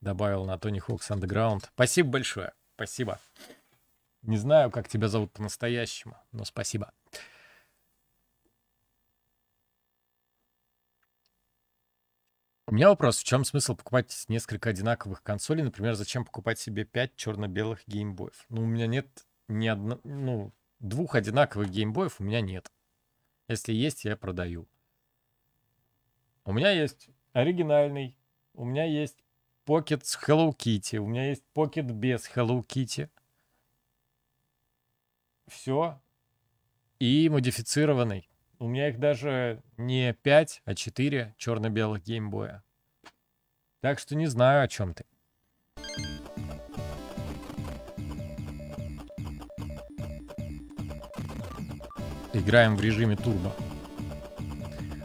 добавил на Тони Хокс Underground. Спасибо большое. Спасибо. Не знаю, как тебя зовут по-настоящему, но спасибо. У меня вопрос, в чем смысл покупать несколько одинаковых консолей? Например, зачем покупать себе пять черно-белых геймбоев? Ну, у меня нет ни одного... Ну, двух одинаковых геймбоев у меня нет. Если есть, я продаю. У меня есть оригинальный. У меня есть покет с Hello Kitty. У меня есть покет без Hello Kitty. Все. И модифицированный. У меня их даже не пять, а четыре черно-белых геймбоя. Так что не знаю, о чем ты. Играем в режиме турбо.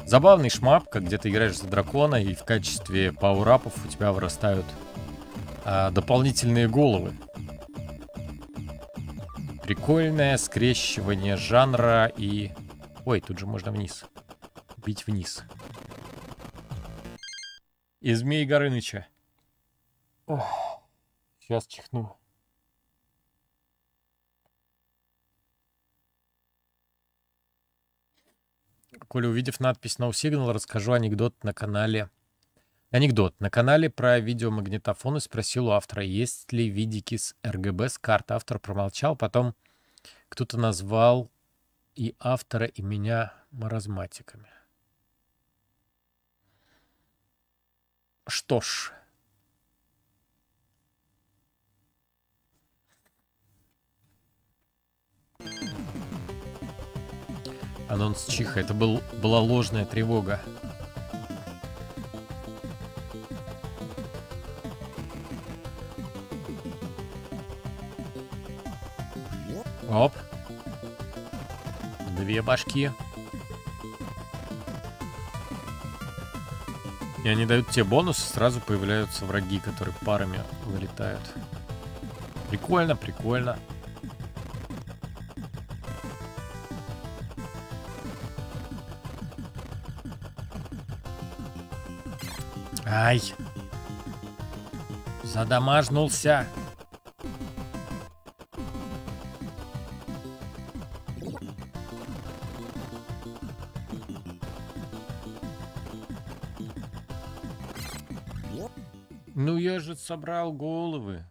Забавный шмап, как где ты играешь за дракона, и в качестве пауэрапов у тебя вырастают а, дополнительные головы. Прикольное скрещивание жанра и... Ой, тут же можно вниз. Бить вниз. И Змей Горыныча. Ох, сейчас чихну. Коля, увидев надпись No Signal, расскажу анекдот на канале. Анекдот. На канале про видеомагнитофон и спросил у автора, есть ли видики с эр гэ бэ с карты. Автор промолчал, потом кто-то назвал и автора, и меня маразматиками. Что ж. Анонс чиха. Это был, была ложная тревога. Оп. Две башки. И они дают тебе бонус, сразу появляются враги, которые парами вылетают. Прикольно, прикольно. Ай! Задамажнулся! Ну я же собрал головы.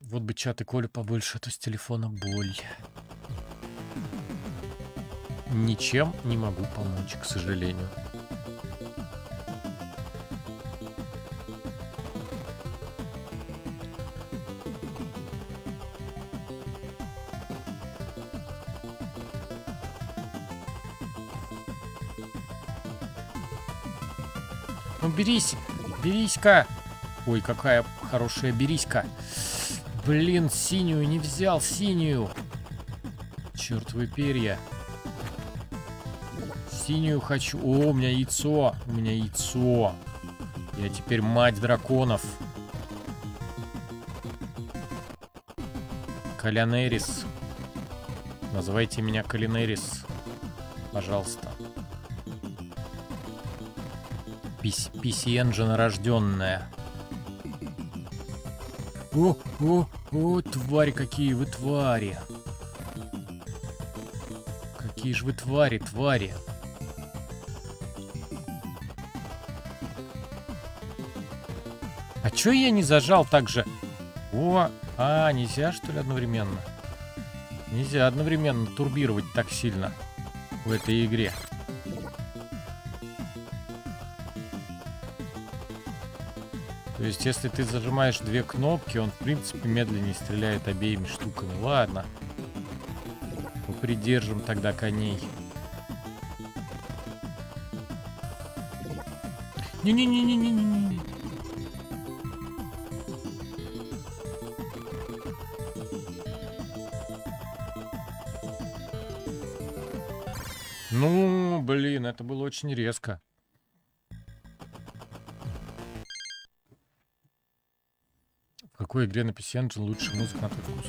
Вот бы чат и Коля побольше, а то с телефона боль. Ничем не могу помочь, к сожалению. Ну, берись, берись-ка. Ой, какая хорошая берись-ка. Блин, синюю не взял, синюю. Чертовы перья. Синюю хочу. О, у меня яйцо. У меня яйцо. Я теперь мать драконов. Калинерис. Называйте меня Калинерис. Пожалуйста. пи си Engine рожденная. О, о, о, твари какие вы, твари. Какие же вы твари, твари. А чё я не зажал так же? О, а, нельзя что ли одновременно? Нельзя одновременно турбировать так сильно в этой игре. То есть, если ты зажимаешь две кнопки, он, в принципе, медленнее стреляет обеими штуками. Ладно. Мы придержим тогда коней. Не-не-не-не-не-не-не. Ну, блин, это было очень резко. В какой игре на пи си Engine лучше музыка на твой вкус?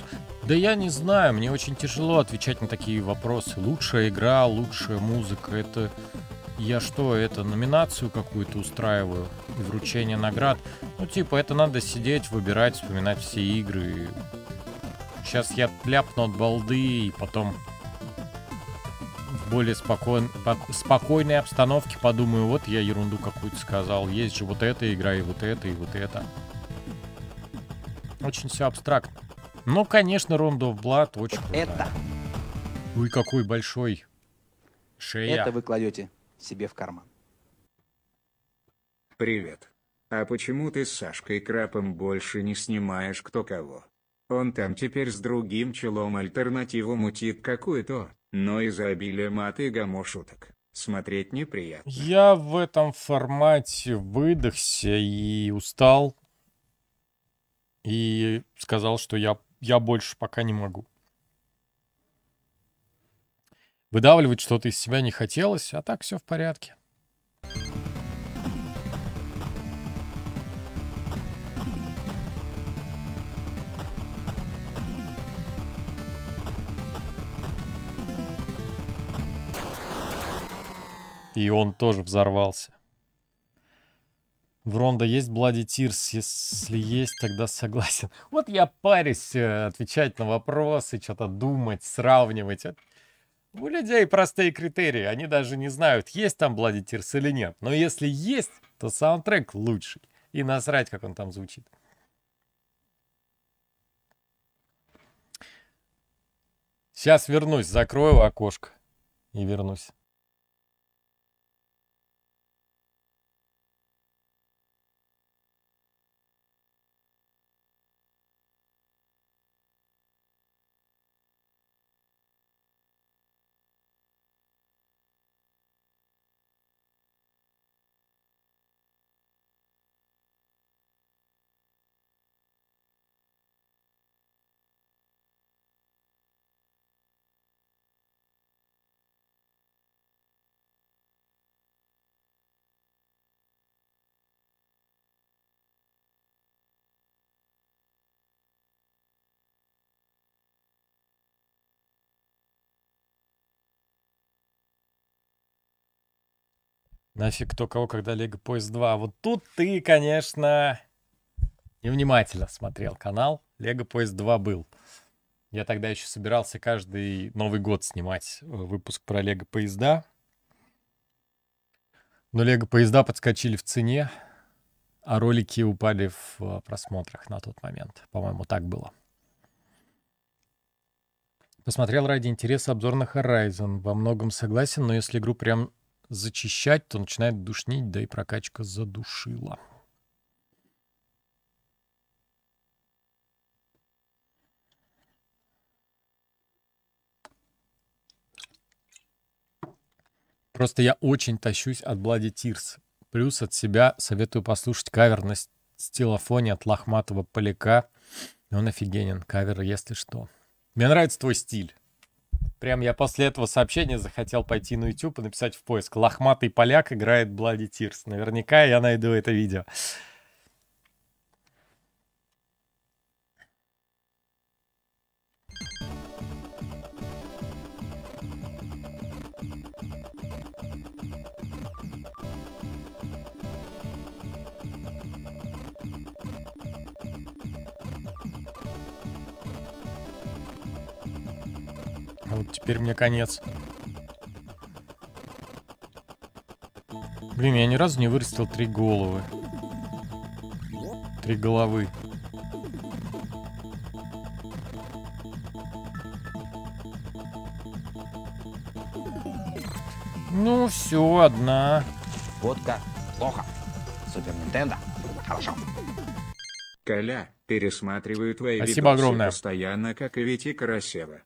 Да я не знаю, мне очень тяжело отвечать на такие вопросы. Лучшая игра, лучшая музыка. Это я что, это номинацию какую-то устраиваю? Вручение наград? Ну типа это надо сидеть, выбирать, вспоминать все игры. Сейчас я пляпну от балды и потом в более спокой... по... спокойной обстановке подумаю, вот я ерунду какую-то сказал. Есть же вот эта игра и вот эта и вот эта. Очень все абстрактно. Ну, конечно, Rondo of Blood очень крутая. Это. Ой, какой большой. Шея. Это вы кладете себе в карман. Привет. А почему ты с Сашкой Крапом больше не снимаешь кто кого? Он там теперь с другим челом альтернативу мутит какую-то, но из-за обилия маты и гамошуток. Смотреть неприятно. Я в этом формате выдохся и устал. И сказал, что я, я больше пока не могу. Выдавливать что-то из себя не хотелось, а так все в порядке. И он тоже взорвался. В Рондо есть Bloody Tears? Если есть, тогда согласен. Вот я парюсь отвечать на вопросы, что-то думать, сравнивать. У людей простые критерии. Они даже не знают, есть там Bloody Tears или нет. Но если есть, то саундтрек лучший. И насрать, как он там звучит. Сейчас вернусь, закрою окошко и вернусь. Нафиг кто кого, когда Лего Поезд два. Вот тут ты, конечно, невнимательно смотрел канал. Лего Поезд два был. Я тогда еще собирался каждый Новый год снимать выпуск про Лего Поезда. Но Лего Поезда подскочили в цене, а ролики упали в просмотрах на тот момент. По-моему, так было. Посмотрел ради интереса обзор на Horizon. Во многом согласен, но если игру прям... зачищать, то начинает душнить, да и прокачка задушила. Просто я очень тащусь от Bloody Tears. Плюс от себя советую послушать кавер на стилофоне от лохматого поляка. Он офигенен, кавер, если что. Мне нравится твой стиль. Прям я после этого сообщения захотел пойти на YouTube и написать в поиск: лохматый поляк играет Bloody Tears. Наверняка я найду это видео. Теперь мне конец. Блин, я ни разу не вырастил три головы. Три головы. Ну, все, одна. Водка. Плохо. Супер Нинтендо. Хорошо. Коля, пересматриваю твои спасибо видосы огромное. Постоянно, как и Вити Карасева.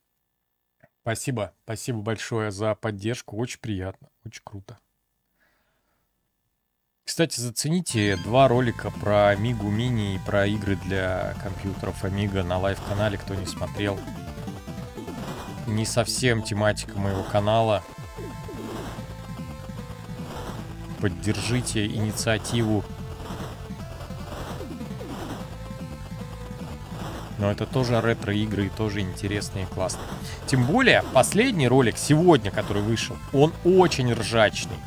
Спасибо. Спасибо большое за поддержку. Очень приятно. Очень круто. Кстати, зацените два ролика про Амигу Мини и про игры для компьютеров Амига на лайв-канале, кто не смотрел. Не совсем тематика моего канала. Поддержите инициативу. Но это тоже ретро-игры, и тоже интересные и классные. Тем более, последний ролик сегодня, который вышел, он очень ржачный.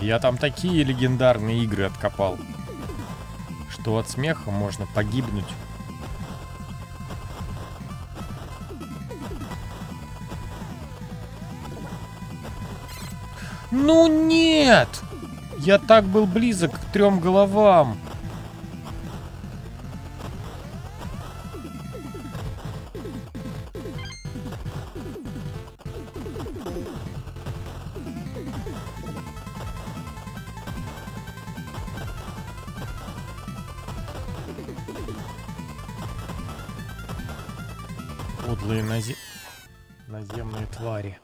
Я там такие легендарные игры откопал, что от смеха можно погибнуть. Ну нет! Я так был близок к трем головам. Подлые назем... наземные твари.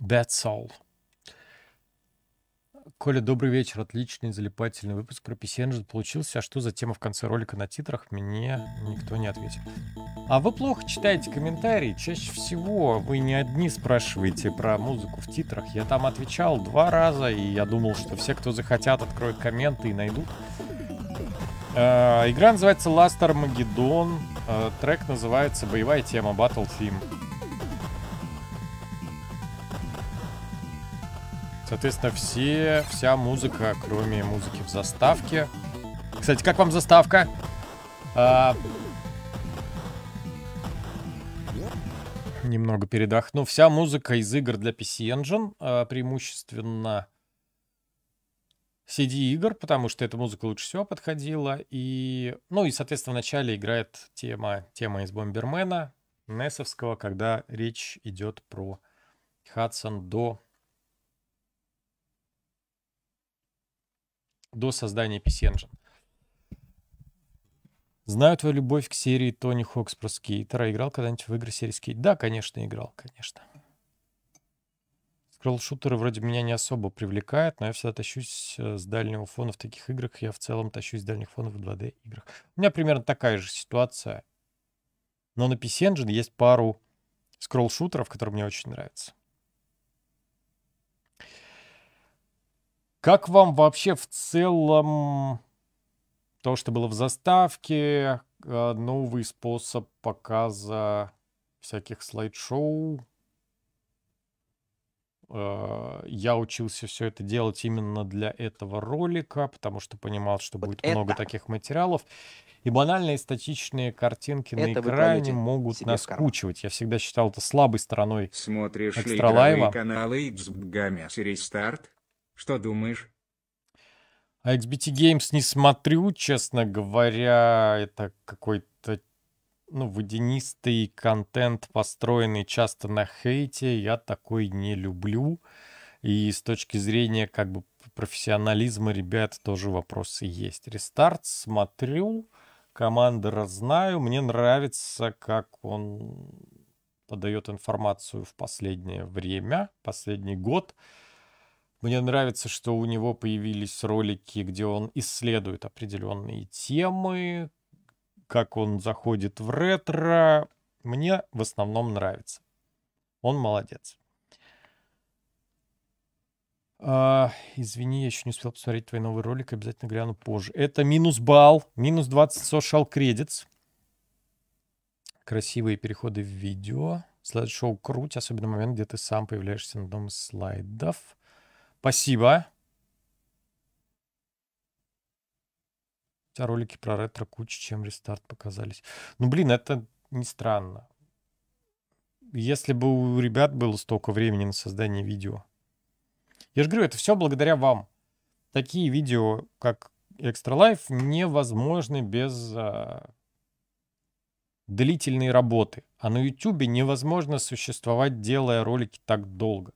That's all. Коля, добрый вечер. Отличный залипательный выпуск про пи си Engine получился. А что за тема в конце ролика на титрах? Мне никто не ответил. А вы плохо читаете комментарии. Чаще всего вы не одни спрашиваете про музыку в титрах. Я там отвечал два раза, и я думал, что все, кто захотят, откроют комменты и найдут. Игра называется Last Armageddon. Трек называется «Боевая тема», Battle Theme. Соответственно, все, вся музыка, кроме музыки в заставке. Кстати, как вам заставка? А... Немного передохну. Вся музыка из игр для пи си Engine, а преимущественно си ди-игр, потому что эта музыка лучше всего подходила. И, ну и, соответственно, в начале играет тема, тема из Бомбермена, несовского, когда речь идет про Хадсон до... до создания пи си Engine. Знаю твою любовь к серии Тони Хокс про скейтера. Играл когда-нибудь в игры серии скейт? Да, конечно, играл, конечно. Скролл-шутеры вроде меня не особо привлекают, но я всегда тащусь с дальнего фона в таких играх. Я в целом тащусь с дальних фонов в два дэ играх. У меня примерно такая же ситуация. Но на пи си Engine есть пару скролл-шутеров, которые мне очень нравятся. Как вам вообще в целом то, что было в заставке, новый способ показа всяких слайд-шоу? Я учился все это делать именно для этого ролика, потому что понимал, что вот будет это. много таких материалов. И банальные статичные картинки это на экране могут наскучивать. Я всегда считал это слабой стороной. Смотришь ли игровые каналы X B T Restart? Что думаешь? А икс би ти Games не смотрю, честно говоря. Это какой-то, ну, водянистый контент, построенный часто на хейте. Я такой не люблю. И с точки зрения как бы профессионализма ребят тоже вопросы есть. Рестарт смотрю, командора знаю. Мне нравится, как он подает информацию в последнее время, последний год. Мне нравится, что у него появились ролики, где он исследует определенные темы, как он заходит в ретро. Мне в основном нравится. Он молодец. А, извини, я еще не успел посмотреть твой новый ролик, обязательно гляну позже. Это минус балл, минус двадцать social credits. Красивые переходы в видео. Слайд-шоу круть, особенно момент, где ты сам появляешься на одном из слайдов. Спасибо. Хотя ролики про ретро куча, чем рестарт показались. Ну, блин, это не странно. Если бы у ребят было столько времени на создание видео. Я же говорю, это все благодаря вам. Такие видео, как Extra Life, невозможны без а, длительной работы. А на YouTube невозможно существовать, делая ролики так долго.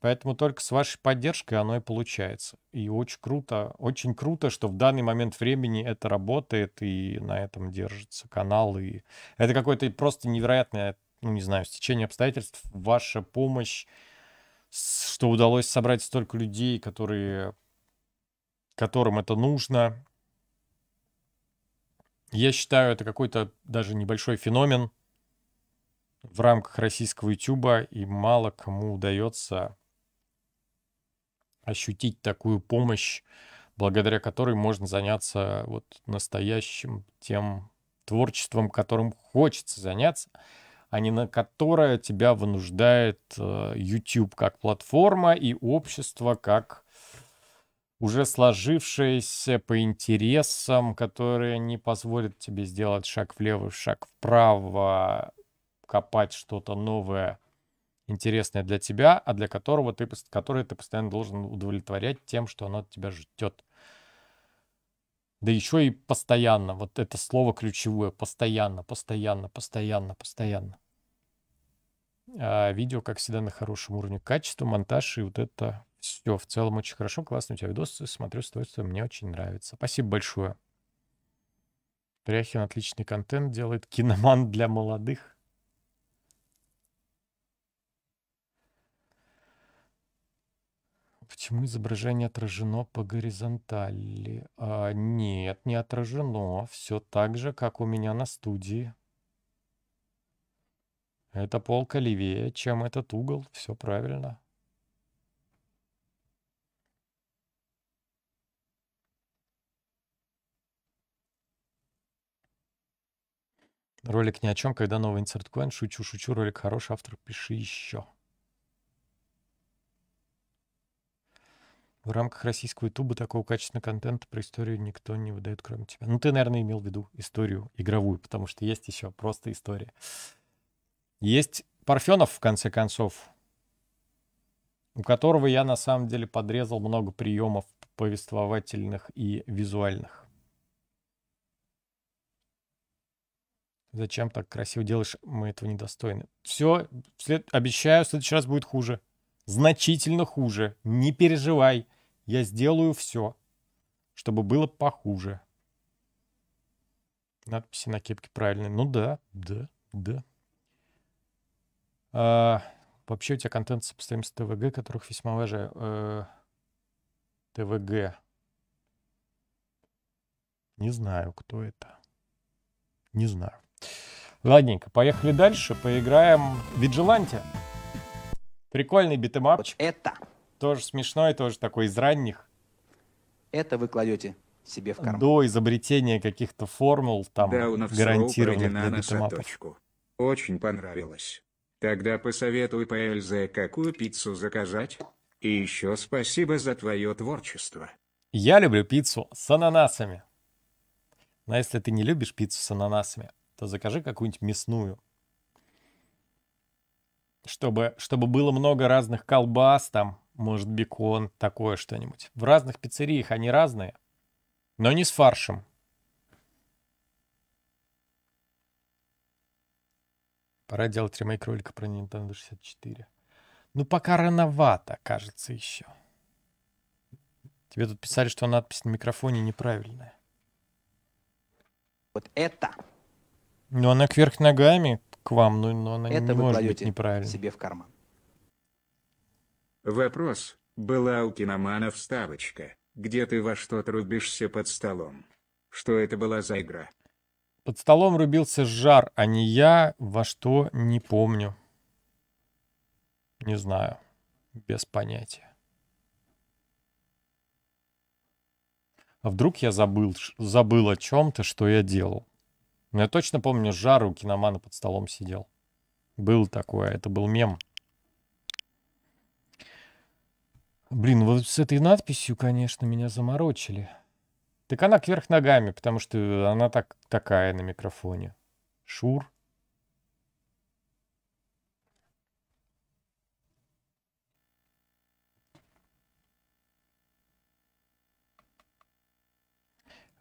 Поэтому только с вашей поддержкой оно и получается. И очень круто, очень круто, что в данный момент времени это работает и на этом держится канал. И это какое-то просто невероятное, ну не знаю, стечение обстоятельств, ваша помощь, что удалось собрать столько людей, которые, которым это нужно. Я считаю, это какой-то даже небольшой феномен в рамках российского ютуба, и мало кому удается ощутить такую помощь, благодаря которой можно заняться вот настоящим тем творчеством, которым хочется заняться, а не на которое тебя вынуждает YouTube как платформа и общество как уже сложившееся по интересам, которые не позволят тебе сделать шаг влево, шаг вправо, копать что-то новое, интересное для тебя, а для которого ты, которое ты постоянно должен удовлетворять тем, что оно от тебя ждет. Да еще и постоянно. Вот это слово ключевое. Постоянно, постоянно, постоянно, постоянно. А видео, как всегда, на хорошем уровне качества, монтаж и вот это все. В целом очень хорошо. Классно у тебя видосы. Смотрю с удовольствием. Мне очень нравится. Спасибо большое. Пряхин отличный контент делает. Киноман для молодых. Почему изображение отражено по горизонтали? А, нет, не отражено. Все так же, как у меня на студии. Это полка левее, чем этот угол. Все правильно. Ролик ни о чем, когда новый инсерт коин. Шучу, шучу. Ролик хороший. Автор, пиши еще. В рамках российского ютуба такого качественного контента про историю никто не выдает, кроме тебя. Ну, ты, наверное, имел в виду историю игровую, потому что есть еще просто история. Есть Парфенов, в конце концов, у которого я, на самом деле, подрезал много приемов повествовательных и визуальных. Зачем так красиво делаешь? Мы этого недостойны. Все, вслед... обещаю, в следующий раз будет хуже. Значительно хуже. Не переживай. Я сделаю все, чтобы было похуже. Надписи на кепке правильные. Ну да, да, да. А, вообще у тебя контент сопоставим с ТВГ, которых весьма уважаю. А, ТВГ. Не знаю, кто это. Не знаю. Ладненько, поехали дальше. Поиграем в Vigilante. Прикольный битэмап. Это. Тоже смешной, тоже такой из ранних. Это вы кладете себе в карман. До изобретения каких-то формул там гарантированных для битэмапов. Очень понравилось. Тогда посоветуй по Эльзе, какую пиццу заказать. И еще спасибо за твое творчество. Я люблю пиццу с ананасами. Но если ты не любишь пиццу с ананасами, то закажи какую-нибудь мясную. Чтобы, чтобы было много разных колбас, там, может, бекон, такое что-нибудь. В разных пиццериях они разные, но не с фаршем. Пора делать ремейк ролика про Nintendo шестьдесят четыре. Ну, пока рановато, кажется, еще. Тебе тут писали, что надпись на микрофоне неправильная. Вот это. Но она кверх ногами... к вам, но, но она это не может быть неправильно. Себе в карман. Вопрос. Была у киномана вставочка, где ты во что-то рубишься под столом. Что это была за игра? Под столом рубился жар, а не я, во что не помню. Не знаю. Без понятия. А вдруг я забыл, забыл о чем-то, что я делал? Но я точно помню, жар у киномана под столом сидел. Был такое, это был мем. Блин, вот с этой надписью, конечно, меня заморочили. Так она кверх ногами, потому что она так, такая на микрофоне. Шур.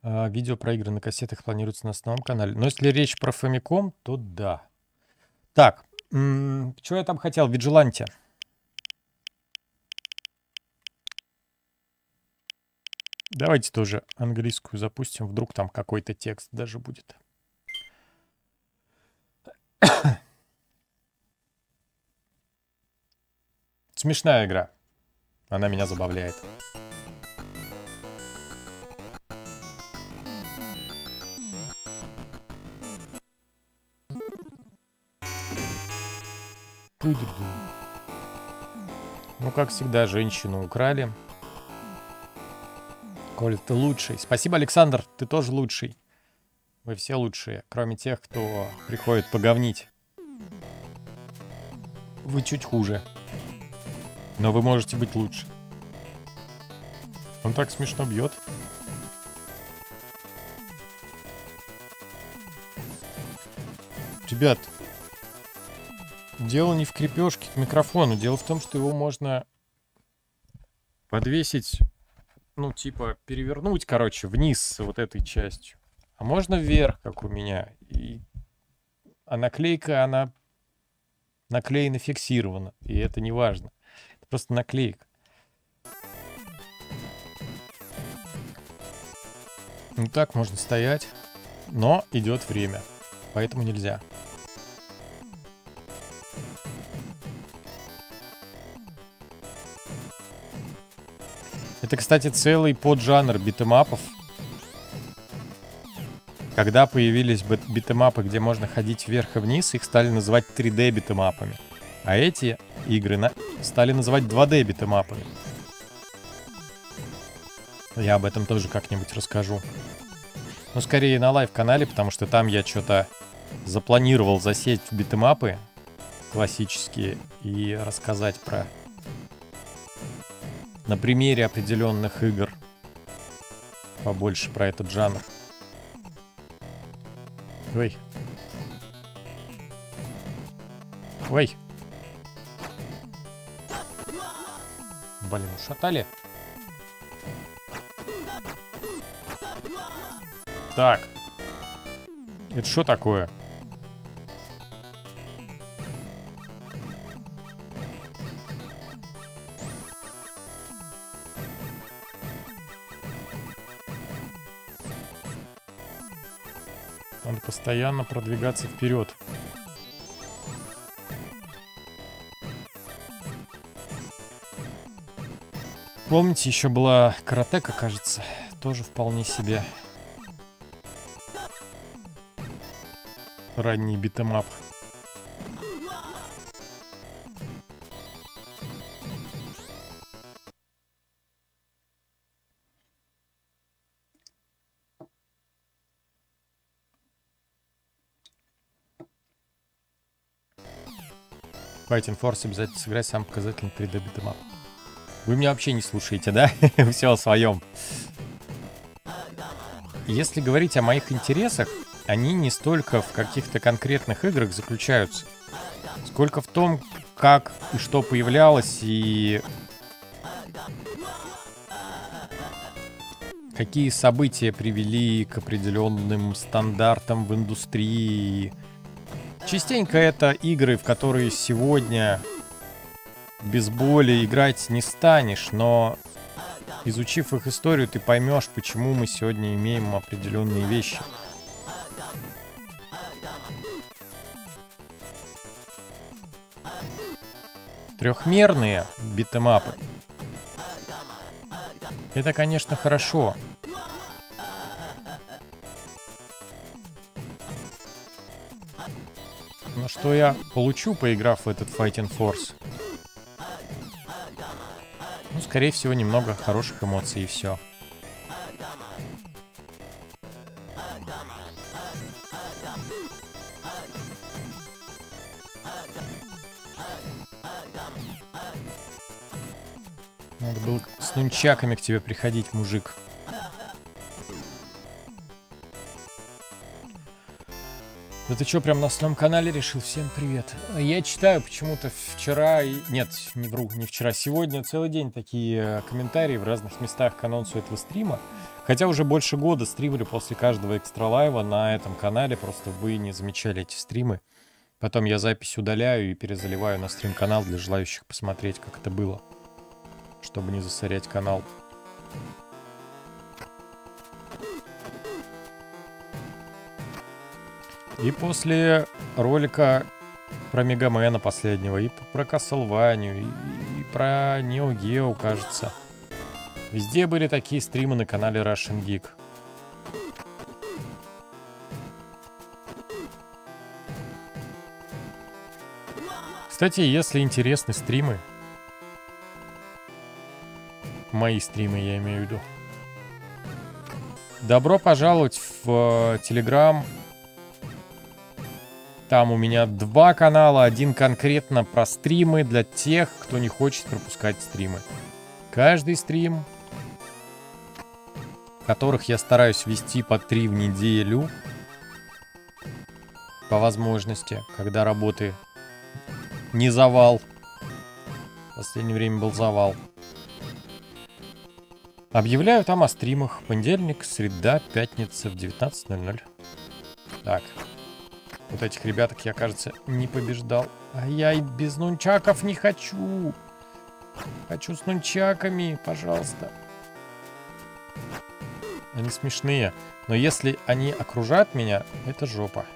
Видео про игры на кассетах планируется на основном канале. Но если речь про Famicom, то да. Так, что я там хотел? Vigilante. Давайте тоже английскую запустим. Вдруг там какой-то текст даже будет. Смешная игра. Она меня забавляет. Ну, как всегда, женщину украли. Коля, ты лучший. Спасибо, Александр, ты тоже лучший. Вы все лучшие, кроме тех, кто приходит поговнить. Вы чуть хуже. Но вы можете быть лучше. Он так смешно бьет. Ребят, дело не в крепежке к микрофону. Дело в том, что его можно подвесить, ну, типа, перевернуть, короче, вниз вот этой частью. А можно вверх, как у меня. И... А наклейка, она наклеена фиксирована. И это не важно. Это просто наклейка. Ну, так можно стоять. Но идет время. Поэтому нельзя. Это, кстати, целый поджанр битэмапов. Когда появились битэмапы, где можно ходить вверх и вниз, их стали называть три дэ битэмапами. А эти игры на... стали называть два дэ битэмапами. Я об этом тоже как-нибудь расскажу. Ну, скорее на лайв-канале, потому что там я что-то запланировал засесть в битэмапы классические и рассказать про... на примере определенных игр побольше про этот жанр. Ой. Ой. Блин, ушатали. Так. Это что такое? Постоянно продвигаться вперед. Помните, еще была каратека, кажется, тоже вполне себе ранний битэмап. Fighting Force обязательно сыграй, сам показательный три дэ битэмап. Вы меня вообще не слушаете, да? Все о своем. Если говорить о моих интересах, они не столько в каких-то конкретных играх заключаются, сколько в том, как и что появлялось, и какие события привели к определенным стандартам в индустрии. Частенько это игры, в которые сегодня без боли играть не станешь, но изучив их историю, ты поймешь, почему мы сегодня имеем определенные вещи. Трехмерные битэмапы. Это, конечно, хорошо. Но что я получу, поиграв в этот Fighting Force? Ну, скорее всего, немного хороших эмоций и все. Надо было с нунчаками к тебе приходить, мужик. Да ты что, прям на основном канале решил? Всем привет. Я читаю почему-то вчера, нет, не вру, не вчера, сегодня целый день такие комментарии в разных местах к анонсу этого стрима. Хотя уже больше года стримлю после каждого экстралайва на этом канале, просто вы не замечали эти стримы. Потом я запись удаляю и перезаливаю на стрим-канал для желающих посмотреть, как это было, чтобы не засорять канал. И после ролика про Мегамена последнего, и про Castlevania, и про Neo Geo, кажется. Везде были такие стримы на канале Russian Geek. Кстати, если интересны стримы, мои стримы я имею в виду, добро пожаловать в Telegram. Там у меня два канала, один конкретно про стримы для тех, кто не хочет пропускать стримы. Каждый стрим, которых я стараюсь вести по три в неделю, по возможности, когда работы не завал. В последнее время был завал. Объявляю там о стримах. Понедельник, среда, пятница в девятнадцать ноль ноль. Так. Вот этих ребяток я, кажется, не побеждал. А я и без нунчаков не хочу. Хочу с нунчаками, пожалуйста. Они смешные. Но если они окружат меня, это жопа.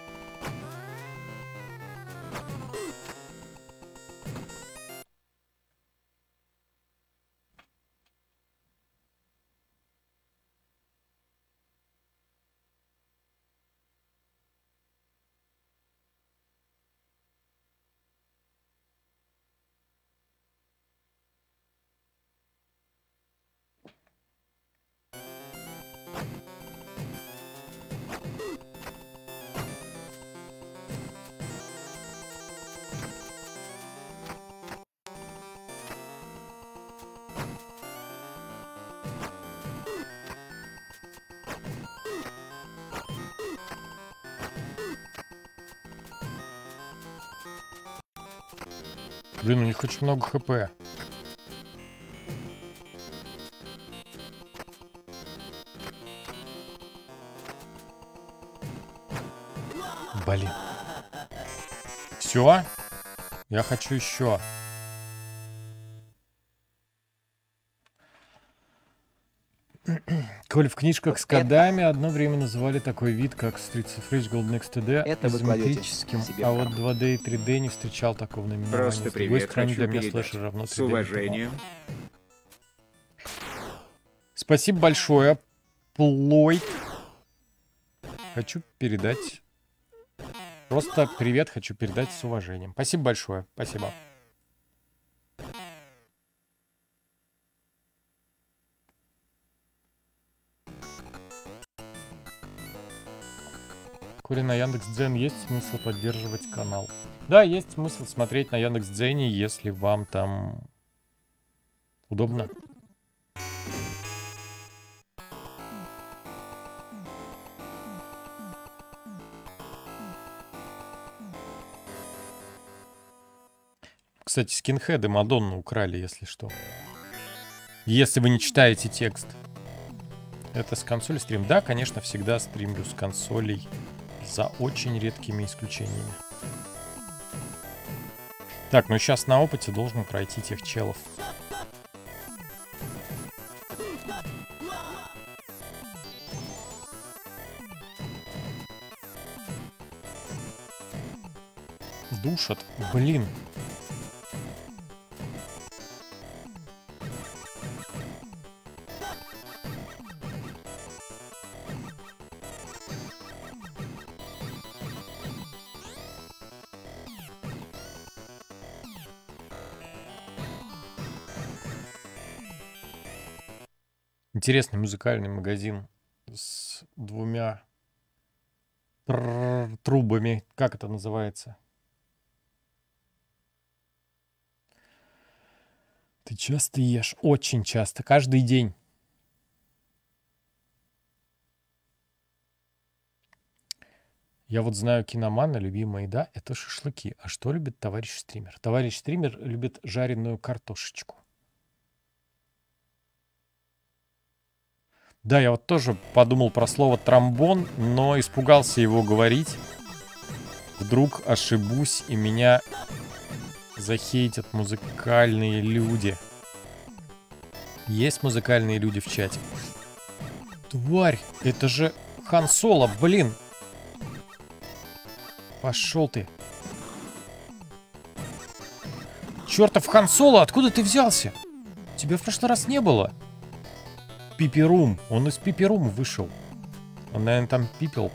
Блин, у них очень много хп. Блин. Все? Я хочу еще. Коль, в книжках с кодами одно время называли такой вид, как Street of Rage Gold Next ти ди, изометрическим, а вот два дэ и три дэ не встречал такого наименования. Просто привет, хочу передать. С уважением. Спасибо большое, Плой. Хочу передать. Просто привет хочу передать с уважением. Спасибо большое, спасибо. Коли на Яндекс.Дзен есть смысл поддерживать канал? Да, есть смысл смотреть на Яндекс.Дзене, если вам там удобно. Кстати, скинхеды Мадонну украли, если что. Если вы не читаете текст. Это с консоли стрим? Да, конечно, всегда стримлю с консолей. За очень редкими исключениями. Так, ну сейчас на опыте должен пройти тех челов. Душат, блин. Интересный музыкальный магазин с двумя трубами. Как это называется? Ты часто ешь? Очень часто. Каждый день. Я вот знаю киномана, любимая еда — это шашлыки. А что любит товарищ стример? Товарищ стример любит жареную картошечку. Да, я вот тоже подумал про слово тромбон, но испугался его говорить. Вдруг ошибусь, и меня захейтят музыкальные люди. Есть музыкальные люди в чате? Тварь, это же Хан Соло, блин. Пошел ты. Чертов Хан Соло, откуда ты взялся? Тебя в прошлый раз не было. Пиперум. Он из Пиперум вышел. Он, наверное, там пипел.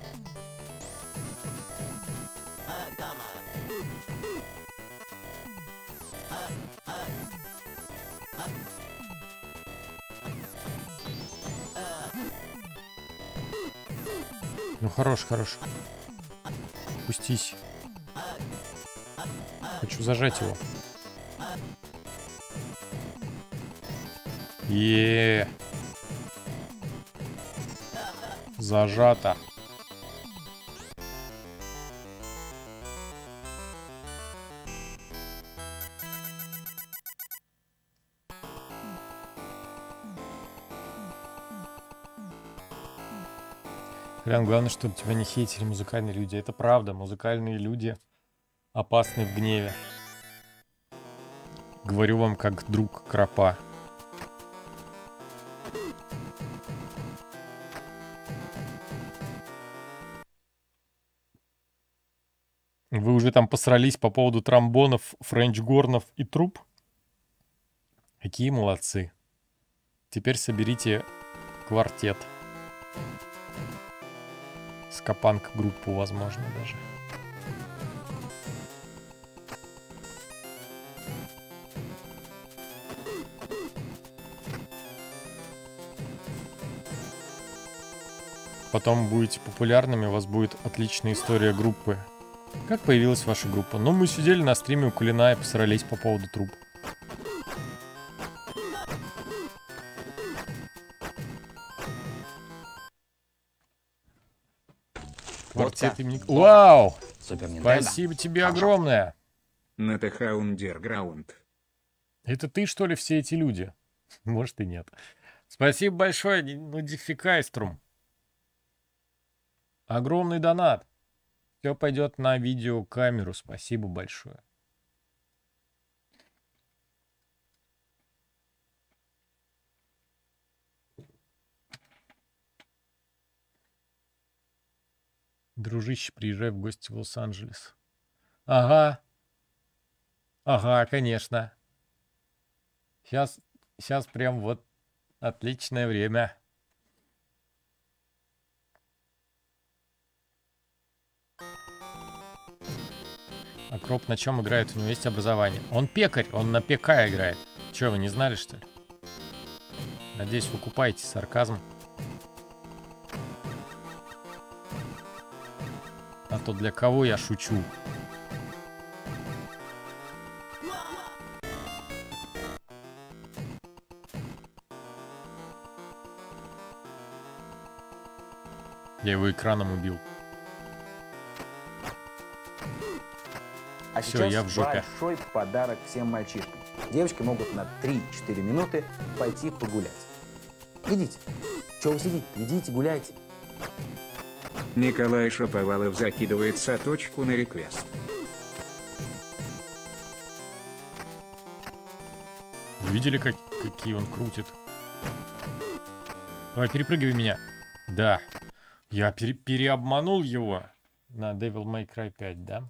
Ну, хорош, хорош. Пустись. Хочу зажать его. Еее. Зажато. Прям главное, чтобы тебя не хейтили музыкальные люди. Это правда, музыкальные люди опасны в гневе. Говорю вам как друг Кропа. Вы уже там посрались по поводу тромбонов, френч-горнов и труб? Какие молодцы. Теперь соберите квартет. Скопанк-группу, возможно, даже. Потом будете популярными, у вас будет отличная история группы. Как появилась ваша группа? Ну, мы сидели на стриме у Кулина и посрались по поводу труб. Квартет имени... Вау! Спасибо тебе огромное! Это ты, что ли, все эти люди? Может и нет. Спасибо большое, Нудификайструм. Огромный донат. Все пойдет на видеокамеру. Спасибо большое. Дружище, приезжай в гости в Лос-Анджелес. Ага. Ага, конечно. Сейчас, сейчас прям вот отличное время. Акроп на чем играет? У него есть образование. Он пекарь, он на ПК играет. Че, вы не знали, что ли? Надеюсь, вы купаете сарказм. А то для кого я шучу? Я его экраном убил. А Все, сейчас я в жопе. Большой подарок всем мальчишкам. Девочки могут на три-четыре минуты пойти погулять. Идите. Чего вы сидите? Идите, гуляйте. Николай Шаповалов закидывает соточку на реквест. Видели, как, какие он крутит? Давай, перепрыгивай меня. Да. Я пере переобманул его на Devil May Cry пять, да?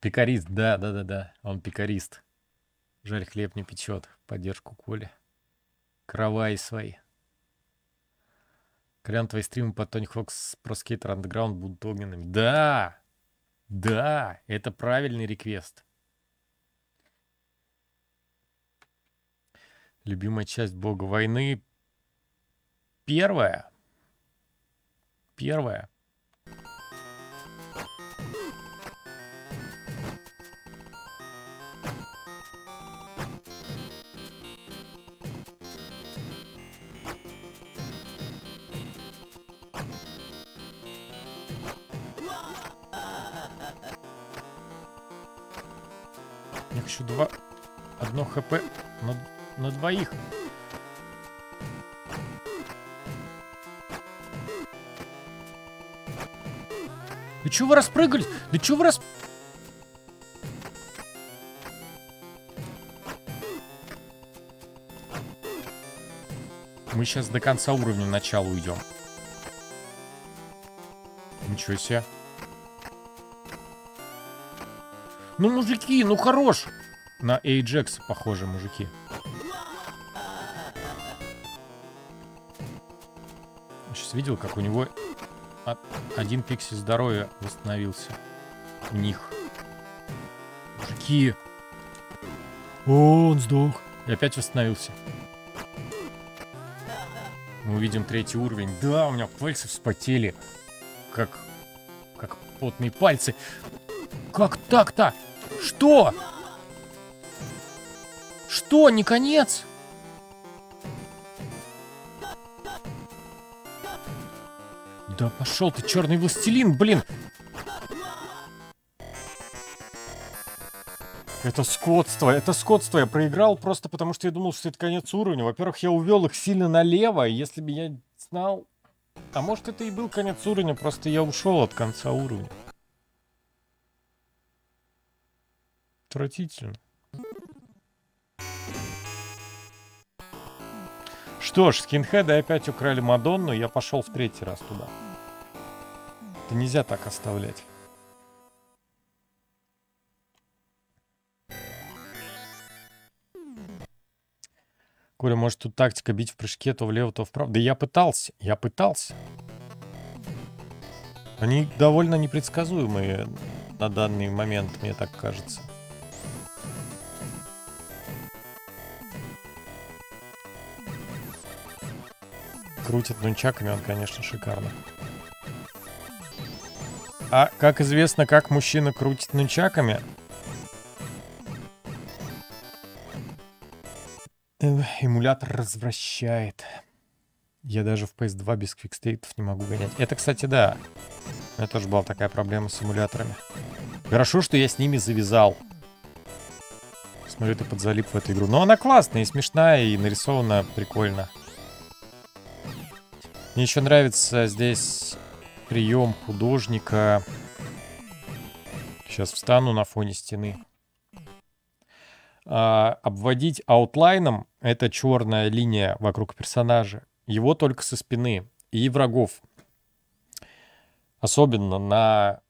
Пекарист, да, да, да, да, он пекарист. Жаль, хлеб не печет. Поддержку Коли. Кроваи свои. Крян, твои стримы по Tony Hawk's Pro Skater Underground будут огненными. Да, да, это правильный реквест. Любимая часть Бога войны. Первая. Первая. Я хочу два... Одно хп на, на двоих. Да чё вы распрыгались? Да чё вы рас... Мы сейчас до конца уровня начала уйдем. Ничего себе. Ну, мужики, ну хорош. На Эйджекса похоже, мужики. Сейчас видел, как у него один пиксель здоровья восстановился. У них. Мужики. О, он сдох. И опять восстановился. Мы увидим третий уровень. Да, у меня пальцы вспотели. Как... Как потные пальцы. Как так-то? Что? Что? Не конец? Да пошел ты, черный властелин, блин! Это скотство, это скотство. Я проиграл просто потому, что я думал, что это конец уровня. Во-первых, я увел их сильно налево, если бы я знал... А может, это и был конец уровня, просто я ушел от конца уровня. Отвратительно. Что ж, скинхеды опять украли Мадонну, я пошел в третий раз туда. Это нельзя так оставлять. Коля, может, тут тактика бить в прыжке то влево, то вправо. Да я пытался, я пытался. Они довольно непредсказуемые на данный момент, мне так кажется. Крутит нунчаками, он, конечно, шикарно. А, как известно, как мужчина крутит нунчаками... Эмулятор развращает. Я даже в пи эс два без квикстейтов не могу гонять. Это, кстати, да. У меня тоже была такая проблема с эмуляторами. Хорошо, что я с ними завязал. Смотрю, ты подзалип в эту игру. Но она классная и смешная, и нарисована прикольно. Мне еще нравится здесь прием художника. Сейчас встану на фоне стены. А, обводить аутлайном, это черная линия вокруг персонажа, его только со спины и врагов. Особенно на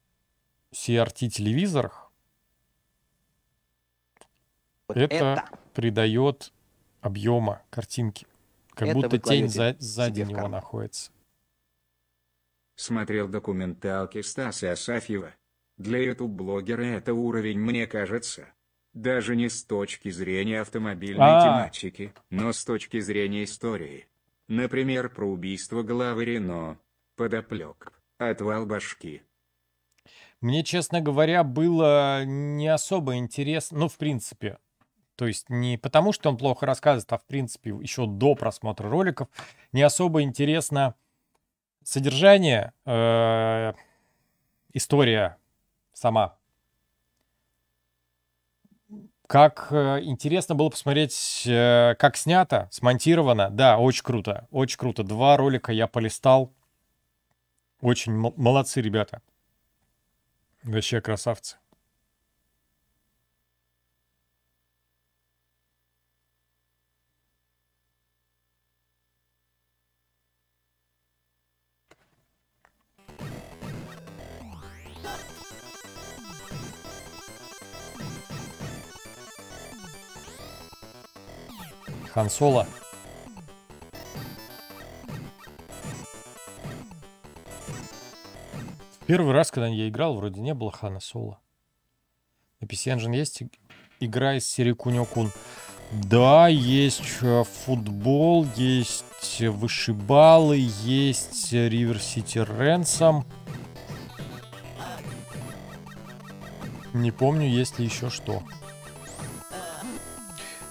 си ар ти-телевизорах вот это, это придает объема картинки. Как это будто тень за, сзади него находится. Смотрел документалки Стаса Асафьева. Для ютуб-блогера это уровень, мне кажется. Даже не с точки зрения автомобильной а -а -а. тематики, но с точки зрения истории. Например, про убийство главы Рено, подоплек, отвал башки. Мне, честно говоря, было не особо интересно, ну, в принципе. То есть не потому, что он плохо рассказывает, а в принципе еще до просмотра роликов не особо интересно содержание, э -э история сама. Как интересно было посмотреть, как снято, смонтировано. Да, очень круто, очень круто. Два ролика я полистал. Очень молодцы ребята. Вообще красавцы. Консола. Первый раз, когда я играл, вроде не было Хана Соло. На пи си Engine есть игра из серии Куньо-кун. Да, есть футбол, есть вышибалы, есть River City Ransom. Не помню, есть ли еще что.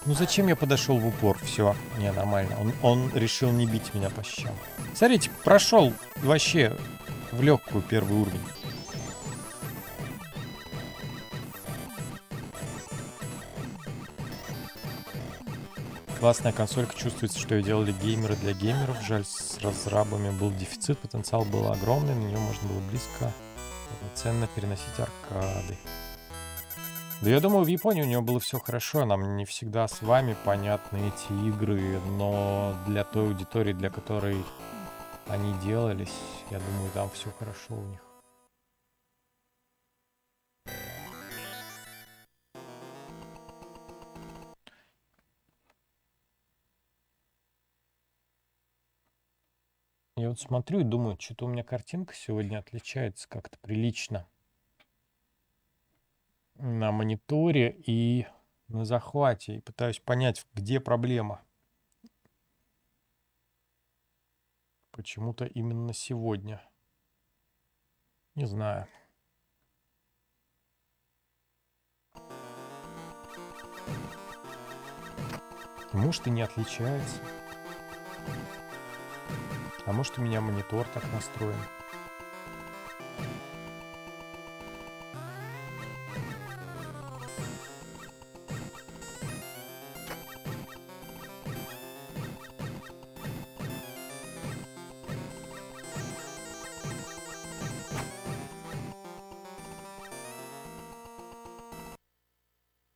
Ну зачем я подошел в упор? Все, не, нормально. Он, он решил не бить меня по щам. Смотрите, прошел вообще в легкую первый уровень. Классная консолька, чувствуется, что ее делали геймеры для геймеров. Жаль, с разрабами был дефицит, потенциал был огромный, на нее можно было близко ценно переносить аркады. Да я думаю, в Японии у нее было все хорошо, нам не всегда с вами понятны эти игры, но для той аудитории, для которой они делались, я думаю, там все хорошо у них. Я вот смотрю и думаю, что-то у меня картинка сегодня отличается как-то прилично на мониторе и на захвате. И пытаюсь понять, где проблема. Почему-то именно сегодня. Не знаю. Может, и не отличается. А может, у меня монитор так настроен.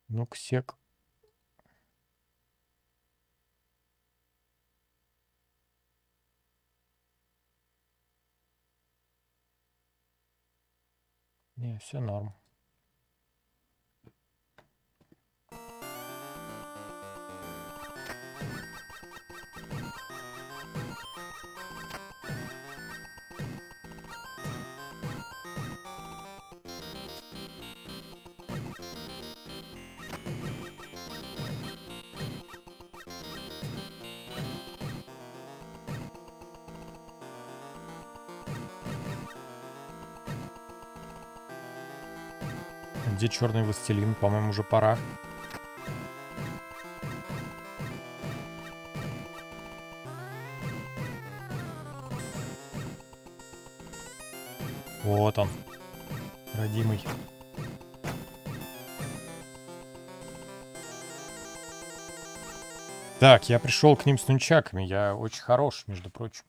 Ну-ка, сек. Не, все норм. Где черный властелин? По-моему, уже пора. Вот он, родимый. Так, я пришел к ним с нунчаками. Я очень хорош, между прочим.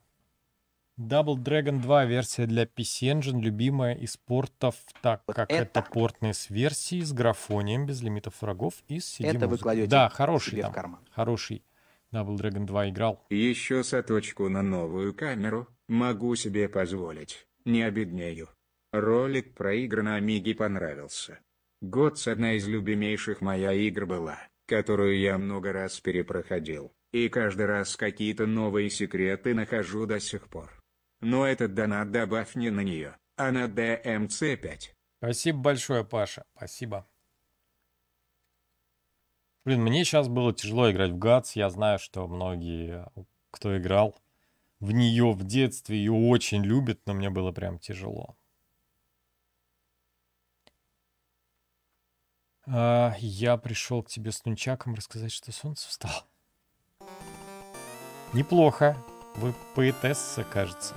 Double Dragon два версия для пи си Engine, любимая из портов, так вот как это... это портные с версией, с графонием, без лимитов врагов и с си ди-музыкой. Это вы кладете, да, хороший там, в карман. Хороший. Double Dragon два играл. Еще соточку на новую камеру. Могу себе позволить. Не обеднею. Ролик про игры на Амиге понравился. Годс одна из любимейших моя игр была, которую я много раз перепроходил. И каждый раз какие-то новые секреты нахожу до сих пор. Но этот донат добавь не на нее, а на ди эм си пять. Спасибо большое, Паша. Спасибо. Блин, мне сейчас было тяжело играть в Гадс. Я знаю, что многие, кто играл в нее в детстве, ее очень любят, но мне было прям тяжело. А, я пришел к тебе с нунчаком рассказать, что солнце встало. Неплохо. Вы поэтесса, кажется.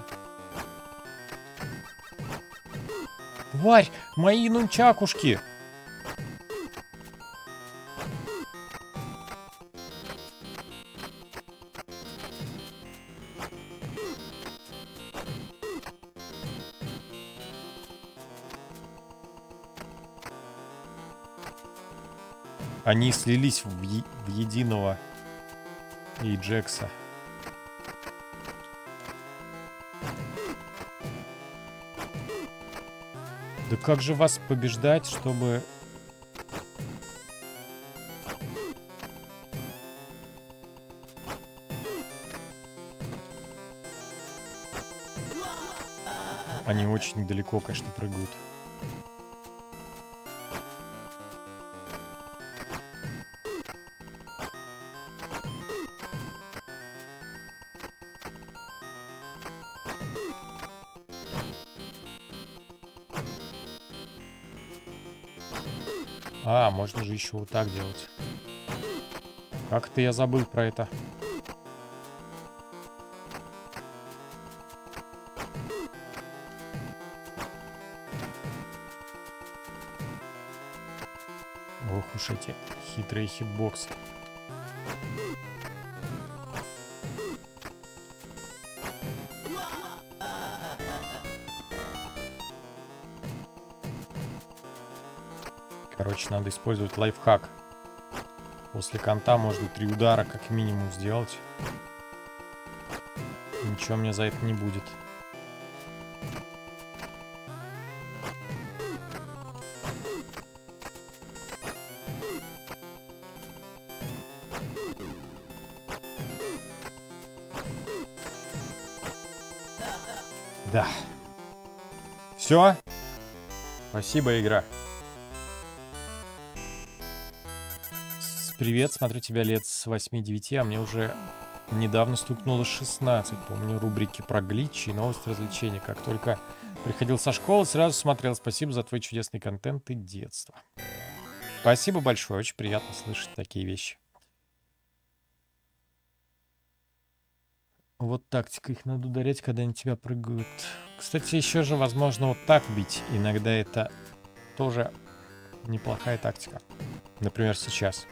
Тварь! Мои нунчакушки! Они слились в, е в единого Эйджекса. Да как же вас побеждать, чтобы... Они очень далеко, конечно, прыгают. А, можно же еще вот так делать. Как-то я забыл про это. Ох уж эти хитрые хитбоксы. Короче, надо использовать лайфхак. После конта можно три удара как минимум сделать. Ничего мне за это не будет. Да. Все. Спасибо, игра. Привет, смотрю тебя лет с восьми-девяти, а мне уже недавно стукнуло шестнадцать. Помню рубрики про гличи и новости развлечений. Как только приходил со школы, сразу смотрел. Спасибо за твой чудесный контент и детство. Спасибо большое, очень приятно слышать такие вещи. Вот тактика, их надо ударять, когда они тебя прыгают. Кстати, еще же возможно вот так бить. Иногда это тоже неплохая тактика. Например, сейчас.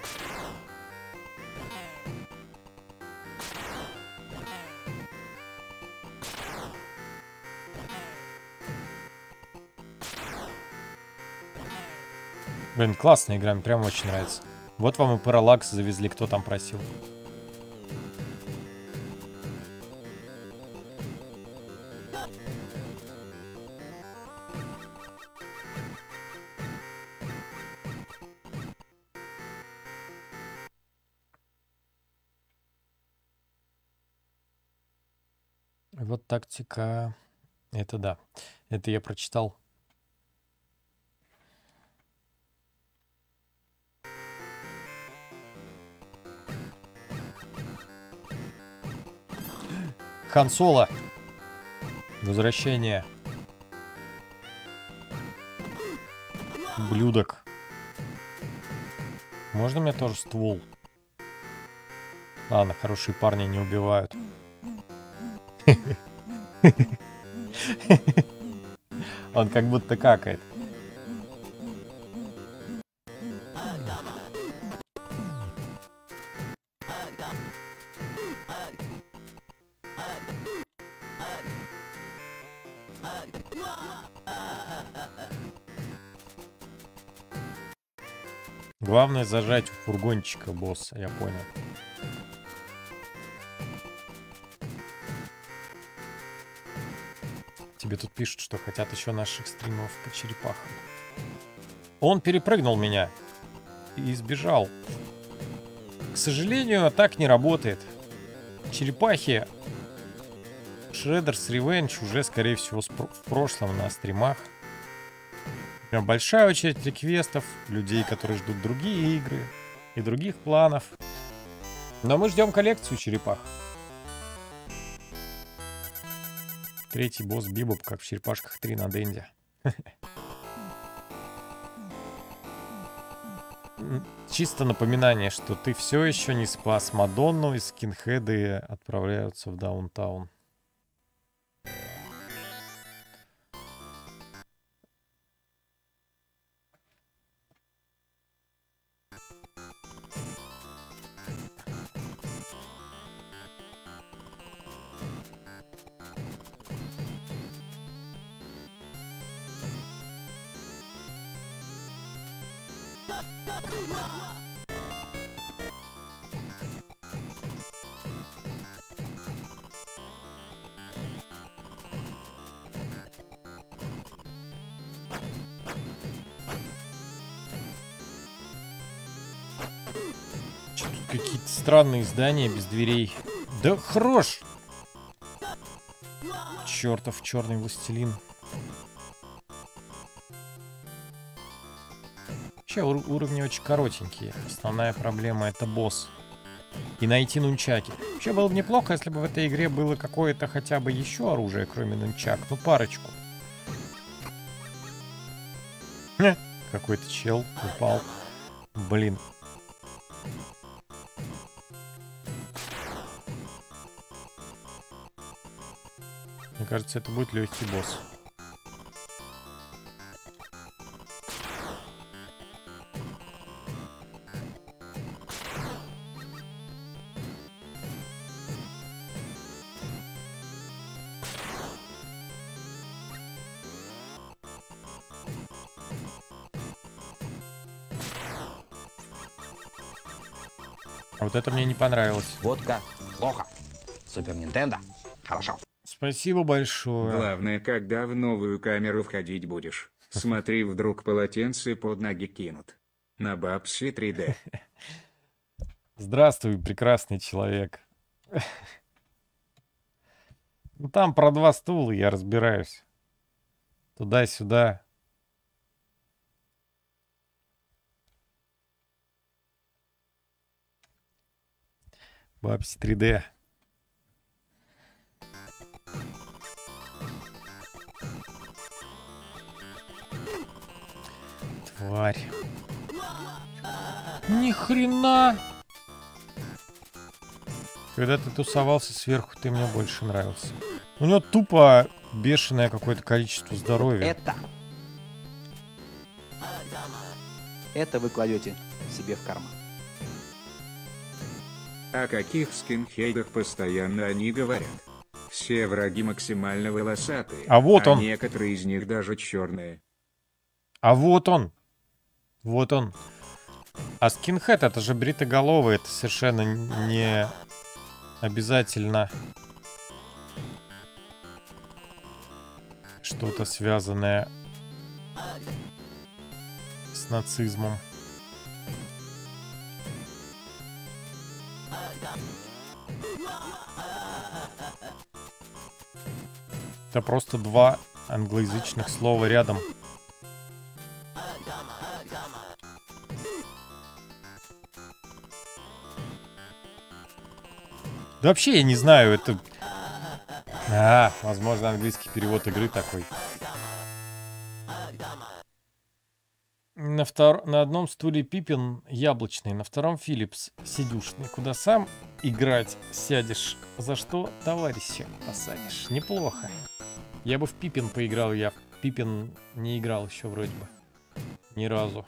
Блин, классная игра, мне прям очень нравится. Вот вам и параллакс завезли, кто там просил. Вот тактика. Это да. Это я прочитал. Хан Соло. Возвращение. Блюдок. Можно мне тоже ствол? Ладно, хорошие парни не убивают. Он как будто какает. Главное зажать у фургончика босса, я понял. Тебе тут пишут, что хотят еще наших стримов по черепахам. Он перепрыгнул меня и сбежал. К сожалению, так не работает. Черепахи Shredder's Revenge уже, скорее всего, в прошлом на стримах. Прям большая очередь реквестов, людей, которые ждут другие игры и других планов. Но мы ждем коллекцию черепах. Третий босс Бибоп, как в черепашках три на Денде. Чисто напоминание, что ты все еще не спас Мадонну, и скинхеды отправляются в даунтаун. Какие-то странные здания без дверей. Да хорош! Чертов черный властелин. Вообще ур уровни очень коротенькие. Основная проблема — это босс. И найти нунчаки. Вообще было бы неплохо, если бы в этой игре было какое-то хотя бы еще оружие, кроме нунчак. Ну парочку. Какой-то чел упал. Блин. Мне кажется, это будет легкий босс. Вот это мне не понравилось. Вот как. Плохо. Супер Нинтендо. Хорошо. Спасибо большое. Главное, когда в новую камеру входить будешь. Смотри, вдруг полотенце под ноги кинут. На бабсе три дэ. Здравствуй, прекрасный человек. Ну там про два стула я разбираюсь. Туда-сюда. Бабси три дэ. Тварь. Ни хрена. Когда ты тусовался сверху, ты мне больше нравился. У него тупо бешеное какое-то количество здоровья. Это. Это вы кладете себе в карман. О каких скинхейдах постоянно они говорят? Все враги максимально волосатые. А вот он. А некоторые из них даже черные. А вот он. Вот он. А скинхед это же бритоголовый. Это совершенно не обязательно что-то связанное с нацизмом. Это просто два англоязычных слова рядом. Да вообще я не знаю, это... А, возможно, английский перевод игры такой. На, втор... на одном стуле Пипин яблочный, на втором Филлипс сидюшный. Куда сам играть сядешь, за что товарища посадишь. Неплохо. Я бы в Пипин поиграл, я в Пипин не играл еще вроде бы. Ни разу.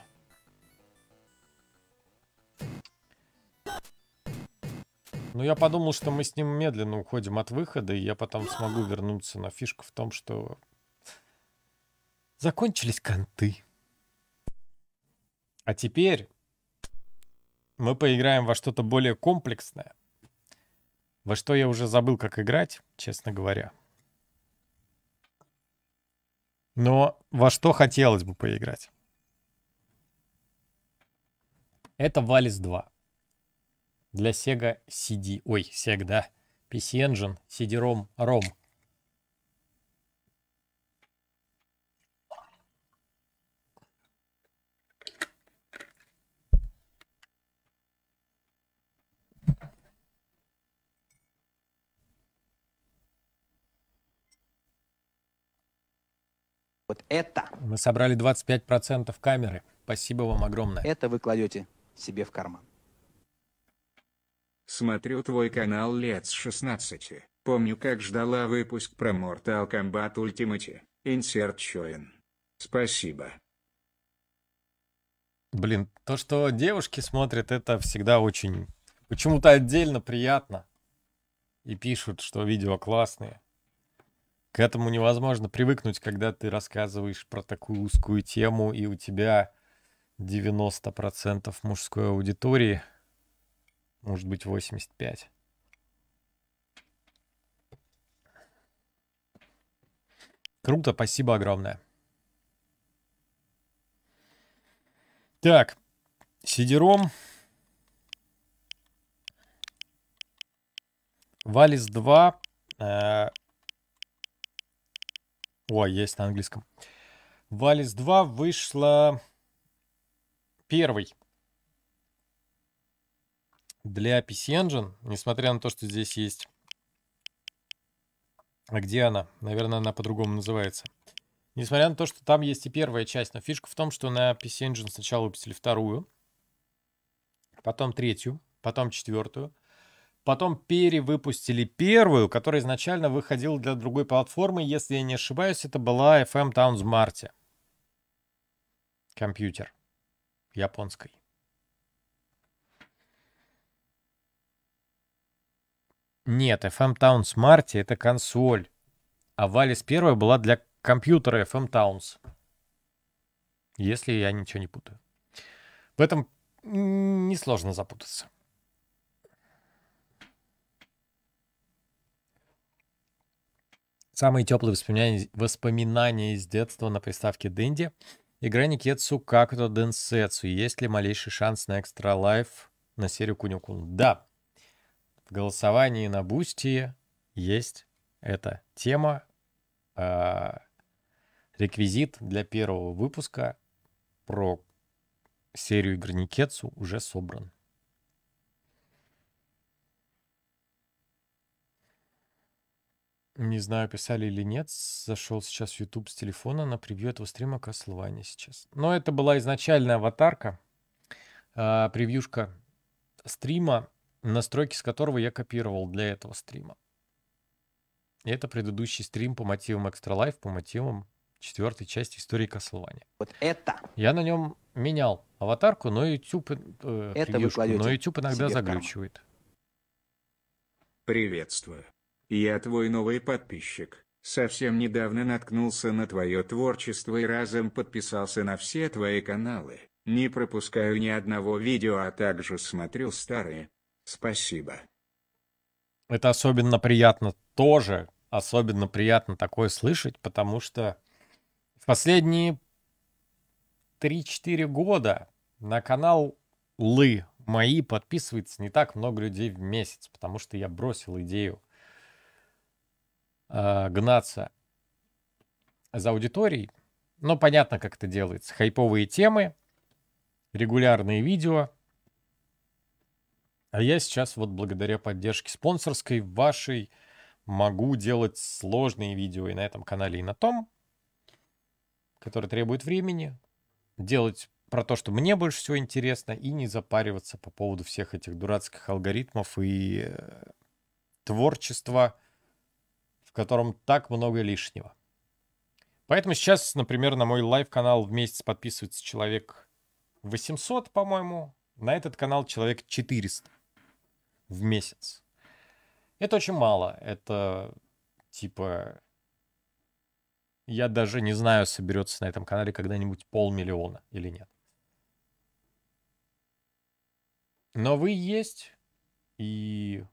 Но я подумал, что мы с ним медленно уходим от выхода, и я потом смогу вернуться, но фишка в том, что закончились конты. А теперь мы поиграем во что-то более комплексное, во что я уже забыл, как играть, честно говоря. Но во что хотелось бы поиграть. Это Valis два. Для Sega си ди. Ой, Sega, да. пи си Engine, си ди ром, ROM. Вот это. Мы собрали двадцать пять процентов камеры. Спасибо вам огромное. Это вы кладете себе в карман. Смотрю твой канал лет с шестнадцати. Помню, как ждала выпуск про Mortal Kombat Ultimate. Insert Choin. Спасибо. Блин, то, что девушки смотрят, это всегда очень... Почему-то отдельно приятно. И пишут, что видео классные. К этому невозможно привыкнуть, когда ты рассказываешь про такую узкую тему, и у тебя девяносто процентов мужской аудитории, может быть восемьдесят пять процентов. Круто, спасибо огромное. Так, си ди ром. Valis два. Э О, есть на английском. Valis два вышла первый для пи си Engine, несмотря на то, что здесь есть... А где она? Наверное, она по-другому называется. Несмотря на то, что там есть и первая часть, но фишка в том, что на пи си Engine сначала выпустили вторую, потом третью, потом четвертую, потом перевыпустили первую, которая изначально выходила для другой платформы. Если я не ошибаюсь, это была эф эм Towns Marte. Компьютер. Японской. Нет, эф эм Towns Marte это консоль. А Valis первая была для компьютера эф эм Towns. Если я ничего не путаю. В этом несложно запутаться. Самые теплые воспоминания, воспоминания из детства на приставке Дэнди. Игра Никетсу Както Денсетсу. Есть ли малейший шанс на экстра лайф на серию Куникун? Да. В голосовании на Бусти есть эта тема. Э, реквизит для первого выпуска про серию игр Никетсу уже собран. Не знаю, писали или нет. Зашел сейчас в YouTube с телефона на превью этого стрима Castlevania сейчас. Но это была изначальная аватарка, э, превьюшка стрима, настройки с которого я копировал для этого стрима. И это предыдущий стрим по мотивам Extra Life, по мотивам четвертой части истории Castlevania. Вот это. Я на нем менял аватарку, но YouTube, э, это превьюшку, но YouTube иногда заглючивает. Приветствую. Я твой новый подписчик. Совсем недавно наткнулся на твое творчество и разом подписался на все твои каналы. Не пропускаю ни одного видео, а также смотрю старые. Спасибо. Это особенно приятно тоже. Особенно приятно такое слышать, потому что в последние три-четыре года на канал Лы мои подписывается не так много людей в месяц, потому что я бросил идею гнаться за аудиторией. Но понятно, как это делается. Хайповые темы, регулярные видео. А я сейчас вот благодаря поддержке спонсорской вашей могу делать сложные видео и на этом канале, и на том, который требует времени. Делать про то, что мне больше всего интересно, и не запариваться по поводу всех этих дурацких алгоритмов и творчества, в котором так много лишнего. Поэтому сейчас, например, на мой лайв-канал в месяц подписывается человек восемьсот, по-моему. На этот канал человек четыреста в месяц. Это очень мало. Это типа... Я даже не знаю, соберется на этом канале когда-нибудь полмиллиона или нет. Но вы есть, и...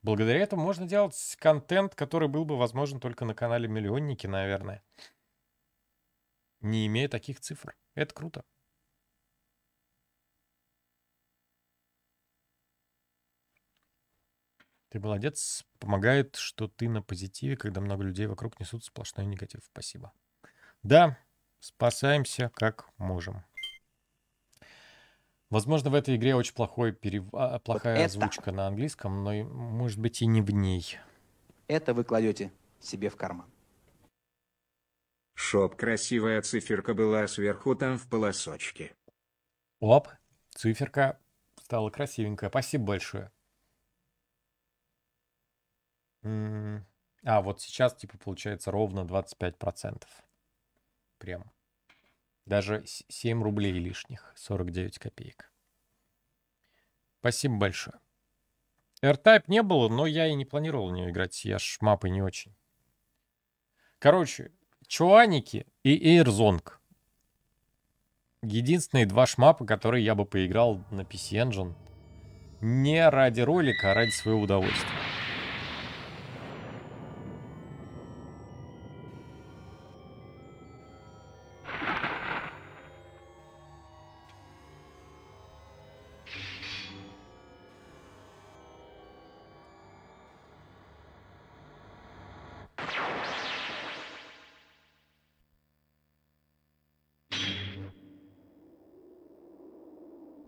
благодаря этому можно делать контент, который был бы возможен только на канале Миллионники, наверное. Не имея таких цифр. Это круто. Ты молодец. Помогает, что ты на позитиве, когда много людей вокруг несут сплошной негатив. Спасибо. Да, спасаемся как можем. Возможно, в этой игре очень плохой перев... плохая вот озвучка на английском, но, может быть, и не в ней. Это вы кладете себе в карман. Шоп, красивая циферка была сверху там в полосочке. Оп, циферка стала красивенькая. Спасибо большое. А, вот сейчас, типа, получается ровно двадцать пять процентов. Прям. Даже семь рублей лишних, сорок девять копеек. Спасибо большое. R-Type не было, но я и не планировал в нее играть. Я ж мапы не очень. Короче, Чуаники и Airzong. Единственные два шмапа, которые я бы поиграл на пи си Engine. Не ради ролика, а ради своего удовольствия.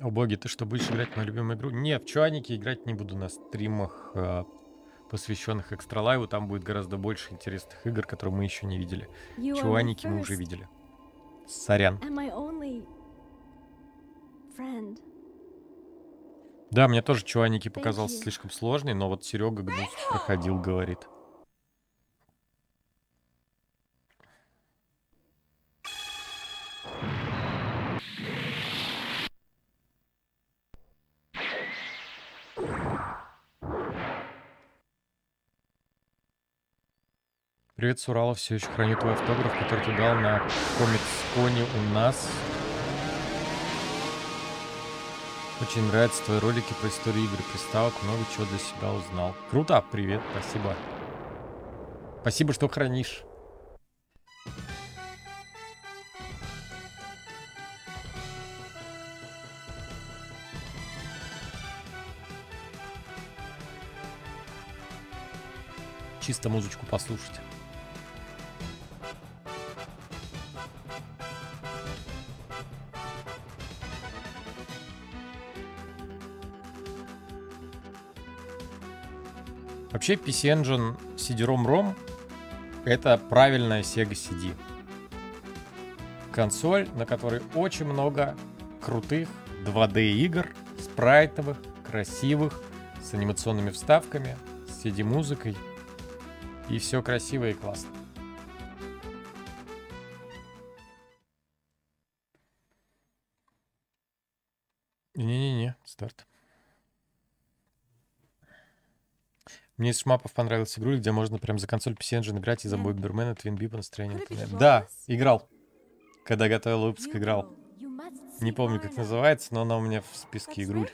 О боги, ты что, будешь играть в мою любимую игру? Нет, в Чуаники играть не буду на стримах, посвященных экстралайву. Там будет гораздо больше интересных игр, которые мы еще не видели. Чуаники мы уже видели. Сорян. Да, мне тоже Чуаники показался слишком сложный, но вот Серега Гнус проходил, говорит. Привет, Сурала, все еще храню твой автограф, который ты дал на комикс-коне у нас. Очень нравятся твои ролики про историю игр приставок, много чего для себя узнал. Круто, привет, спасибо. Спасибо, что хранишь. Чисто музычку послушать. Вообще пи си Engine си ди ром ром это правильная Sega си ди. Консоль, на которой очень много крутых два дэ игр, спрайтовых, красивых, с анимационными вставками, с си ди музыкой. И все красиво и классно. Не-не-не, старт. Мне из шмапов понравилась игруль, где можно прям за консоль пи си Engine играть и за Бомбермена, Твин Би по настроению. Да, играл. Когда готовил выпуск, играл. Не помню, как называется, но она у меня в списке игруль.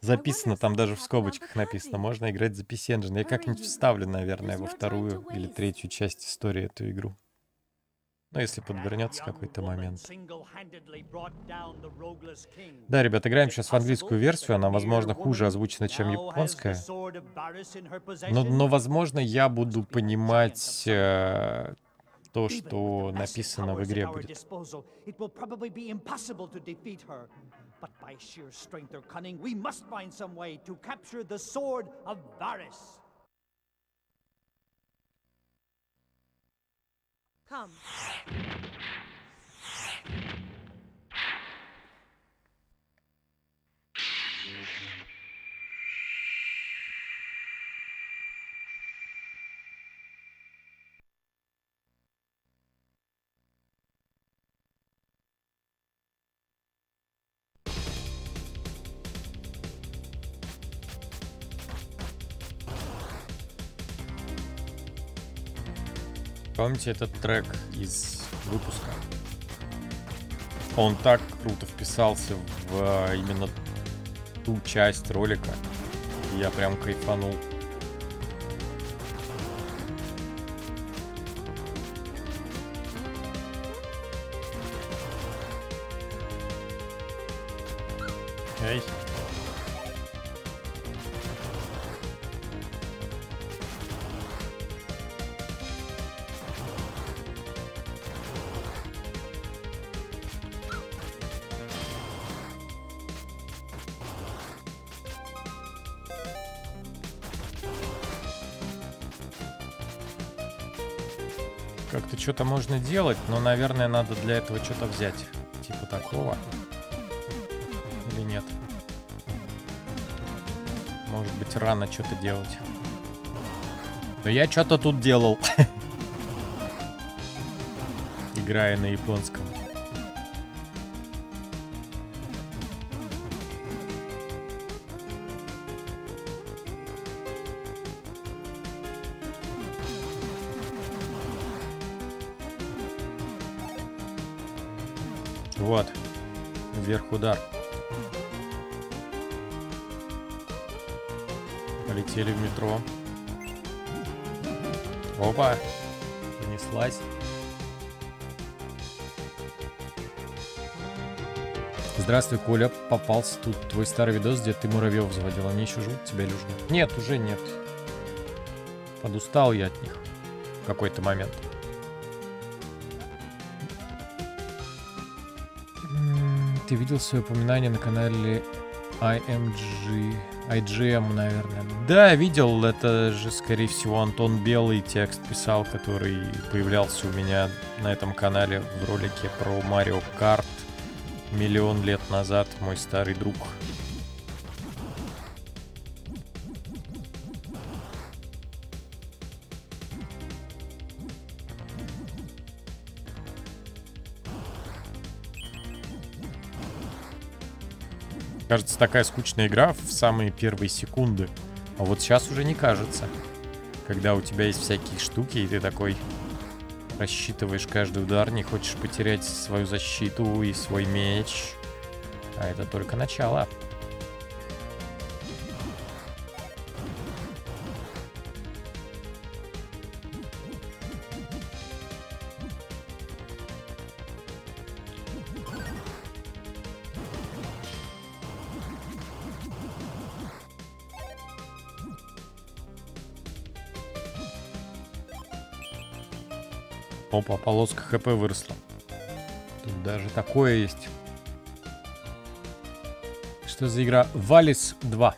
Записано, там даже в скобочках написано. Можно играть за пи си Engine. Я как-нибудь вставлю, наверное, во вторую или третью часть истории эту игру. Ну, если подвернется какой-то момент. Да, ребят, играем сейчас в английскую версию. Она, возможно, хуже озвучена, чем японская. Но, но возможно, я буду понимать э, то, что написано в игре будет. Помните этот трек из выпуска? Он так круто вписался в именно ту часть ролика. Я прям кайфанул. Эй. Что-то можно делать, но, наверное, надо для этого что-то взять. Типа такого. Или нет? Может быть, рано что-то делать. Но я что-то тут делал. Играя на японском. Вот, вверх удар. Полетели в метро. Опа, понеслась. Здравствуй, Коля, попался тут твой старый видос, где ты муравьев заводил. Они еще живут, тебя люжно? Нет, уже нет. Подустал я от них в какой-то момент. Ты видел свое упоминание на канале ай эм джи, ай джи эм, наверное. Да, видел. Это же, скорее всего, Антон Белый текст писал, который появлялся у меня на этом канале в ролике про Марио Карт миллион лет назад, мой старый друг. Кажется, такая скучная игра в самые первые секунды. А вот сейчас уже не кажется. Когда у тебя есть всякие штуки, и ты такой рассчитываешь каждый удар, не хочешь потерять свою защиту и свой меч. А это только начало. Опа, полоска ХП выросла. Тут даже такое есть. Что за игра? Valis два.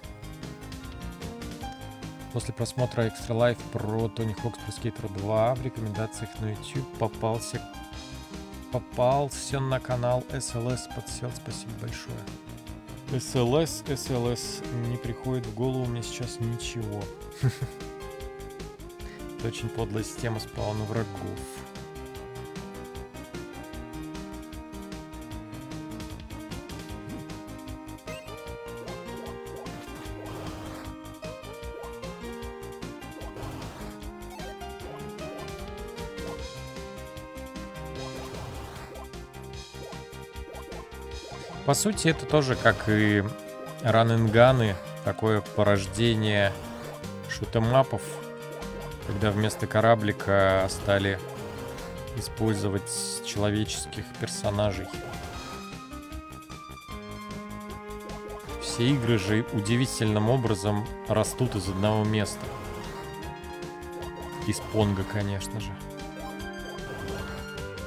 После просмотра Extra Life про Tony Hawk's Pro Skater два в рекомендациях на YouTube попался, попался на канал эс эл эс. Подсел, спасибо большое. эс эл эс, эс эл эс, не приходит в голову мне сейчас ничего. Это очень подлая система спауна врагов. По сути, это тоже, как и ран-н-ганы, такое порождение шутэмапов, когда вместо кораблика стали использовать человеческих персонажей. Все игры же удивительным образом растут из одного места. Из понга, конечно же.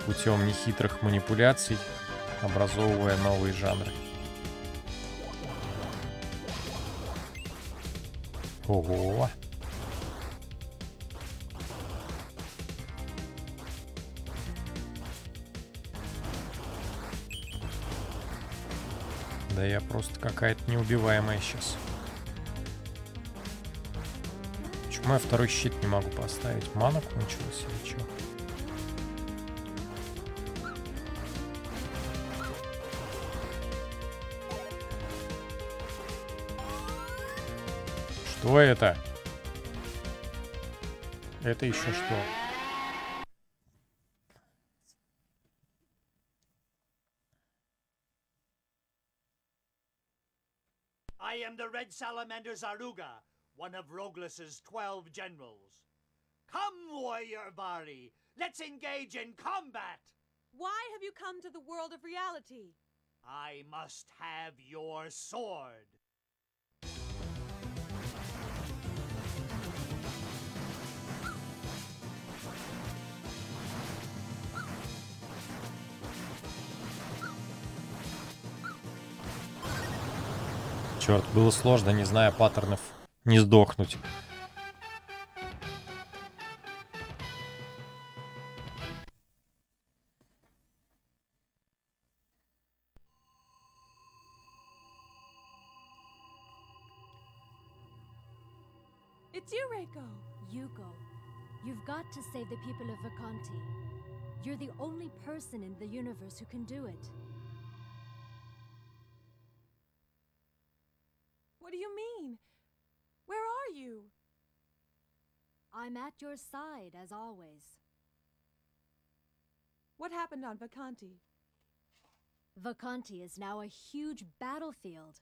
Путем нехитрых манипуляций, образовывая новые жанры. Ого! Да я просто какая-то неубиваемая сейчас. Почему я второй щит не могу поставить? Мана кончилась или что? Что это? Это еще что? I am the Red Salamander Zaruga, one of Roglus's twelve generals. Come, warrior Vari, let's engage in combat. Why have you come to the world of reality? I must have your sword. Черт, было сложно, не зная паттернов, не сдохнуть. It's you, Reiko. Yugo, you've got to save the people of Vacanti. You're the only person in the universe who can do it. What do you mean? Where are you? I'm at your side, as always. What happened on Vacanti? Vacanti is now a huge battlefield.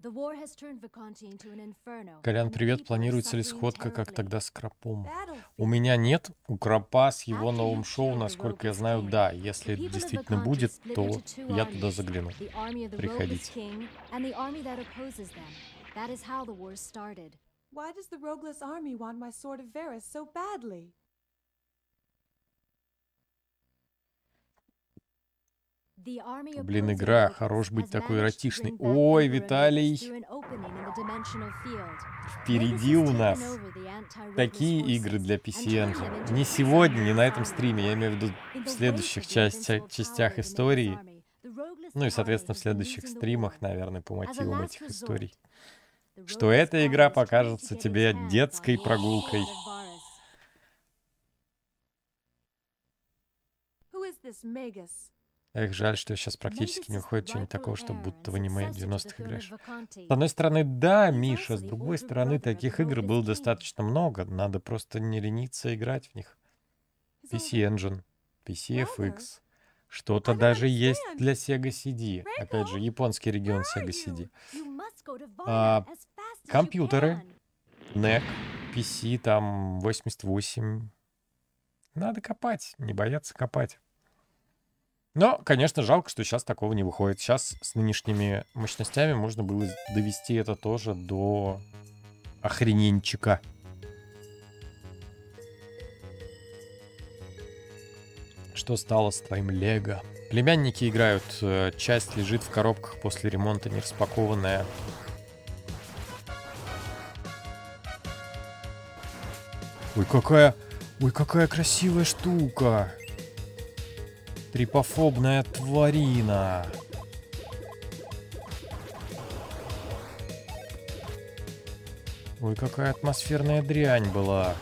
The war has turned Vacanti into an inferno. Колян, привет. Планируется ли сходка, как тогда с Крапом? У меня нет. У Крапа с его новым шоу, насколько я знаю, да. Если это действительно будет, то я туда загляну. Приходите. That is how the war started. Why does the Rogless army want my sword of Varus so badly? Блин, игра, хорош быть такой эротичной. Ой, Виталий, впереди у нас такие игры для пи си Engine. Не сегодня, не на этом стриме, я имею в виду в следующих частях, частях истории. Ну и, соответственно, в следующих стримах, наверное, по мотивам этих историй. Что эта игра покажется тебе детской прогулкой. Эх, жаль, что сейчас практически не уходит что-нибудь такого, что будто в аниме девяностых играешь. С одной стороны, да, Миша, с другой стороны, таких игр было достаточно много. Надо просто не лениться играть в них. пи си Engine, пи си эф икс. Что-то даже есть для Sega си ди. Опять же, японский регион Sega си ди. А, компьютеры, эн и си, пи си, там, восемьдесят восемь. Надо копать, не бояться копать. Но, конечно, жалко, что сейчас такого не выходит. Сейчас с нынешними мощностями можно было довести это тоже до охрененчика. что стало с твоим Лего. Племянники играют, часть лежит в коробках после ремонта, не распакованная. Ой, какая, ой, какая красивая штука. Трипофобная тварина. Ой, какая атмосферная дрянь была.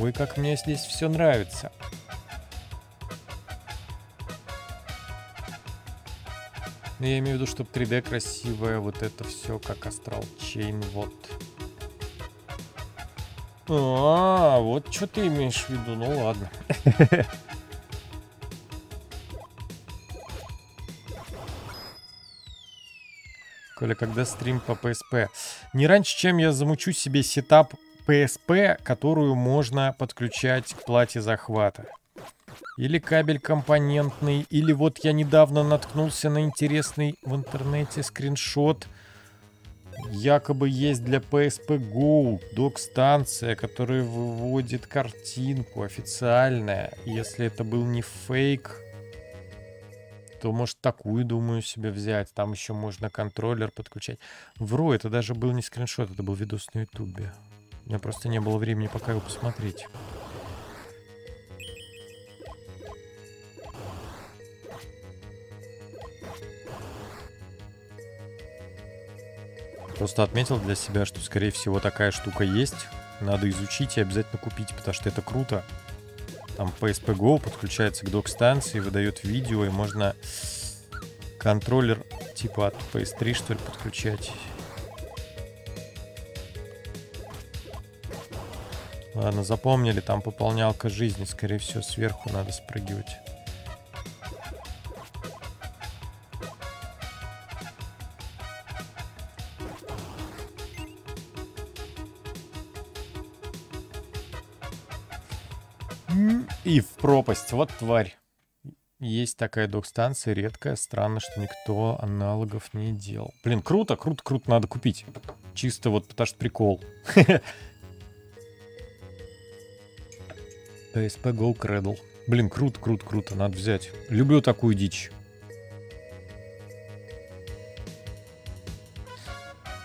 Ой, как мне здесь все нравится. Но я имею в виду, что три дэ красивое, вот это все как Astral Chain, вот. А, вот что ты имеешь в виду, ну ладно. Коля, когда стрим по пи эс пи? Не раньше, чем я замучу себе сетап пи эс пи, которую можно подключать к плате захвата. Или кабель компонентный, или вот я недавно наткнулся на интересный в интернете скриншот. Якобы есть для пи эс пи Go док-станция, которая выводит картинку официальная. Если это был не фейк, то, может, такую, думаю, себе взять. Там еще можно контроллер подключать. Вру, это даже был не скриншот, это был видос на ютубе. У меня просто не было времени пока его посмотреть. Просто отметил для себя, что, скорее всего, такая штука есть. Надо изучить и обязательно купить, потому что это круто. Там пи эс пи Go подключается к док-станции, выдает видео, и можно контроллер типа от пи эс три, что ли, подключать. Ладно, запомнили, там пополнялка жизни, скорее всего, сверху надо спрыгивать. И в пропасть, вот тварь. Есть такая док-станция, редкая, странно, что никто аналогов не делал. Блин, круто, круто, круто, надо купить. Чисто вот, потому что прикол. пи эс пи Go Cradle. Блин, круто, круто, круто, надо взять. Люблю такую дичь.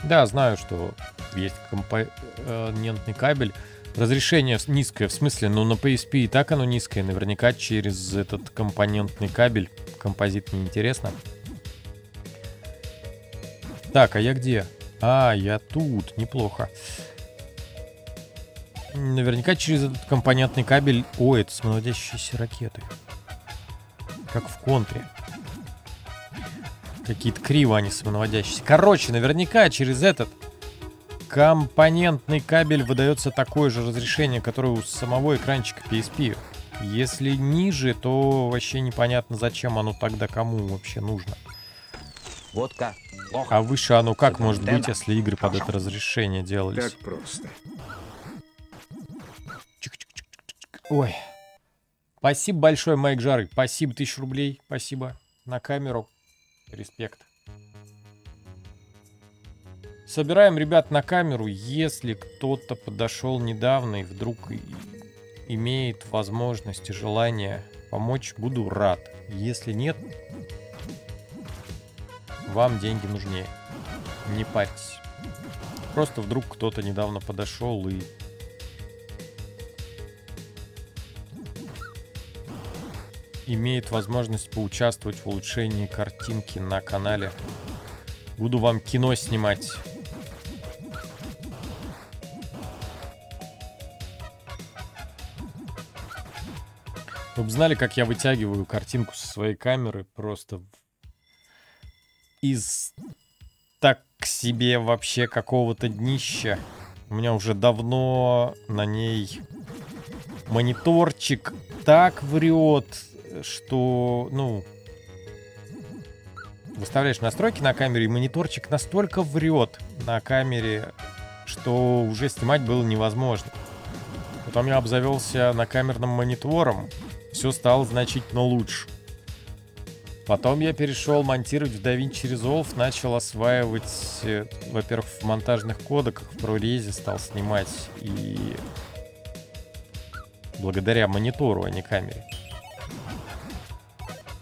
Да, знаю, что есть компонентный кабель. Разрешение низкое, в смысле, ну на пи эс пи и так оно низкое. Наверняка через этот компонентный кабель. Композит неинтересно. Так, а я где? А, я тут, неплохо. Наверняка через этот компонентный кабель... Ой, это самонаводящиеся ракеты. Как в Контре. Какие-то криво они самонаводящиеся. Короче, наверняка через этот компонентный кабель выдается такое же разрешение, которое у самого экранчика пи эс пи. Если ниже, то вообще непонятно, зачем оно тогда кому вообще нужно. Водка. А выше оно как может быть, если игры под это разрешение делались? Так просто. Ой, спасибо большое, Майк Жары, спасибо, тысяча рублей, спасибо, на камеру, респект. Собираем, ребят, на камеру, если кто-то подошел недавно и вдруг имеет возможность и желание помочь, буду рад. Если нет, вам деньги нужнее, не парьтесь. Просто вдруг кто-то недавно подошел и... имеет возможность поучаствовать в улучшении картинки на канале. Буду вам кино снимать. Вы бы знали, как я вытягиваю картинку со своей камеры просто из так себе вообще какого-то днища. У меня уже давно на ней мониторчик так врет, что, ну, выставляешь настройки на камере, и мониторчик настолько врет на камере, что уже снимать было невозможно. Потом я обзавелся на камерным монитором, все стало значительно лучше. Потом я перешел монтировать в DaVinci Resolve, начал осваивать, во-первых, в монтажных кодеках, в ProRes стал снимать, и благодаря монитору, а не камере.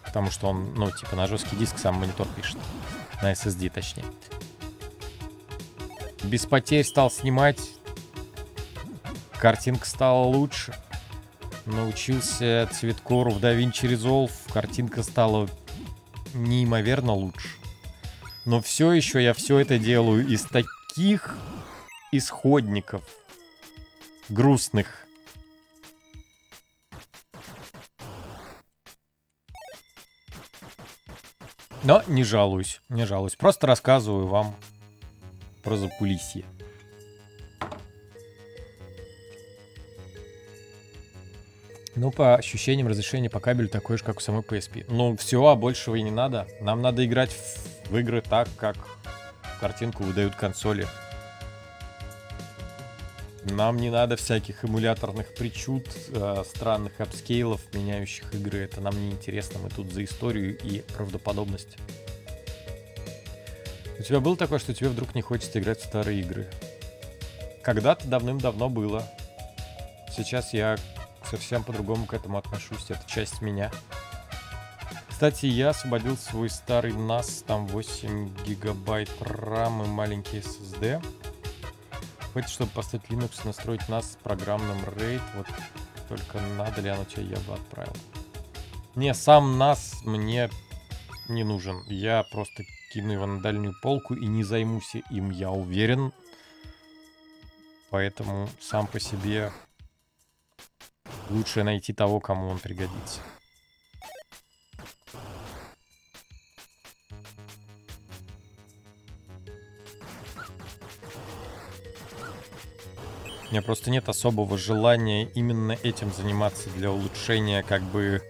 Потому что он, ну, типа на жесткий диск сам монитор пишет. На эс эс ди, точнее. Без потерь стал снимать. Картинка стала лучше. Научился цветкору в DaVinci Resolve. Картинка стала неимоверно лучше. Но все еще я все это делаю из таких исходников. Грустных. Но не жалуюсь, не жалуюсь. Просто рассказываю вам про закулисье. Ну, по ощущениям разрешения по кабелю такое же, как у самой пи эс пи. Ну, все, а большего и не надо. Нам надо играть в, в игры так, как картинку выдают консоли. Нам не надо всяких эмуляторных причуд, э, странных апскейлов, меняющих игры. Это нам не интересно. Мы тут за историю и правдоподобность. У тебя было такое, что тебе вдруг не хочется играть в старые игры? Когда-то давным-давно было. Сейчас я совсем по-другому к этому отношусь. Это часть меня. Кстати, я освободил свой старый эн эй эс. Там восемь гигабайт RAM и маленький эс эс ди. Хватит, чтобы поставить Linux и настроить эн эй эс с программным RAID. Вот только надо ли оно тебе, я бы отправил. Не, сам эн эй эс мне не нужен. Я просто кину его на дальнюю полку и не займусь им, я уверен. Поэтому сам по себе... Лучше найти того, кому он пригодится. У меня просто нет особого желания именно этим заниматься для улучшения как бы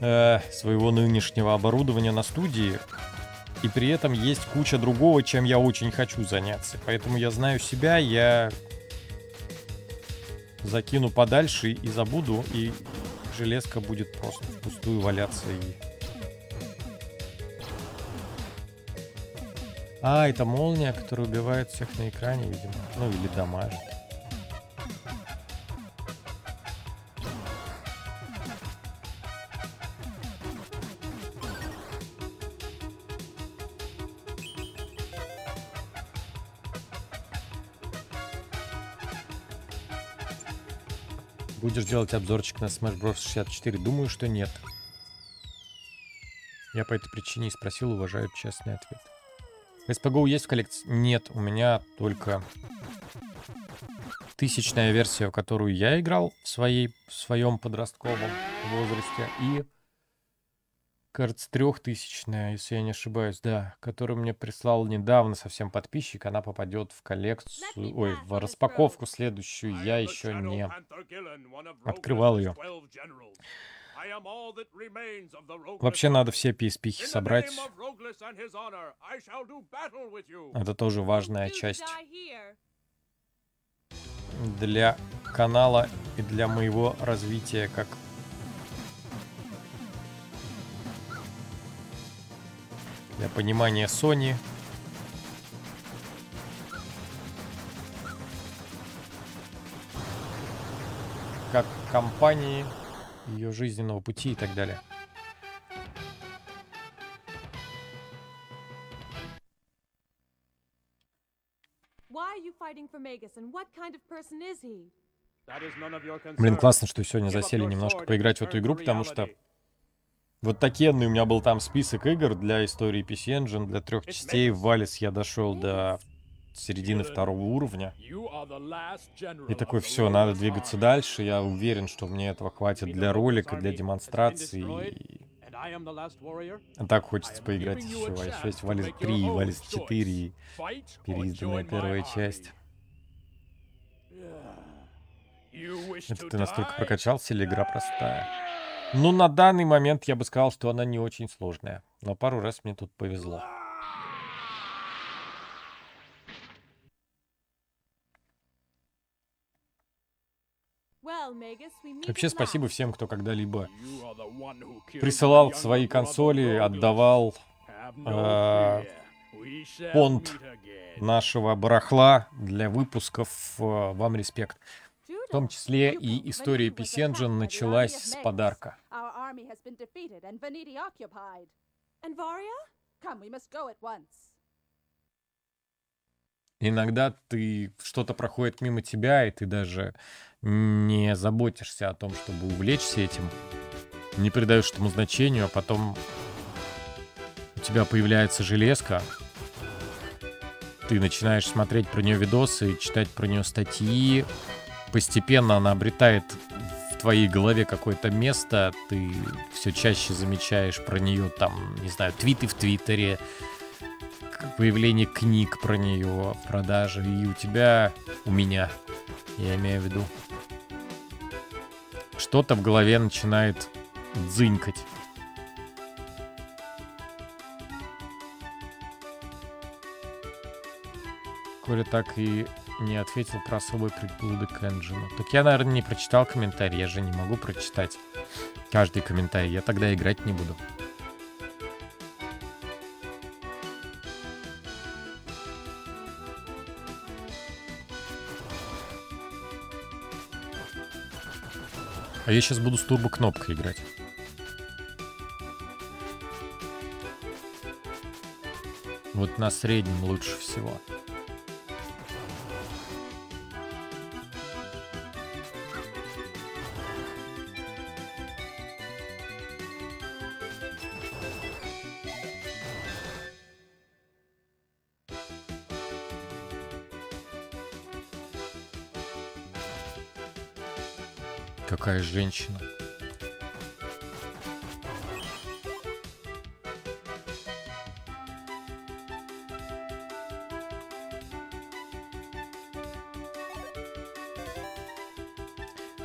э, своего нынешнего оборудования на студии. И при этом есть куча другого, чем я очень хочу заняться. Поэтому я знаю себя, я... закину подальше и забуду, и железка будет просто впустую валяться. И... А, это молния, которая убивает всех на экране, видимо. Ну, или дамажит. Будешь делать обзорчик на Smash Bros. шестьдесят четыре? Думаю, что нет. Я по этой причине и спросил, уважаю честный ответ. эс пи джи о есть в коллекции? Нет, у меня только тысячная версия, в которую я играл в, своей, в своем подростковом возрасте. И, кажется, трехтысячная, если я не ошибаюсь, да, которую мне прислал недавно совсем подписчик. Она попадет в коллекцию, ой, в распаковку следующую. Я еще не открывал ее. Вообще надо все пи эс пи-хи собрать. Это тоже важная часть для канала и для моего развития как... Для понимания Sony. Как компании, ее жизненного пути и так далее. Блин, классно, что сегодня засели немножко поиграть в эту игру, потому что... Вот такенный у меня был там список игр для истории пи си Engine, для трех частей. В Valis я дошел до середины второго уровня. И такой, все, надо двигаться дальше. Я уверен, что мне этого хватит для ролика, для демонстрации. А так хочется поиграть еще. А еще есть Valis три, Valis четыре, переизданная первая часть. Это ты настолько прокачался или игра простая? Ну, на данный момент я бы сказал, что она не очень сложная. Но пару раз мне тут повезло. Вообще, спасибо всем, кто когда-либо присылал свои консоли, отдавал э, фонд нашего барахла для выпусков. Вам респект. В том числе и история пи си Engine началась с подарка. Иногда ты что-то проходит мимо тебя, и ты даже не заботишься о том, чтобы увлечься этим, не придаешь этому значению, а потом у тебя появляется железка. Ты начинаешь смотреть про нее видосы, читать про нее статьи. Постепенно она обретает в твоей голове какое-то место. Ты все чаще замечаешь про нее, там, не знаю, твиты в Твиттере, появление книг про нее, продажи. И у тебя, у меня, я имею в виду, что-то в голове начинает дзынькать. Коля так и не ответил про особый предплудок к Энджину. Так я, наверное, не прочитал комментарий. Я же не могу прочитать каждый комментарий. Я тогда играть не буду. А я сейчас буду с турбо-кнопкой играть. Вот на среднем лучше всего. Какая женщина.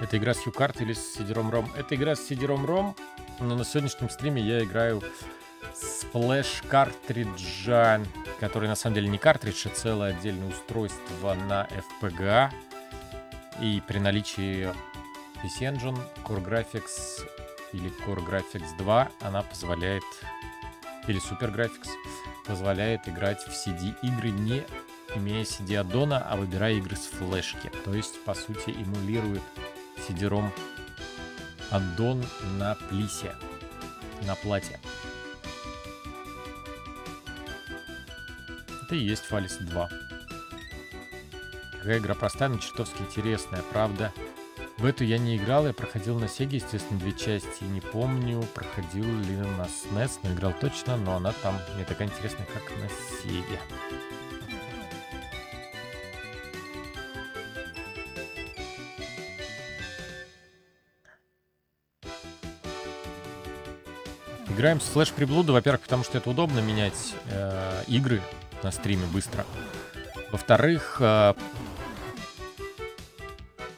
Это игра с ю-карт или с си ди ром-ром? Это игра с си ди ром-ром, но на сегодняшнем стриме я играю с флеш-картриджа, который на самом деле не картридж, а целое отдельное устройство на эф пи джи эй. И при наличии пи си Engine, TurboGrafx или TurboGrafx два, она позволяет, или SuperGrafx, позволяет играть в си ди-игры, не имея си ди-аддона, а выбирая игры с флешки. То есть, по сути, эмулирует си ди ром аддон на плисе, на плате. Это и есть Valis два. Какая игра простая, но чертовски интересная, правда? В эту я не играл, я проходил на Sega, естественно, две части. Не помню, проходил ли на эс эн и эс, но играл точно, но она там не такая интересная, как на Sega. Играем с флеш-приблуды, во-первых, потому что это удобно менять э, игры на стриме быстро. Во-вторых, э,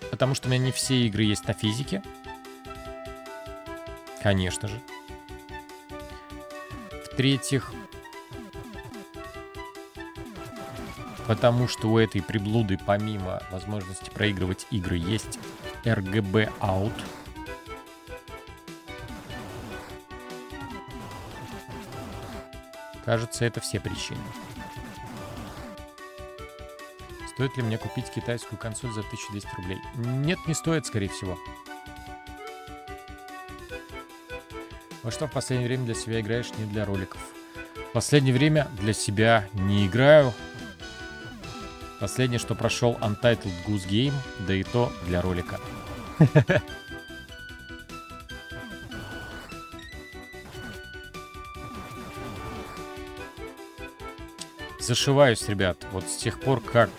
потому что у меня не все игры есть на физике. Конечно же. В-третьих, потому что у этой приблуды, помимо возможности проигрывать игры, есть эр джи би-аут. Кажется, это все причины. Стоит ли мне купить китайскую консоль за тысячу двести рублей? Нет, не стоит, скорее всего. Во что в последнее время для себя играешь, не для роликов? В последнее время для себя не играю. Последнее, что прошел, Untitled Goose Game, да и то для ролика. Зашиваюсь, ребят, вот с тех пор, как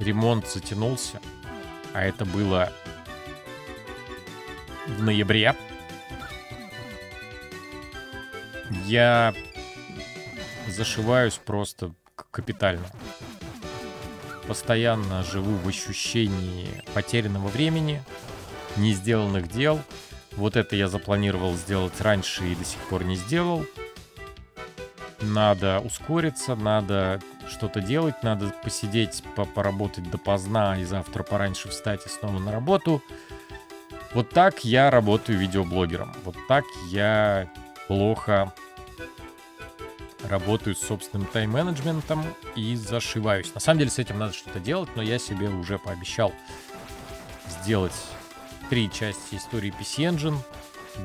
ремонт затянулся, а это было в ноябре, я зашиваюсь просто капитально. Постоянно живу в ощущении потерянного времени, не сделанных дел. Вот это я запланировал сделать раньше и до сих пор не сделал. Надо ускориться, надо что-то делать, надо посидеть, поработать допоздна и завтра пораньше встать и снова на работу. Вот так я работаю видеоблогером. Вот так я плохо работаю с собственным тайм-менеджментом и зашиваюсь. На самом деле с этим надо что-то делать, но я себе уже пообещал сделать три части истории пи си Engine,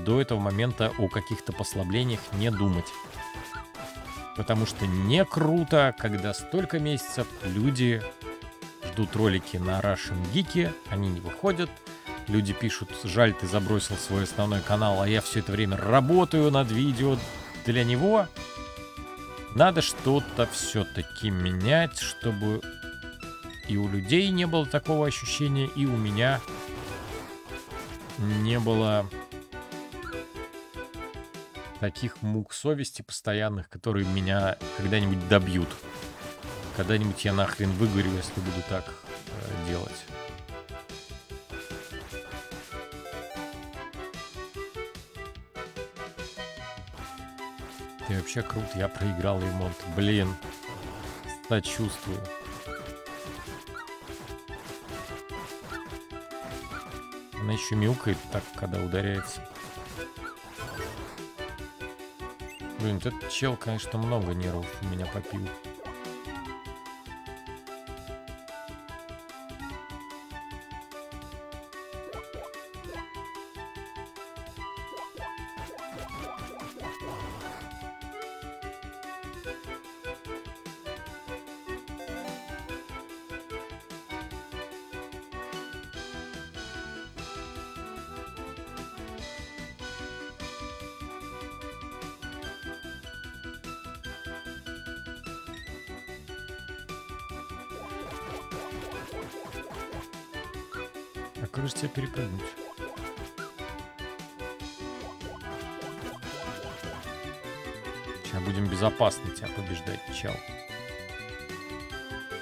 до этого момента о каких-то послаблениях не думать. Потому что не круто, когда столько месяцев люди ждут ролики на Russian Geek, они не выходят. Люди пишут: жаль, ты забросил свой основной канал, а я все это время работаю над видео для него. Надо что-то все-таки менять, чтобы и у людей не было такого ощущения, и у меня не было таких мук совести постоянных, которые меня когда-нибудь добьют. Когда-нибудь я нахрен выгорю, если буду так э, делать. Ты вообще крут, я проиграл ремонт. Блин, сочувствую. Она еще мяукает так, когда ударяется. Блин, этот чел, конечно, много нервов у меня попил. Как же тебя перепрыгнуть? Сейчас будем безопасно тебя побеждать, чел.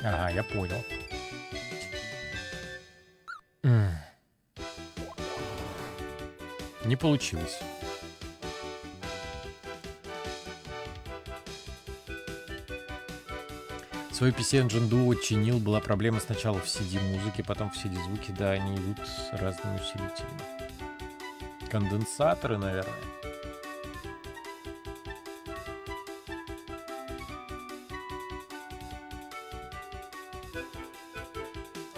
Ага, я понял. Не получилось. Свой пи си Engine Duo чинил, была проблема сначала в си ди-музыке, потом в си ди-звуке, да, они идут с разными усилителями. Конденсаторы, наверное.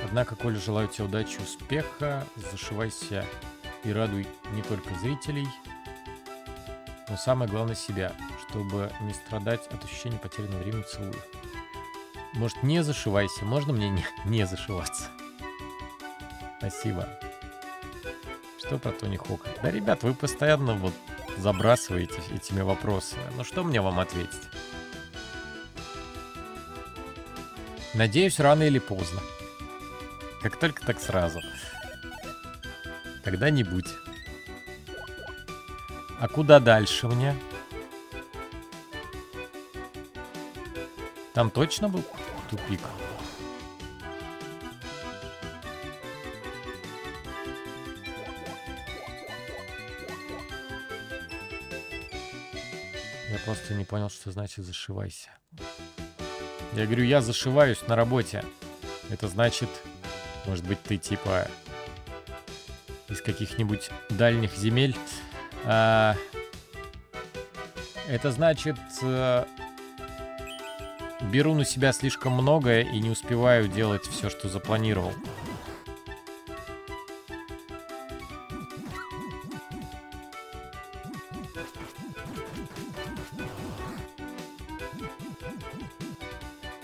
Однако, Коля, желаю тебе удачи, успеха, зашивайся и радуй не только зрителей, но самое главное себя, чтобы не страдать от ощущения потерянного времени. Целую. Может, не зашивайся? Можно мне не, не зашиваться? Спасибо. Что про Тони Хока? Да, ребят, вы постоянно вот забрасываете этими вопросами. Ну, что мне вам ответить? Надеюсь, рано или поздно. Как только, так сразу. Когда-нибудь. А куда дальше мне? Там точно был тупик? Я просто не понял, что значит «зашивайся». Я говорю, я зашиваюсь на работе. Это значит, может быть, ты типа из каких-нибудь дальних земель. А... Это значит... Беру на себя слишком многое и не успеваю делать все, что запланировал.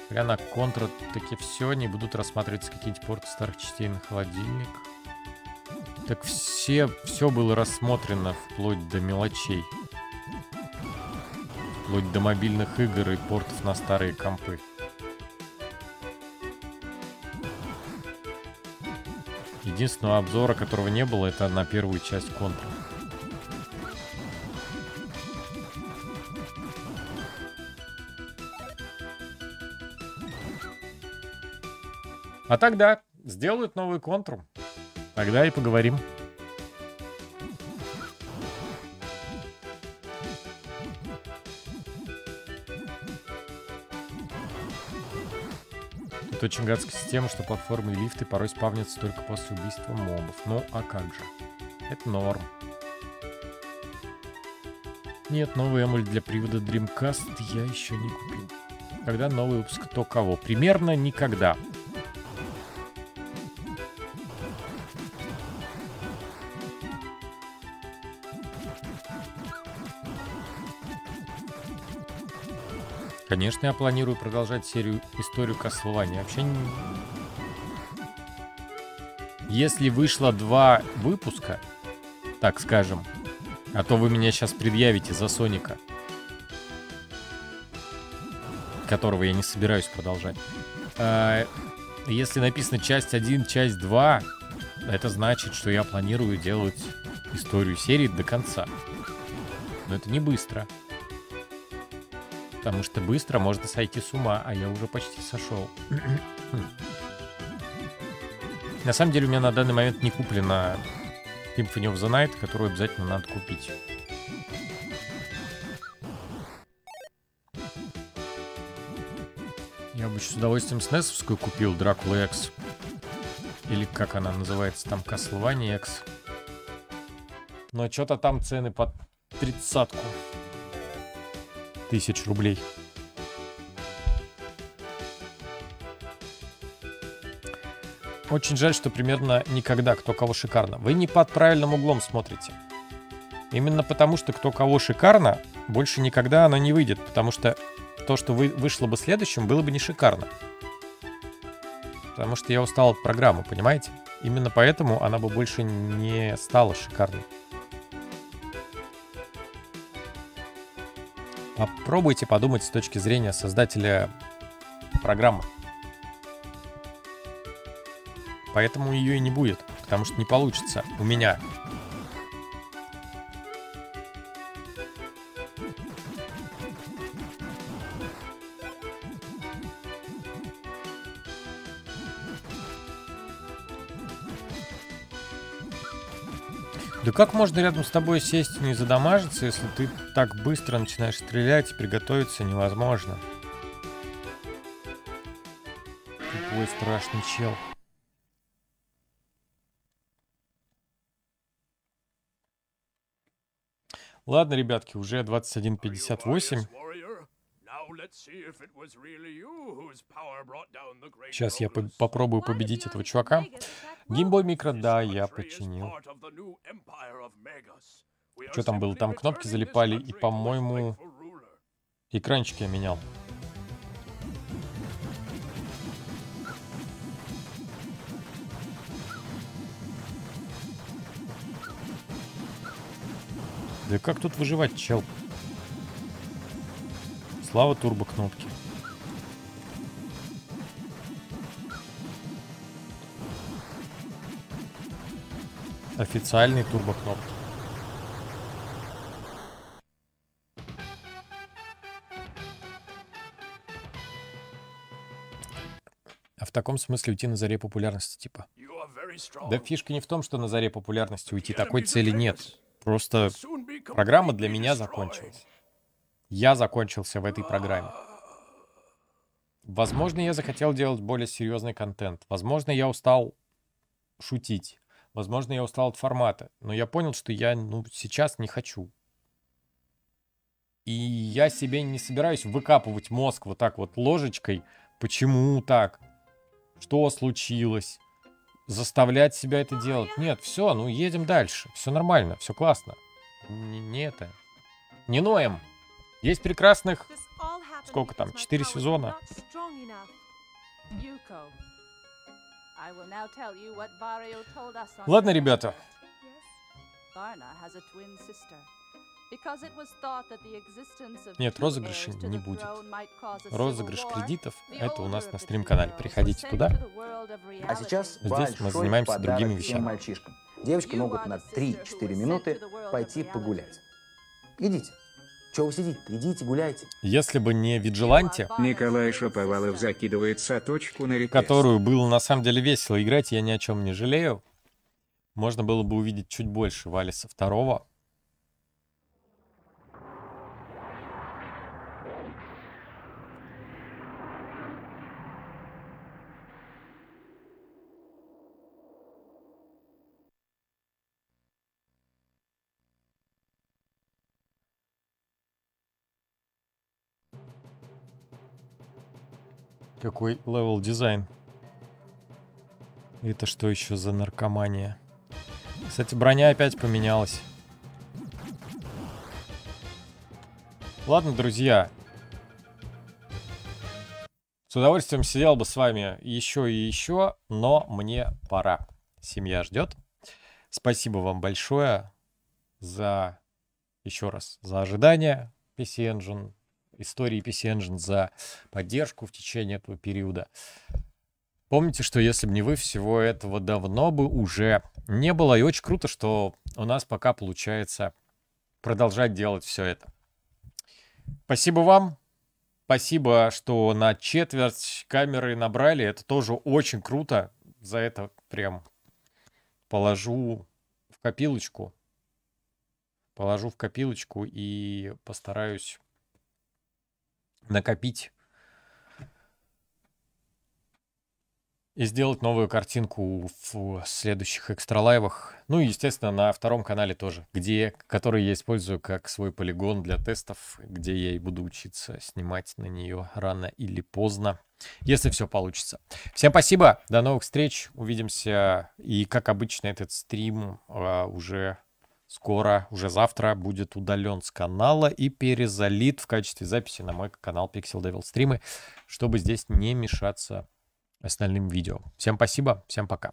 Прямо на Contra таки все, не будут рассматриваться какие-нибудь порты старых частей на холодильник. Так все, все было рассмотрено вплоть до мелочей. Вплоть до мобильных игр и портов на старые компы. Единственного обзора, которого не было, это на первую часть Контра. А тогда сделают новую Контру. Тогда и поговорим. Очень гадская система, что платформы и лифты порой спавнятся только после убийства мобов. Ну, а как же? Это норм. Нет, новый эмуль для привода Dreamcast я еще не купил. Когда новый выпуск, то кого? Примерно никогда. Конечно, я планирую продолжать серию историю Castlevania. Вообще не... Если вышло два выпуска, так скажем, а то вы меня сейчас предъявите за Соника, которого я не собираюсь продолжать. Если написано часть один, часть два, это значит, что я планирую делать историю серии до конца. Но это не быстро. Потому что быстро можно сойти с ума, а я уже почти сошел. На самом деле у меня на данный момент не куплена Symphony of the Night, которую обязательно надо купить. Я бы еще с удовольствием снесовскую купил, Дракула X. Или как она называется там, Castlevania X. Но что-то там цены под тридцатку. Тысяч рублей. Очень жаль, что примерно никогда кто кого шикарно. Вы не под правильным углом смотрите. Именно потому, что кто кого шикарно, больше никогда оно не выйдет. Потому что то, что вы, вышло бы следующим, было бы не шикарно. Потому что я устал от программы, понимаете? Именно поэтому она бы больше не стала шикарной. Попробуйте подумать с точки зрения создателя программы. Поэтому ее и не будет, потому что не получится у меня. Да как можно рядом с тобой сесть и не задамажиться, если ты так быстро начинаешь стрелять, и приготовиться невозможно. Тупой страшный чел. Ладно, ребятки, уже двадцать один пятьдесят восемь. Сейчас я по- попробую победить этого чувака. Геймбой микро, да, я починил. Что там было? Там кнопки залипали и, по-моему, экранчики я менял. Да как тут выживать, чел? Слава турбо кнопки. Официальный турбо кнопки. А в таком смысле уйти на заре популярности типа. Да фишка не в том, что на заре популярности уйти. Такой цели нет. Просто программа для меня закончилась. Я закончился в этой программе. Возможно, я захотел делать более серьезный контент. Возможно, я устал шутить. Возможно, я устал от формата. Но я понял, что я, ну, сейчас не хочу. И я себе не собираюсь выкапывать мозг вот так вот ложечкой. Почему так? Что случилось? Заставлять себя это делать? Нет, все, ну едем дальше. Все нормально, все классно. Не, не это. Не ноем. Есть прекрасных, сколько там, четыре сезона. Ладно, ребята. Нет, розыгрыша не будет. Розыгрыш кредитов — это у нас на стрим-канале. Приходите туда. А сейчас здесь мы занимаемся другими вещами. Мальчишкам. Девочки могут на три-четыре минуты пойти погулять. Идите. Чего вы сидите? Идите, гуляйте. Если бы не Vigilante, Николай Шаповалов закидывает соточку на репрессию, которую было на самом деле весело играть, я ни о чем не жалею. Можно было бы увидеть чуть больше Валиса второго. Какой левел дизайн. Это что еще за наркомания? Кстати, броня опять поменялась. Ладно, друзья. С удовольствием сидел бы с вами еще и еще, но мне пора. Семья ждет. Спасибо вам большое за, еще раз, за ожидание пи си Engine, истории пи си Engine, за поддержку в течение этого периода. Помните, что если бы не вы, всего этого давно бы уже не было. И очень круто, что у нас пока получается продолжать делать все это. Спасибо вам. Спасибо, что на четверть камеры набрали. Это тоже очень круто. За это прям положу в копилочку. Положу в копилочку и постараюсь накопить и сделать новую картинку в следующих экстралайвах. Ну и, естественно, на втором канале тоже, где, который я использую как свой полигон для тестов, где я и буду учиться снимать на нее рано или поздно, если все получится. Всем спасибо, до новых встреч, увидимся. И, как обычно, этот стрим а, уже скоро, уже завтра будет удален с канала и перезалит в качестве записи на мой канал Pixel Devil Стримы, чтобы здесь не мешаться остальным видео. Всем спасибо, всем пока.